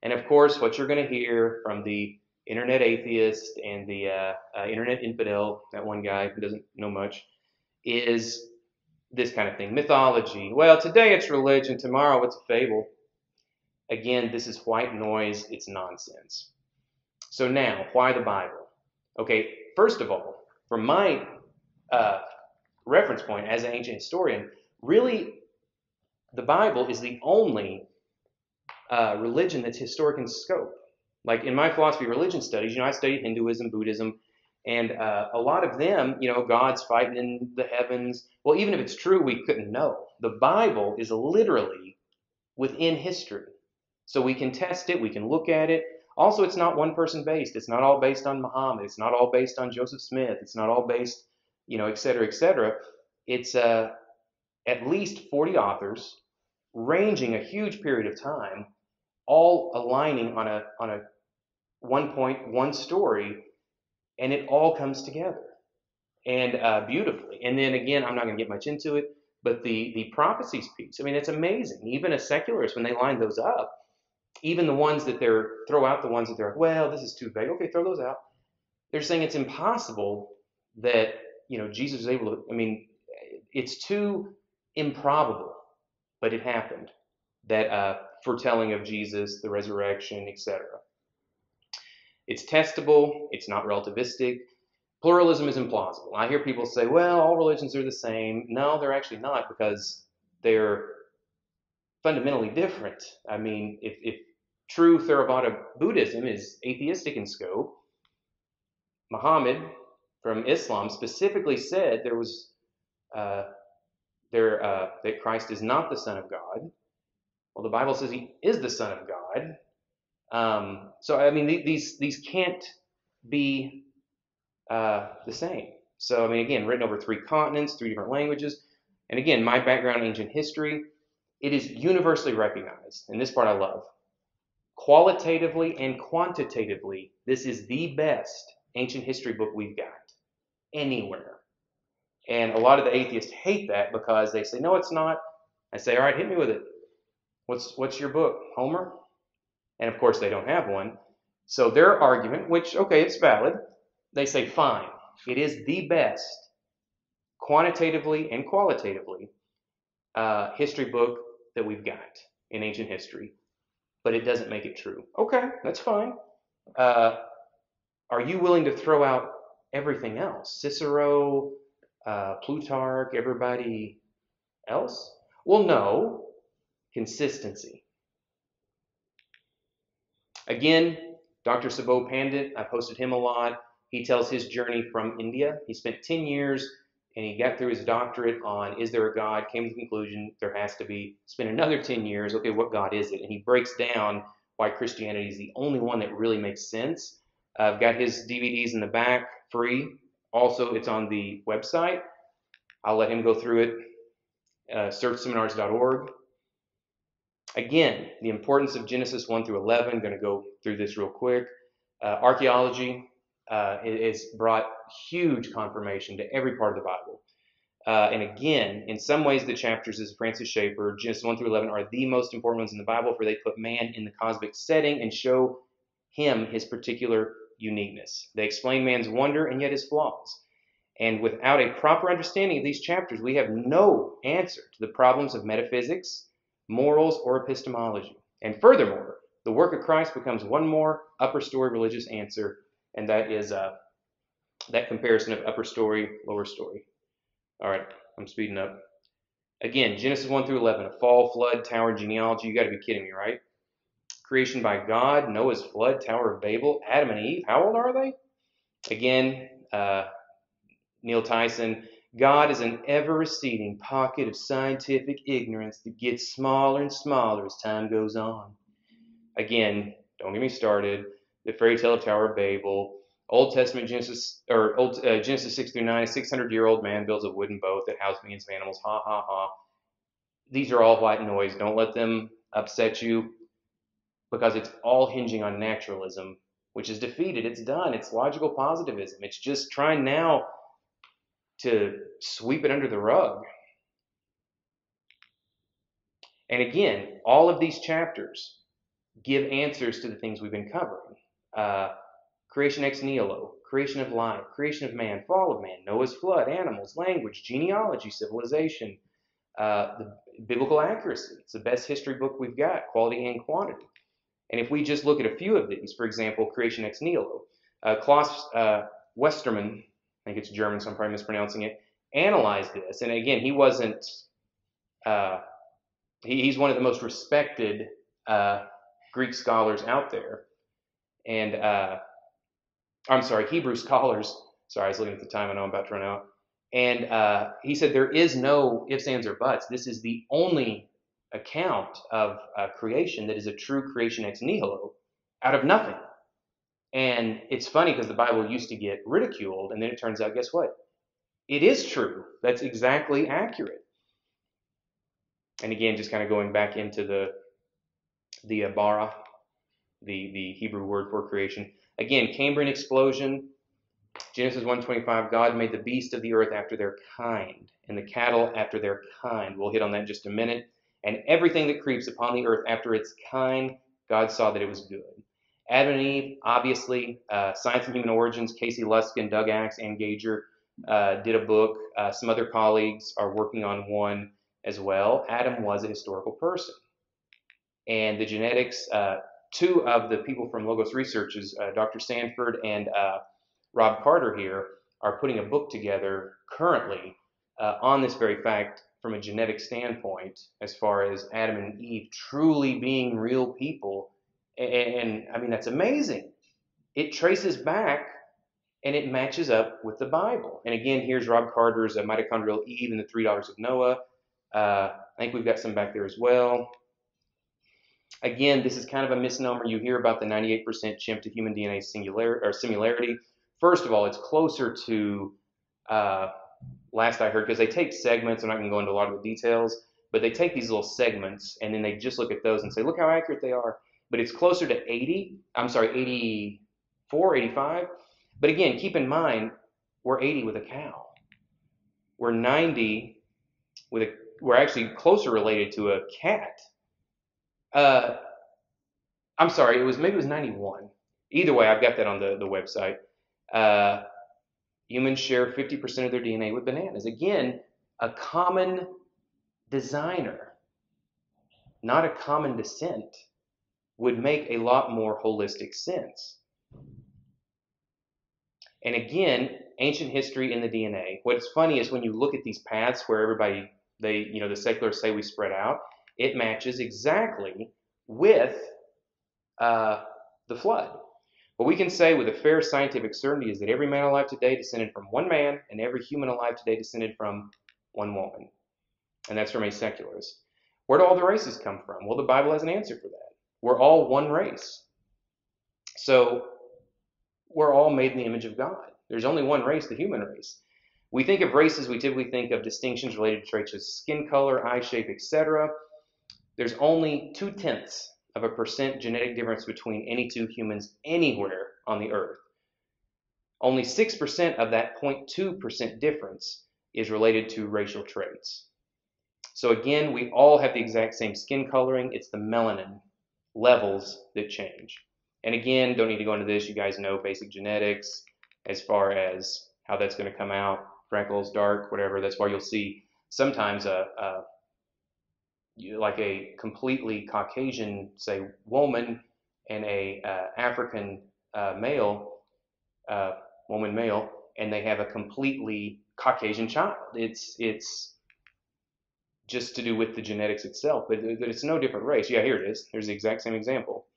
And of course, what you're going to hear from the internet atheist and the uh, uh, internet infidel, that one guy who doesn't know much, is this kind of thing. Mythology. Well, today it's religion. Tomorrow it's a fable. Again, this is white noise. It's nonsense. So now, why the Bible? Okay, first of all, from my uh, reference point as an ancient historian, really, the Bible is the only uh, religion that's historic in scope. Like in my philosophy of religion studies, you know, I studied Hinduism, Buddhism, and uh, a lot of them, you know, God's fighting in the heavens. Well, even if it's true, we couldn't know. The Bible is literally within history. So we can test it, we can look at it. Also, it's not one person based. It's not all based on Muhammad. It's not all based on Joseph Smith. It's not all based, you know, et cetera, et cetera. It's uh, at least forty authors, ranging a huge period of time, all aligning on a on a one point, one story, and it all comes together and uh, beautifully. And then again, I'm not going to get much into it, but the the prophecies piece, I mean, it's amazing. Even a secularist, when they line those up, even the ones that they're throw out the ones that they're like, well, this is too vague. Okay, throw those out. They're saying it's impossible that, you know, Jesus is able to. I mean, it's too improbable, but it happened. That uh, foretelling of Jesus, the resurrection, et cetera. It's testable. It's not relativistic. Pluralism is implausible. I hear people say, well, all religions are the same. No, they're actually not, because they're fundamentally different. I mean, if, if true Theravada Buddhism is atheistic in scope, Muhammad from Islam specifically said there was... Uh, There, uh, that Christ is not the Son of God. Well, the Bible says he is the Son of God. Um, so, I mean, th- these these can't be uh, the same. So, I mean, again, written over three continents, three different languages. And again, my background in ancient history, it is universally recognized, and this part I love. Qualitatively and quantitatively, this is the best ancient history book we've got anywhere. And a lot of the atheists hate that because they say, no, it's not. I say, all right, hit me with it. What's what's your book? Homer? And of course, they don't have one. So their argument, which, okay, it's valid, they say, fine, it is the best quantitatively and qualitatively uh, history book that we've got in ancient history, but it doesn't make it true. Okay, that's fine. Uh, are you willing to throw out everything else? Cicero, uh, Plutarch, everybody else? Well, no. Consistency. Again, Doctor Subodh Pandit, I posted him a lot. He tells his journey from India. He spent ten years and he got through his doctorate on is there a God, came to the conclusion there has to be, spent another ten years, okay, what God is it? And he breaks down why Christianity is the only one that really makes sense. Uh, I've got his D V Ds in the back, free. Also, it's on the website. I'll let him go through it. Uh, search seminars dot org. Again, the importance of Genesis one through eleven. I'm going to go through this real quick. Uh, archaeology uh, has brought huge confirmation to every part of the Bible. Uh, and again, in some ways, the chapters, as Francis Schaeffer, Genesis one through eleven, are the most important ones in the Bible, for they put man in the cosmic setting and show him his particular uniqueness. They explain man's wonder and yet his flaws. And without a proper understanding of these chapters, we have no answer to the problems of metaphysics, morals, or epistemology. And furthermore, the work of Christ becomes one more upper story religious answer, and that is uh, that comparison of upper story, lower story. All right, I'm speeding up. Again, Genesis one through eleven, a fall, flood, tower, genealogy. You got to be kidding me, right? Creation by God, Noah's flood, Tower of Babel, Adam and Eve. How old are they? Again, uh, Neil Tyson. God is an ever-receding pocket of scientific ignorance that gets smaller and smaller as time goes on. Again, don't get me started. The fairy tale of Tower of Babel, Old Testament Genesis or Old uh, Genesis six through nine. A six hundred year old man builds a wooden boat that houses millions of animals. Ha ha ha. These are all white noise. Don't let them upset you, because it's all hinging on naturalism, which is defeated. It's done. It's logical positivism. It's just trying now to sweep it under the rug. And again, all of these chapters give answers to the things we've been covering. Uh, creation ex nihilo, creation of life, creation of man, fall of man, Noah's flood, animals, language, genealogy, civilization, uh, the biblical accuracy. It's the best history book we've got, quality and quantity. And if we just look at a few of these, for example, creation ex nihilo, uh, Klaus uh, Westermann, I think it's German, so I'm probably mispronouncing it, analyzed this. And again, he wasn't, uh, he, he's one of the most respected uh, Greek scholars out there. And uh, I'm sorry, Hebrew scholars. Sorry, I was looking at the time. I know I'm about to run out. And uh, he said there is no ifs, ands, or buts. This is the only account of uh, creation that is a true creation ex nihilo, out of nothing. And it's funny because the Bible used to get ridiculed, and then it turns out, guess what? It is true. That's exactly accurate. And again, just kind of going back into the the bara, the, the Hebrew word for creation. Again, Cambrian explosion, Genesis one twenty-five, God made the beast of the earth after their kind, and the cattle after their kind. We'll hit on that in just a minute. And everything that creeps upon the earth after its kind, God saw that it was good. Adam and Eve, obviously, uh, Science and Human Origins, Casey Luskin, Doug Axe, and Gager uh, did a book. Uh, some other colleagues are working on one as well. Adam was a historical person. And the genetics, uh, two of the people from Logos Researches, uh, Doctor Sanford and uh, Rob Carter here, are putting a book together currently uh, on this very fact from a genetic standpoint, as far as Adam and Eve truly being real people. And, and I mean, that's amazing. It traces back and it matches up with the Bible. And again, here's Rob Carter's uh, Mitochondrial Eve and the Three Daughters of Noah. Uh, I think we've got some back there as well. Again, this is kind of a misnomer. You hear about the ninety-eight percent chimp to human D N A singularity or similarity. First of all, it's closer to, uh, last I heard, because they take segments, I'm not going to go into a lot of the details, but they take these little segments and then they just look at those and say, look how accurate they are. But it's closer to eighty, I'm sorry, eighty-four, eighty-five. But again, keep in mind, we're eighty with a cow. We're ninety with a, we're actually closer related to a cat. Uh, I'm sorry, it was, maybe it was ninety-one. Either way, I've got that on the, the website. Uh, humans share fifty percent of their D N A with bananas. Again, a common designer, not a common descent, would make a lot more holistic sense. And again, ancient history in the D N A. What's funny is when you look at these paths where everybody, they, you know, the seculars say we spread out, it matches exactly with uh, the flood. What we can say with a fair scientific certainty is that every man alive today descended from one man, and every human alive today descended from one woman. And that's from a secularist. Where do all the races come from? Well, the Bible has an answer for that. We're all one race. So we're all made in the image of God. There's only one race, the human race. We think of races, we typically think of distinctions related to traits such as skin color, eye shape, et cetera. There's only two-tenths of a percent genetic difference between any two humans anywhere on the earth. Only six percent of that zero point two percent difference is related to racial traits. So again, we all have the exact same skin coloring. It's the melanin levels that change. And again, don't need to go into this. You guys know basic genetics as far as how that's going to come out, freckles, dark, whatever. That's why you'll see sometimes a, a like a completely Caucasian, say, woman and a uh, African uh, male, uh, woman male, and they have a completely Caucasian child. It's it's just to do with the genetics itself, but it's no different race. Yeah, here it is. Here's the exact same example.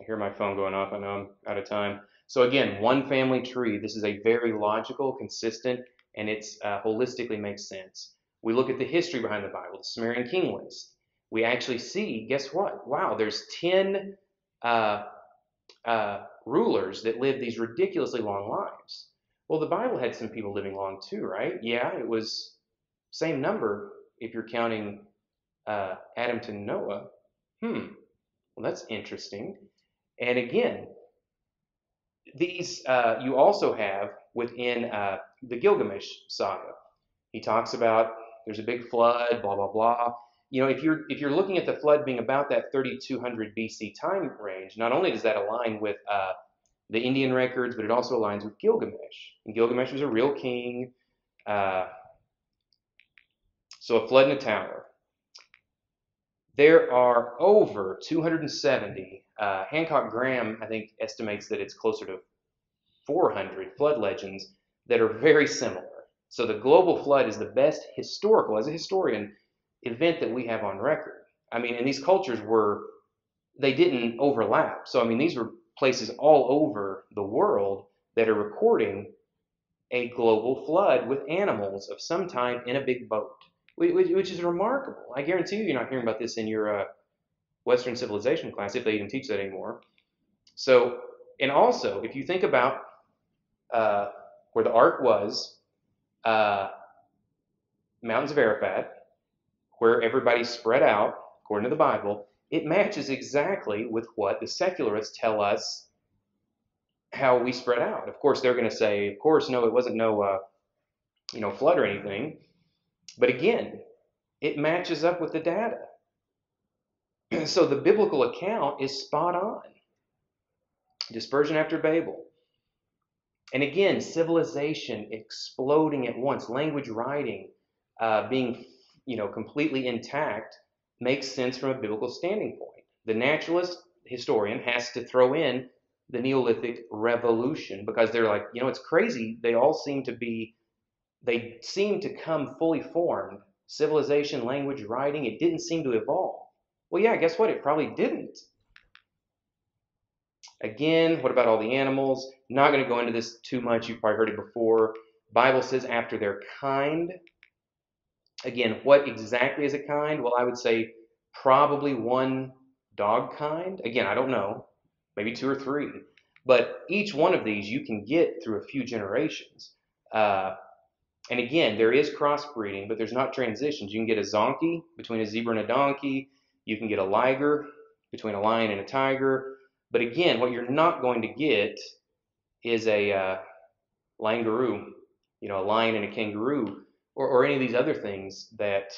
I hear my phone going off. I know I'm out of time. So again, one family tree. This is a very logical, consistent, and it's uh, holistically makes sense. We look at the history behind the Bible, the Sumerian king list. We actually see, guess what? Wow, there's ten uh, uh, rulers that lived these ridiculously long lives. Well, the Bible had some people living long too, right? Yeah, it was same number if you're counting uh, Adam to Noah. Hmm, well, that's interesting. And again, these uh, you also have within uh, the Gilgamesh saga. He talks about there's a big flood, blah, blah, blah. You know, if you're if you're looking at the flood being about that thirty-two hundred B C time range, not only does that align with uh, the Indian records, but it also aligns with Gilgamesh. And Gilgamesh was a real king. Uh, so a flood in a tower. There are over two hundred seventy. Uh, Hancock Graham, I think, estimates that it's closer to four hundred flood legends that are very similar. So the global flood is the best historical, as a historian, event that we have on record. I mean, and these cultures were, they didn't overlap. So, I mean, these were places all over the world that are recording a global flood with animals of some type in a big boat, which is remarkable. I guarantee you you're not hearing about this in your uh, Western civilization class, if they even teach that anymore. So, and also, if you think about uh, where the ark was, Uh, mountains of Arafat, where everybody's spread out, according to the Bible, it matches exactly with what the secularists tell us how we spread out. Of course, they're going to say, of course, no, it wasn't no, uh, you know, flood or anything. But again, it matches up with the data. So the biblical account is spot on. Dispersion after Babel. And again, civilization exploding at once, language writing uh, being, you know, completely intact makes sense from a biblical standing point. The naturalist historian has to throw in the Neolithic revolution because they're like, you know, it's crazy. They all seem to be, they seem to come fully formed. Civilization, language, writing, it didn't seem to evolve. Well, yeah, guess what? It probably didn't. Again, what about all the animals? Not going to go into this too much. You've probably heard it before. Bible says after their kind. Again, what exactly is a kind? Well, I would say probably one dog kind. Again, I don't know, maybe two or three. But each one of these you can get through a few generations. Uh, and again, there is crossbreeding, but there's not transitions. You can get a zonkey between a zebra and a donkey. You can get a liger between a lion and a tiger. But again, what you're not going to get is a uh, langaroo, you know, a lion and a kangaroo, or, or any of these other things that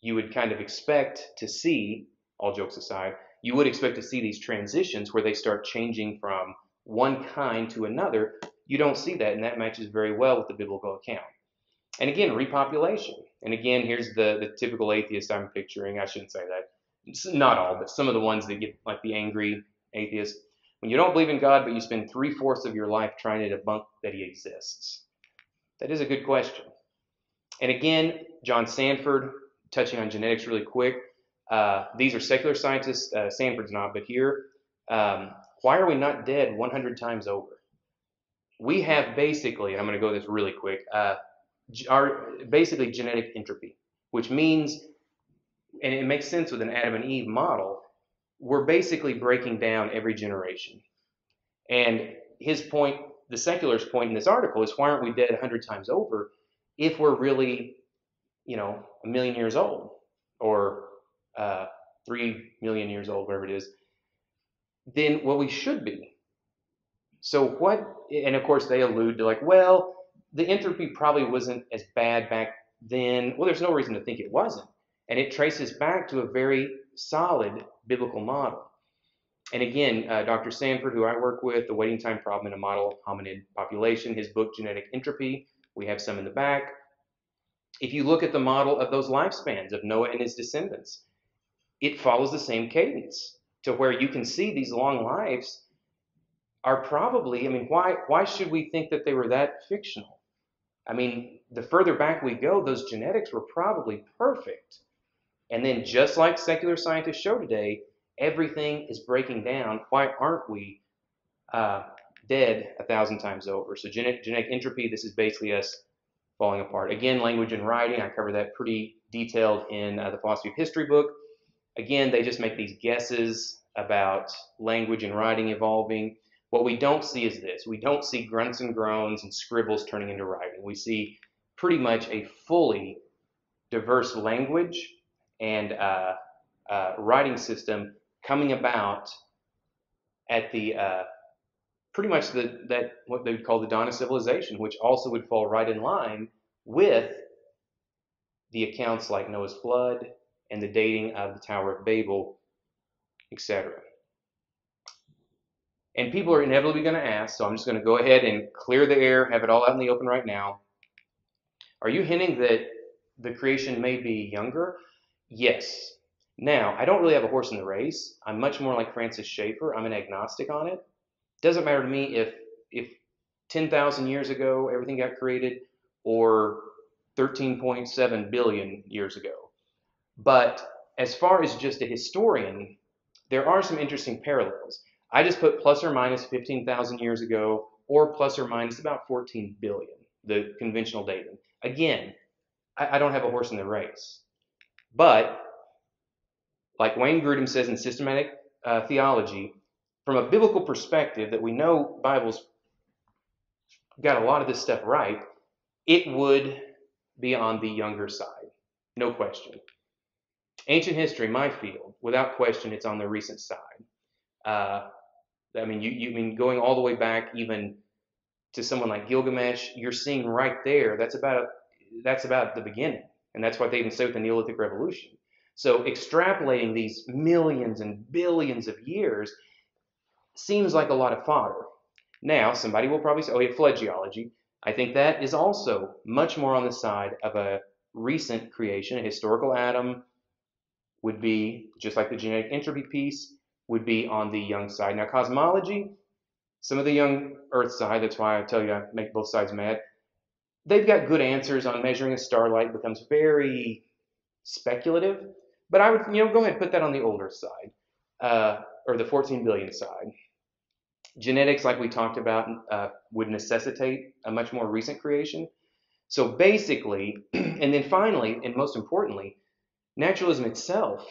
you would kind of expect to see, all jokes aside, you would expect to see these transitions where they start changing from one kind to another. You don't see that, and that matches very well with the biblical account. And again, repopulation. And again, here's the, the typical atheist I'm picturing. I shouldn't say that. It's not all, but some of the ones that get like the angry atheist. When you don't believe in God, but you spend three-fourths of your life trying to debunk that he exists. That is a good question. And again, John Sanford, touching on genetics really quick. Uh, these are secular scientists. Uh, Sanford's not, but here. Um, why are we not dead one hundred times over? We have basically, and I'm going to go this really quick, uh, our basically genetic entropy, which means, and it makes sense with an Adam and Eve model, we're basically breaking down every generation. And his point, the secular's point in this article, is why aren't we dead one hundred times over if we're really, you know, a million years old or uh, three million years old, whatever it is, then well, we should be. So what, and of course they allude to like, well, the entropy probably wasn't as bad back then. Well, there's no reason to think it wasn't. And it traces back to a very solid biblical model. And again, uh, Doctor Sanford, who I work with, The Waiting Time Problem in a Model Hominid Population, his book, Genetic Entropy, we have some in the back. If you look at the model of those lifespans of Noah and his descendants, it follows the same cadence to where you can see these long lives are probably, I mean, why why should we think that they were that fictional? I mean, the further back we go, those genetics were probably perfect. And then just like secular scientists show today, everything is breaking down. Why aren't we uh, dead a thousand times over? So genetic, genetic entropy, this is basically us falling apart. Again, language and writing, I cover that pretty detailed in uh, the Philosophy of History book. Again, they just make these guesses about language and writing evolving. What we don't see is this. We don't see grunts and groans and scribbles turning into writing. We see pretty much a fully diverse language and uh, uh, writing system coming about at the uh, pretty much the, that what they would call the dawn of civilization, which also would fall right in line with the accounts like Noah's flood and the dating of the Tower of Babel, et cetera. And people are inevitably going to ask, so I'm just going to go ahead and clear the air, have it all out in the open right now. Are you hinting that the creation may be younger? Yes. Now, I don't really have a horse in the race. I'm much more like Francis Schaeffer. I'm an agnostic on it. Doesn't matter to me if, if ten thousand years ago everything got created or thirteen point seven billion years ago. But as far as just a historian, there are some interesting parallels. I just put plus or minus fifteen thousand years ago, or plus or minus about fourteen billion, the conventional dating. Again, I, I don't have a horse in the race. But, like Wayne Grudem says in Systematic uh, Theology, from a biblical perspective that we know Bible's got a lot of this stuff right, it would be on the younger side, no question. Ancient history, my field, without question, it's on the recent side. Uh, I mean, you, you mean going all the way back even to someone like Gilgamesh, you're seeing right there, that's about, that's about the beginning. And that's what they even say with the Neolithic Revolution. So extrapolating these millions and billions of years seems like a lot of fodder. Now, somebody will probably say, oh, yeah, flood geology. I think that is also much more on the side of a recent creation. A historical Adam would be, just like the genetic entropy piece, would be on the young side. Now, cosmology, some of the young Earth side, that's why I tell you I make both sides mad, they've got good answers on measuring a starlight, becomes very speculative, but I would, you know, go ahead and put that on the older side, uh, or the fourteen billion side. Genetics, like we talked about, uh, would necessitate a much more recent creation. So basically, and then finally, and most importantly, naturalism itself,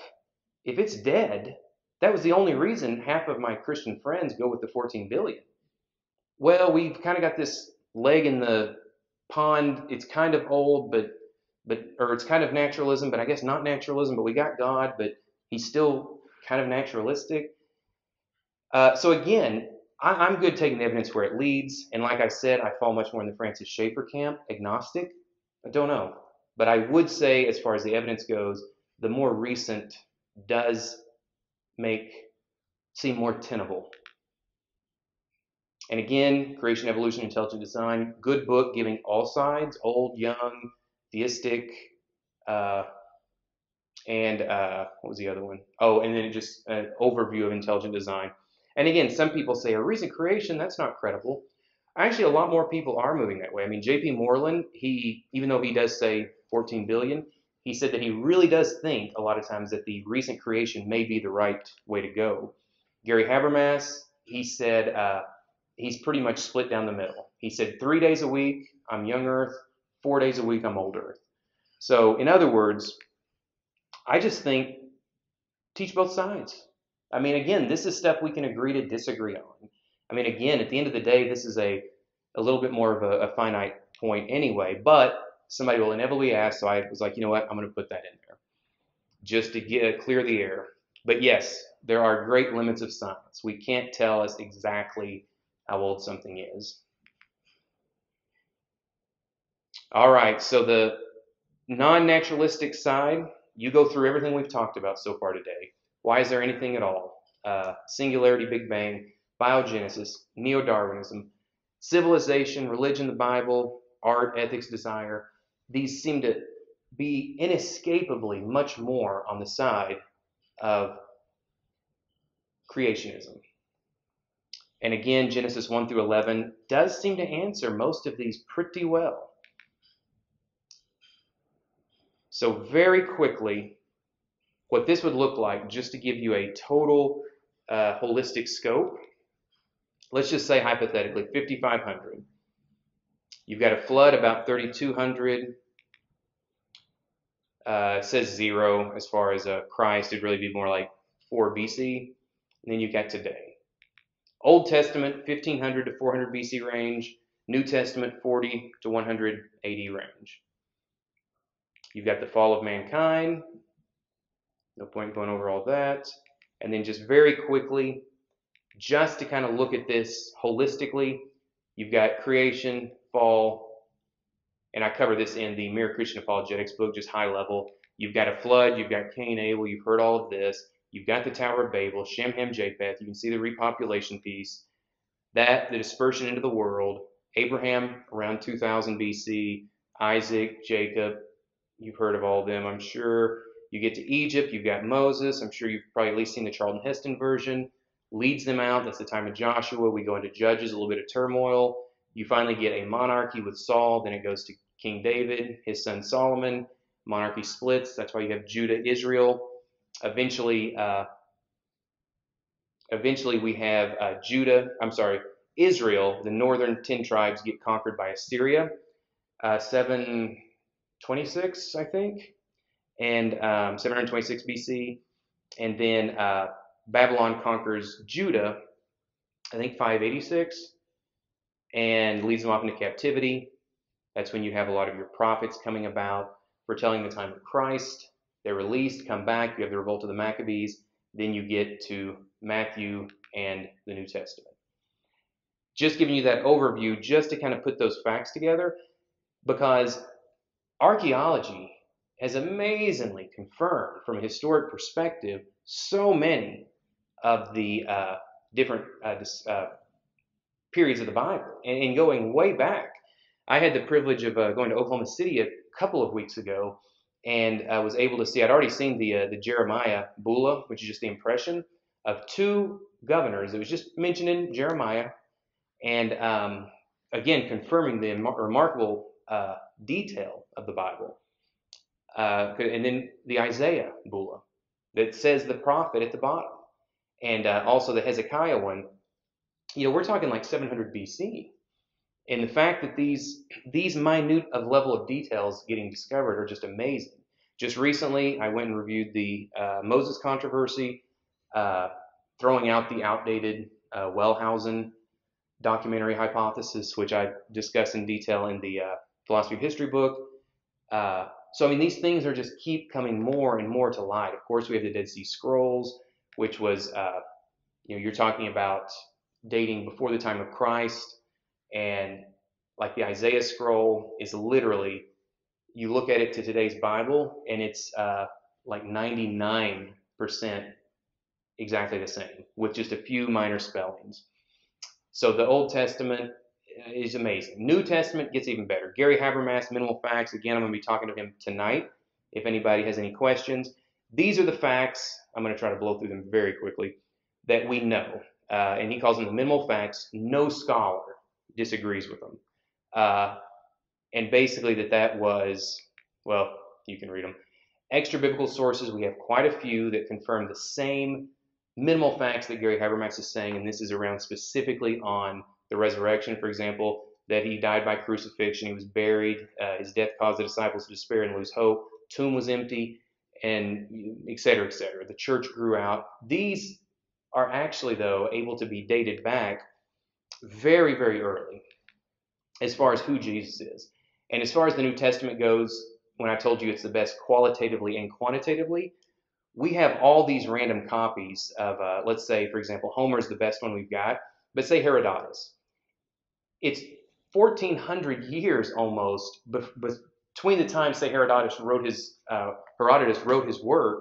if it's dead, that was the only reason half of my Christian friends go with the fourteen billion. Well, we've kind of got this leg in the pond. It's kind of old, but but or it's kind of naturalism, but I guess not naturalism, but we got God, but he's still kind of naturalistic. Uh, so again, I, I'm good taking the evidence where it leads. And like I said, I fall much more in the Francis Schaeffer camp, agnostic. I don't know. But I would say, as far as the evidence goes, the more recent does make seem more tenable. And again, Creation, Evolution, Intelligent Design, good book giving all sides, old, young, theistic, uh, and uh, what was the other one? Oh, and then just an overview of intelligent design. And again, some people say, a recent creation, that's not credible. Actually, a lot more people are moving that way. I mean, J P Moreland, he, even though he does say fourteen billion, he said that he really does think a lot of times that the recent creation may be the right way to go. Gary Habermas, he said uh, he's pretty much split down the middle. He said, three days a week, I'm young Earth, four days a week, I'm old Earth. So in other words, I just think teach both sides. I mean, again, this is stuff we can agree to disagree on. I mean, again, at the end of the day, this is a, a little bit more of a, a finite point anyway, but somebody will inevitably ask, so I was like, you know what, I'm going to put that in there just to get, clear the air. But yes, there are great limits of science. We can't tell us exactly how old something is. All right, so the non-naturalistic side, you go through everything we've talked about so far today. Why is there anything at all? Uh, singularity, Big Bang, biogenesis, neo-Darwinism, civilization, religion, the Bible, art, ethics, desire. These seem to be inescapably much more on the side of creationism. And again, Genesis one through eleven does seem to answer most of these pretty well. So very quickly, what this would look like, just to give you a total uh, holistic scope, let's just say hypothetically, fifty-five hundred. You've got a flood about thirty-two hundred. Uh, it says zero as far as uh, Christ. It'd really be more like four B C. And then you've got today. Old Testament, fifteen hundred to four hundred B C range. New Testament, forty to one hundred A D range. You've got the fall of mankind. No point going over all that. And then just very quickly, just to kind of look at this holistically, you've got creation, fall, and I cover this in the Mere Christian Apologetics book, just high level. You've got a flood, you've got Cain, Abel, you've heard all of this. You've got the Tower of Babel, Shem, Ham, Japheth. You can see the repopulation piece. That, the dispersion into the world. Abraham, around two thousand B C. Isaac, Jacob. You've heard of all of them, I'm sure. You get to Egypt, you've got Moses. I'm sure you've probably at least seen the Charlton Heston version. Leads them out. That's the time of Joshua. We go into Judges, a little bit of turmoil. You finally get a monarchy with Saul. Then it goes to King David, his son Solomon. Monarchy splits. That's why you have Judah, Israel. Eventually, uh, eventually we have uh, Judah. I'm sorry, Israel. The northern ten tribes get conquered by Assyria. Uh, seven. twenty-six, I think, and um, seven hundred twenty-six B C, and then uh, Babylon conquers Judah, I think five eighty-six, and leads them off into captivity. That's when you have a lot of your prophets coming about, foretelling the time of Christ. They're released, come back, you have the revolt of the Maccabees, then you get to Matthew and the New Testament. Just giving you that overview, just to kind of put those facts together, because archaeology has amazingly confirmed, from a historic perspective, so many of the uh, different uh, dis, uh, periods of the Bible. And, and going way back, I had the privilege of uh, going to Oklahoma City a couple of weeks ago, and I was able to see, I'd already seen the, uh, the Jeremiah Bula, which is just the impression of two governors. It was just mentioned in Jeremiah, and um, again, confirming the remarkable uh, detail of the Bible, uh, and then the Isaiah Bula that says the prophet at the bottom, and uh, also the Hezekiah one. You know, we're talking like seven hundred B C, and the fact that these these minute of level of details getting discovered are just amazing. Just recently, I went and reviewed the uh, Moses controversy, uh, throwing out the outdated uh, Wellhausen documentary hypothesis, which I discuss in detail in the uh, Philosophy of History book. Uh, so, I mean, these things are just keep coming more and more to light. Of course, we have the Dead Sea Scrolls, which was, uh, you know, you're talking about dating before the time of Christ, and like the Isaiah scroll is literally, you look at it to today's Bible, and it's uh, like ninety-nine percent exactly the same, with just a few minor spellings. So the Old Testament is amazing. New Testament gets even better. Gary Habermas, Minimal Facts. Again, I'm going to be talking to him tonight if anybody has any questions. These are the facts. I'm going to try to blow through them very quickly that we know. Uh, and he calls them the minimal facts. No scholar disagrees with them. Uh, And basically that that was, well, you can read them. Extra-biblical sources, we have quite a few that confirm the same minimal facts that Gary Habermas is saying, and this is around specifically on the resurrection, for example, that he died by crucifixion, he was buried, uh, his death caused the disciples to despair and lose hope, tomb was empty, and et cetera, et cetera. The church grew out. These are actually, though, able to be dated back very, very early as far as who Jesus is. And as far as the New Testament goes, when I told you it's the best qualitatively and quantitatively, we have all these random copies of, uh, let's say, for example, Homer's the best one we've got, but say Herodotus. It's fourteen hundred years almost between the time, say, Herodotus wrote his, uh, Herodotus wrote his work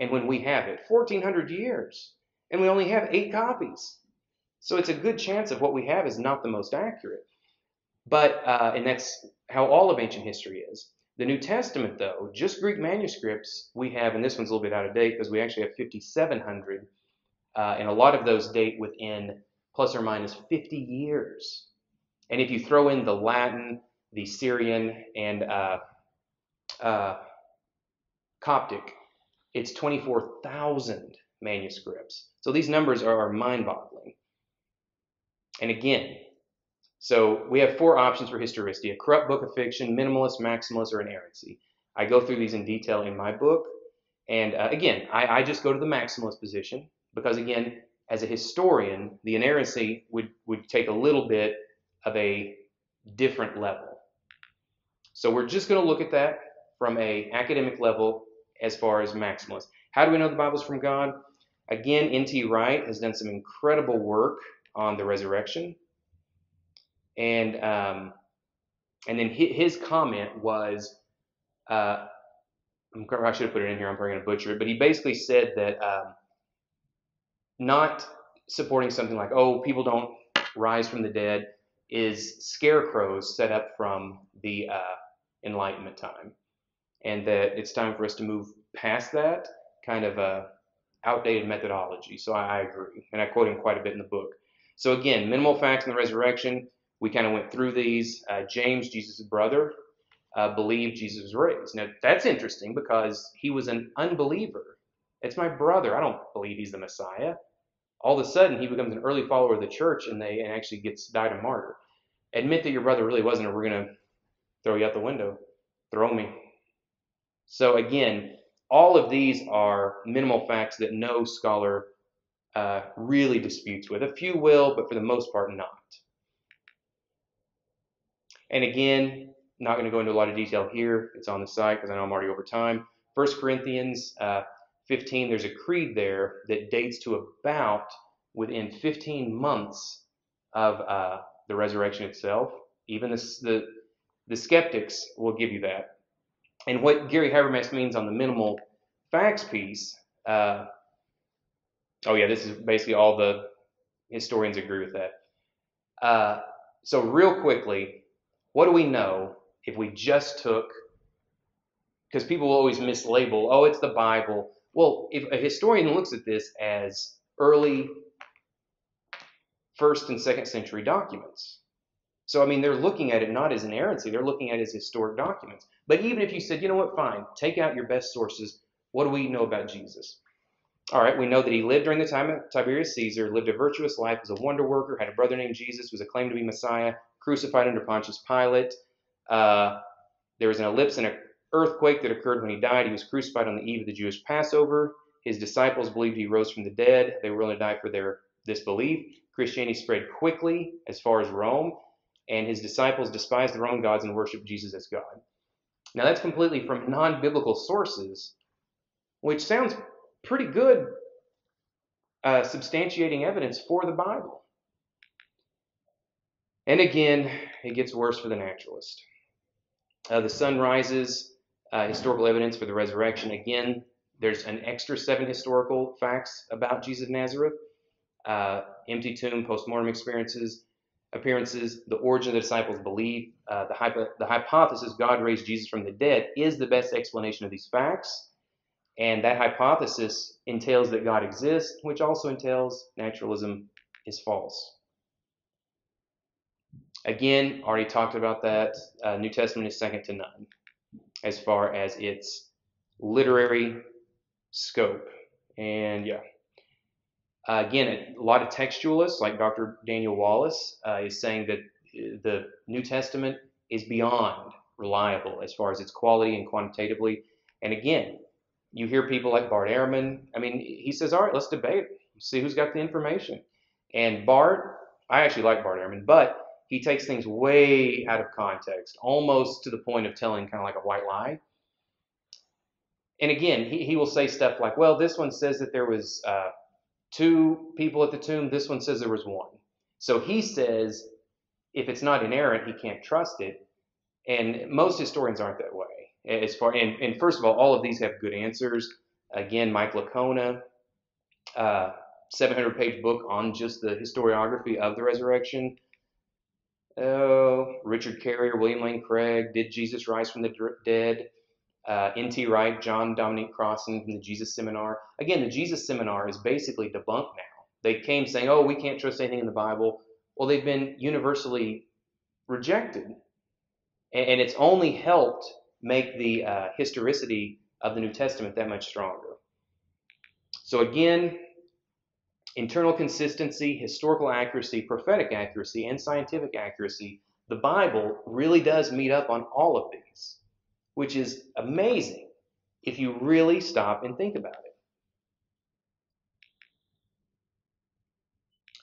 and when we have it, fourteen hundred years, and we only have eight copies. So it's a good chance of what we have is not the most accurate. But, uh, and that's how all of ancient history is. The New Testament, though, just Greek manuscripts we have, and this one's a little bit out of date because we actually have fifty-seven hundred, uh, and a lot of those date within plus or minus fifty years. And if you throw in the Latin, the Syrian, and uh, uh, Coptic, it's twenty-four thousand manuscripts. So these numbers are, are mind-boggling. And again, so we have four options for historicity: a corrupt book of fiction, minimalist, maximalist, or inerrancy. I go through these in detail in my book. And uh, again, I, I just go to the maximalist position because, again, as a historian, the inerrancy would, would take a little bit of a different level. So we're just going to look at that from an academic level as far as maximalist. How do we know the Bible's from God? Again, N T Wright has done some incredible work on the resurrection. And um, and then his comment was, uh, I should have put it in here, I'm probably going to butcher it, but he basically said that uh, not supporting something like, oh, people don't rise from the dead is scarecrows set up from the uh, Enlightenment time. And that it's time for us to move past that kind of uh, outdated methodology. So I, I agree. And I quote him quite a bit in the book. So again, minimal facts in the resurrection. We kind of went through these. Uh, James, Jesus' brother, uh, believed Jesus was raised. Now, that's interesting because he was an unbeliever. It's my brother. I don't believe he's the Messiah. All of a sudden, he becomes an early follower of the church and they and actually gets died a martyr. Admit that your brother really wasn't, or we're going to throw you out the window. Throw me. So again, all of these are minimal facts that no scholar uh, really disputes with. A few will, but for the most part, not. And again, not going to go into a lot of detail here. It's on the site because I know I'm already over time. First Corinthians uh, fifteen, there's a creed there that dates to about within fifteen months of uh, the resurrection itself. Even the, the, the skeptics will give you that. And what Gary Habermas means on the minimal facts piece, uh, oh yeah, this is basically all the historians agree with that. Uh, so real quickly, what do we know if we just took, because people will always mislabel, oh, it's the Bible. Well, if a historian looks at this as early first and second century documents. So, I mean, they're looking at it not as inerrancy. They're looking at it as historic documents. But even if you said, you know what, fine, take out your best sources. What do we know about Jesus? All right, we know that he lived during the time of Tiberius Caesar, lived a virtuous life as a wonder worker, had a brother named Jesus, was acclaimed to be Messiah, crucified under Pontius Pilate. Uh, there was an ellipse in an earthquake that occurred when he died. He was crucified on the eve of the Jewish Passover. His disciples believed he rose from the dead. They were willing to die for their disbelief. Christianity spread quickly as far as Rome, and his disciples despised their own gods and worshiped Jesus as God. Now, that's completely from non-biblical sources, which sounds pretty good uh, substantiating evidence for the Bible. And again, it gets worse for the naturalist. Uh, the sun rises, uh, historical evidence for the resurrection. Again, there's an extra seven historical facts about Jesus of Nazareth. Uh, empty tomb, postmortem experiences, appearances, the origin of the disciples' belief, uh, the, hypo- the hypothesis God raised Jesus from the dead is the best explanation of these facts. And that hypothesis entails that God exists, which also entails naturalism is false. Again, already talked about that. Uh, New Testament is second to none as far as its literary scope. And yeah, uh, again, a lot of textualists like Doctor Daniel Wallace uh, is saying that the New Testament is beyond reliable as far as its quality and quantitatively. And again, you hear people like Bart Ehrman. I mean, he says, all right, let's debate, see who's got the information. And Bart, I actually like Bart Ehrman, but he takes things way out of context, almost to the point of telling kind of like a white lie. And again, he, he will say stuff like, well, this one says that there was uh, two people at the tomb. This one says there was one. So he says if it's not inerrant, he can't trust it. And most historians aren't that way. As far and, and first of all, all of these have good answers. Again, Mike Lacona, uh, seven hundred page book on just the historiography of the resurrection. Oh, Richard Carrier, William Lane Craig, Did Jesus Rise from the Dead? Uh, N T Wright, John Dominic Crossan from the Jesus Seminar. Again, the Jesus Seminar is basically debunked now. They came saying, oh, we can't trust anything in the Bible. Well, they've been universally rejected. And, and it's only helped make the uh, historicity of the New Testament that much stronger. So again, internal consistency, historical accuracy, prophetic accuracy, and scientific accuracy, the Bible really does meet up on all of these, which is amazing if you really stop and think about it.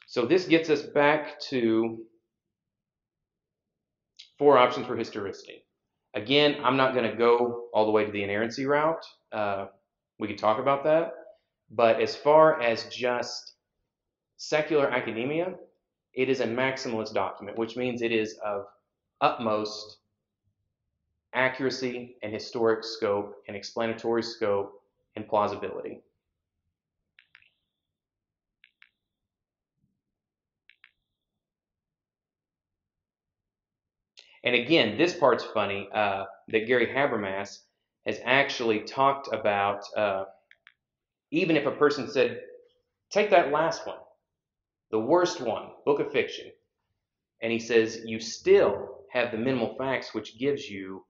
So this gets us back to four options for historicity. Again, I'm not going to go all the way to the inerrancy route. Uh, we could talk about that. But as far as just secular academia, it is a maximalist document, which means it is of utmost accuracy and historic scope and explanatory scope and plausibility. And again, this part's funny, uh, that Gary Habermas has actually talked about, uh, even if a person said, take that last one, the worst one, Book of Fiction, and he says, you still have the minimal facts, which gives you,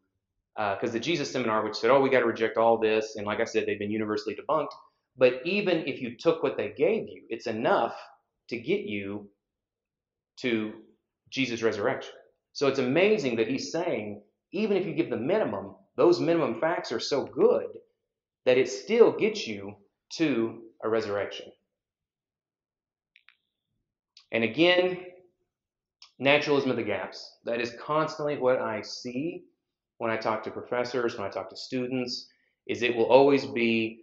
because uh, the Jesus Seminar, which said, oh, we got to reject all this, and like I said, they've been universally debunked, but even if you took what they gave you, it's enough to get you to Jesus' resurrection. So it's amazing that he's saying, even if you give the minimum, those minimum facts are so good that it still gets you to a resurrection. And again, naturalism of the gaps. That is constantly what I see when I talk to professors, when I talk to students, is it will always be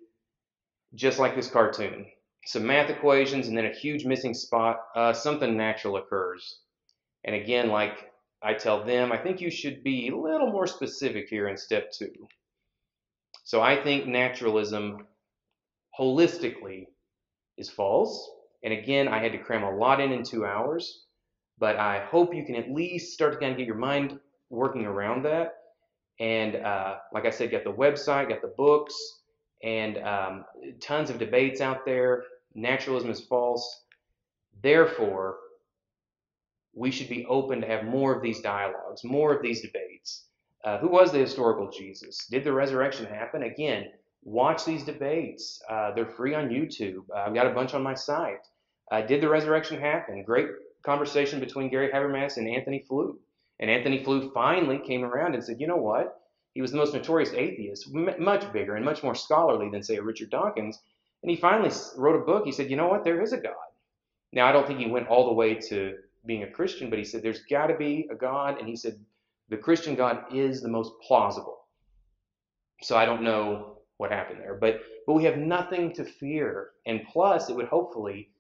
just like this cartoon. Some math equations and then a huge missing spot, uh, something natural occurs. And again, like I tell them, I think you should be a little more specific here in step two. So I think naturalism holistically is false. And again, I had to cram a lot in in two hours, but I hope you can at least start to kind of get your mind working around that. And uh, like I said, got the website, got the books, and um, tons of debates out there. Naturalism is false. Therefore, we should be open to have more of these dialogues, more of these debates. Uh, who was the historical Jesus? Did the resurrection happen? Again, watch these debates. Uh, they're free on YouTube. Uh, I've got a bunch on my site. Uh, did the resurrection happen? Great conversation between Gary Habermas and Anthony Flew. And Anthony Flew finally came around and said, you know what? He was the most notorious atheist, m much bigger and much more scholarly than, say, Richard Dawkins. And he finally wrote a book. He said, you know what? There is a God. Now, I don't think he went all the way to being a Christian, but he said, there's got to be a God. And he said, the Christian God is the most plausible. So I don't know what happened there, but, but we have nothing to fear. And plus, it would hopefully,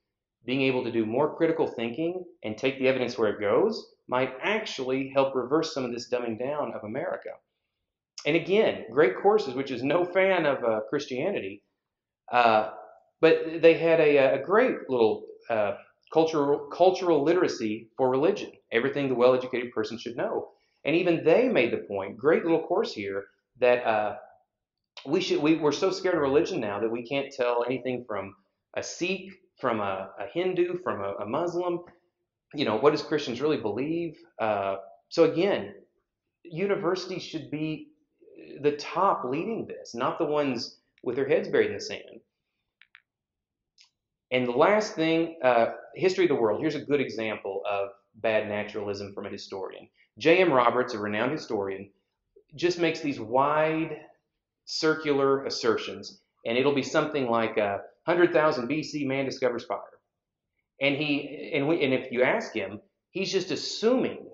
being able to do more critical thinking and take the evidence where it goes, might actually help reverse some of this dumbing down of America. And again, great courses, which is no fan of uh, Christianity, uh, but they had a, a great little uh, cultural, cultural literacy for religion, everything the well-educated person should know. And even they made the point, great little course here, that uh, we should, we, we're so scared of religion now that we can't tell anything from a Sikh, from a, a Hindu, from a, a Muslim. You know, what does Christians really believe? Uh, so again, universities should be the top leading this, not the ones with their heads buried in the sand. And the last thing, uh, history of the world. Here's a good example of bad naturalism from a historian. J M Roberts, a renowned historian, just makes these wide circular assertions, and it'll be something like uh, one hundred thousand B C man discovers fire. And he and we and if you ask him, he's just assuming.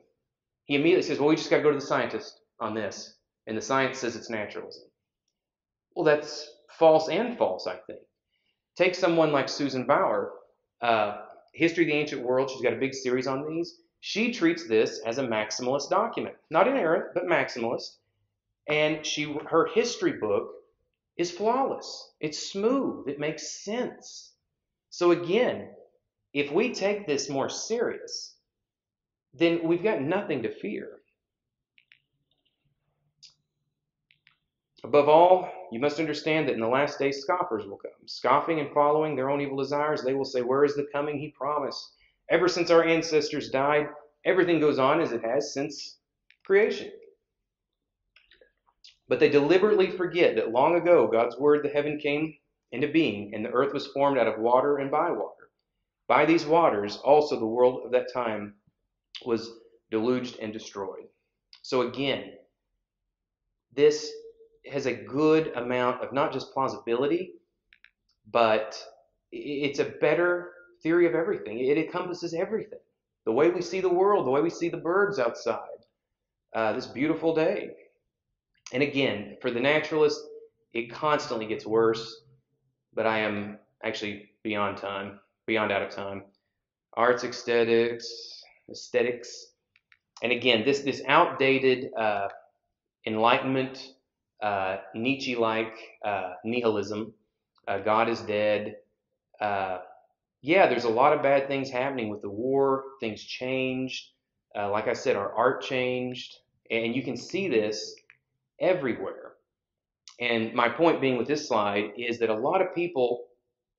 He immediately says, well, we just got to go to the scientist on this, and the science says it's naturalism. Well, that's false and false, I think. Take someone like Susan Bauer, uh, History of the Ancient World. She's got a big series on these. She treats this as a maximalist document, not inerrant, but maximalist. And she, her history book is flawless. It's smooth. It makes sense. So again, if we take this more serious, then we've got nothing to fear. Above all, you must understand that in the last days scoffers will come, scoffing and following their own evil desires. They will say, where is the coming he promised? Ever since our ancestors died, everything goes on as it has since creation. But they deliberately forget that long ago, God's word, the heaven, came into being, and the earth was formed out of water and by water. By these waters, also the world of that time was deluged and destroyed. So again, this has a good amount of not just plausibility, but it's a better theory of everything. It encompasses everything. The way we see the world, the way we see the birds outside, uh, this beautiful day. And again, for the naturalist, it constantly gets worse, but I am actually beyond time, beyond out of time. Arts, aesthetics, aesthetics. And again, this, this outdated uh, Enlightenment, uh, Nietzsche-like uh, nihilism, uh, God is dead. Uh, yeah, there's a lot of bad things happening with the war. Things changed. Uh, like I said, our art changed. And you can see this everywhere. And my point being with this slide is that a lot of people,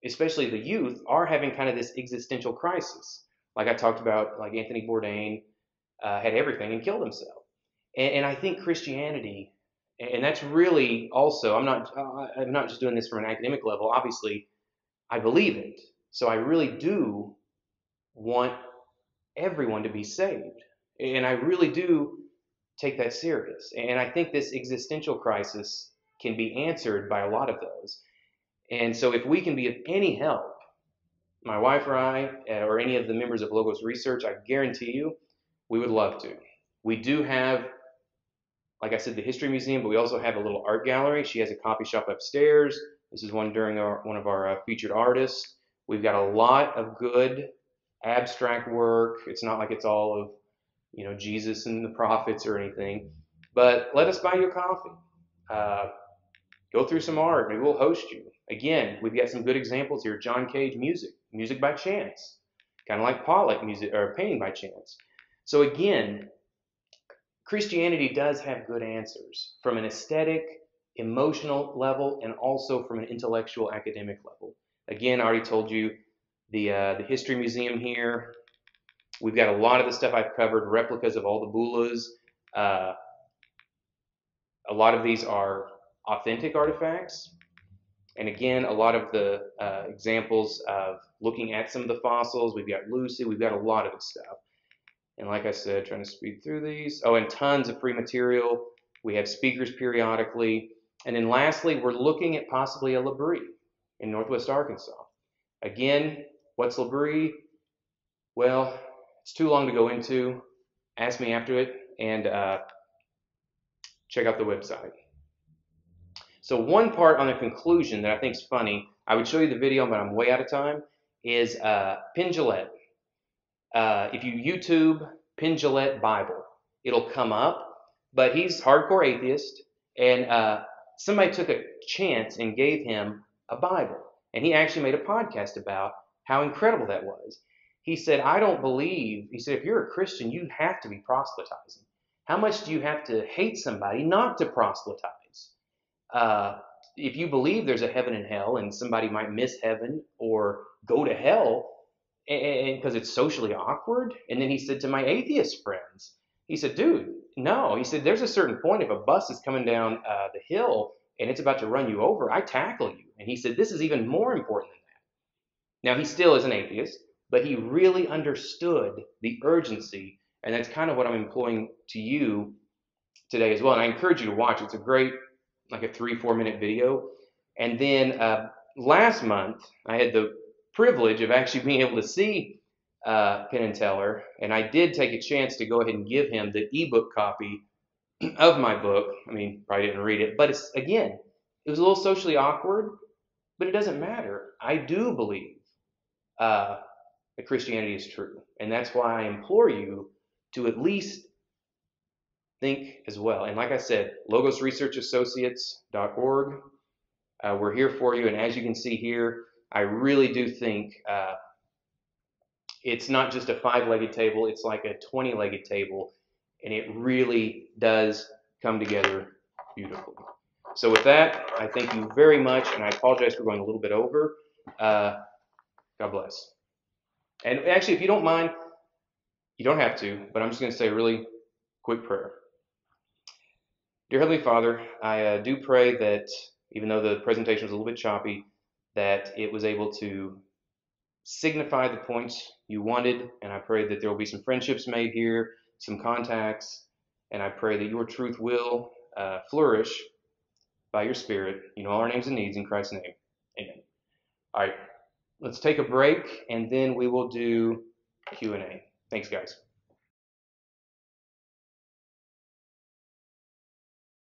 especially the youth, are having kind of this existential crisis. Like I talked about, like Anthony Bourdain uh, had everything and killed himself. And, and I think Christianity, and that's really also, I'm not, uh, I'm not just doing this from an academic level. Obviously, I believe it. So I really do want everyone to be saved. And I really do take that serious. And I think this existential crisis can be answered by a lot of those. And so if we can be of any help, my wife or I, or any of the members of Logos Research, I guarantee you, we would love to. We do have, like I said, the History Museum, but we also have a little art gallery. She has a copy shop upstairs. This is one during our, one of our uh, featured artists. We've got a lot of good abstract work. It's not like it's all of, you know, Jesus and the prophets or anything, but let us buy you a coffee. Uh, go through some art. Maybe we'll host you. Again, we've got some good examples here. John Cage music, music by chance, kind of like Pollock music or painting by chance. So again, Christianity does have good answers from an aesthetic, emotional level, and also from an intellectual, academic level. Again, I already told you the uh, the History Museum here. We've got a lot of the stuff I've covered, replicas of all the Bulas. Uh, a lot of these are authentic artifacts. And again, a lot of the uh, examples of looking at some of the fossils. We've got Lucy. We've got a lot of this stuff. And like I said, trying to speed through these. Oh, and tons of free material. We have speakers periodically. And then lastly, we're looking at possibly a Labrie in Northwest Arkansas. Again, what's Labrie? Well, it's too long to go into. Ask me after it and uh, check out the website. So one part on the conclusion that I think is funny, I would show you the video, but I'm way out of time, is uh, Penn Jillette. Uh, if you YouTube Penn Jillette Bible, it'll come up, but he's hardcore atheist, and uh, somebody took a chance and gave him a Bible, and he actually made a podcast about how incredible that was. He said, I don't believe, he said, if you're a Christian, you have to be proselytizing. How much do you have to hate somebody not to proselytize? Uh, if you believe there's a heaven and hell and somebody might miss heaven or go to hell because it's socially awkward. And then he said to my atheist friends, he said, dude, no. He said, there's a certain point if a bus is coming down uh, the hill and it's about to run you over, I tackle you. And he said, this is even more important than that. Now, he still is an atheist, but he really understood the urgency, and that's kind of what I'm employing to you today as well. And I encourage you to watch. It's a great, like a three, four minute video. And then uh, last month, I had the privilege of actually being able to see uh, Penn and Teller, and I did take a chance to go ahead and give him the ebook copy of my book. I mean, probably didn't read it, but it's, again, it was a little socially awkward, but it doesn't matter. I do believe uh, that Christianity is true, and that's why I implore you to at least think as well. And like I said, Logos Research Associates dot org, uh, we're here for you, and as you can see here, I really do think uh, it's not just a five-legged table, it's like a twenty-legged table, and it really does come together beautifully. So with that, I thank you very much, and I apologize for going a little bit over. Uh, God bless. And actually, if you don't mind, you don't have to, but I'm just going to say a really quick prayer. Dear Heavenly Father, I uh, do pray that, even though the presentation was a little bit choppy, that it was able to signify the points you wanted, and I pray that there will be some friendships made here, some contacts, and I pray that your truth will uh, flourish by your Spirit. You know all our names and needs, in Christ's name. Amen. All right. Let's take a break, and then we will do Q and A. Thanks, guys.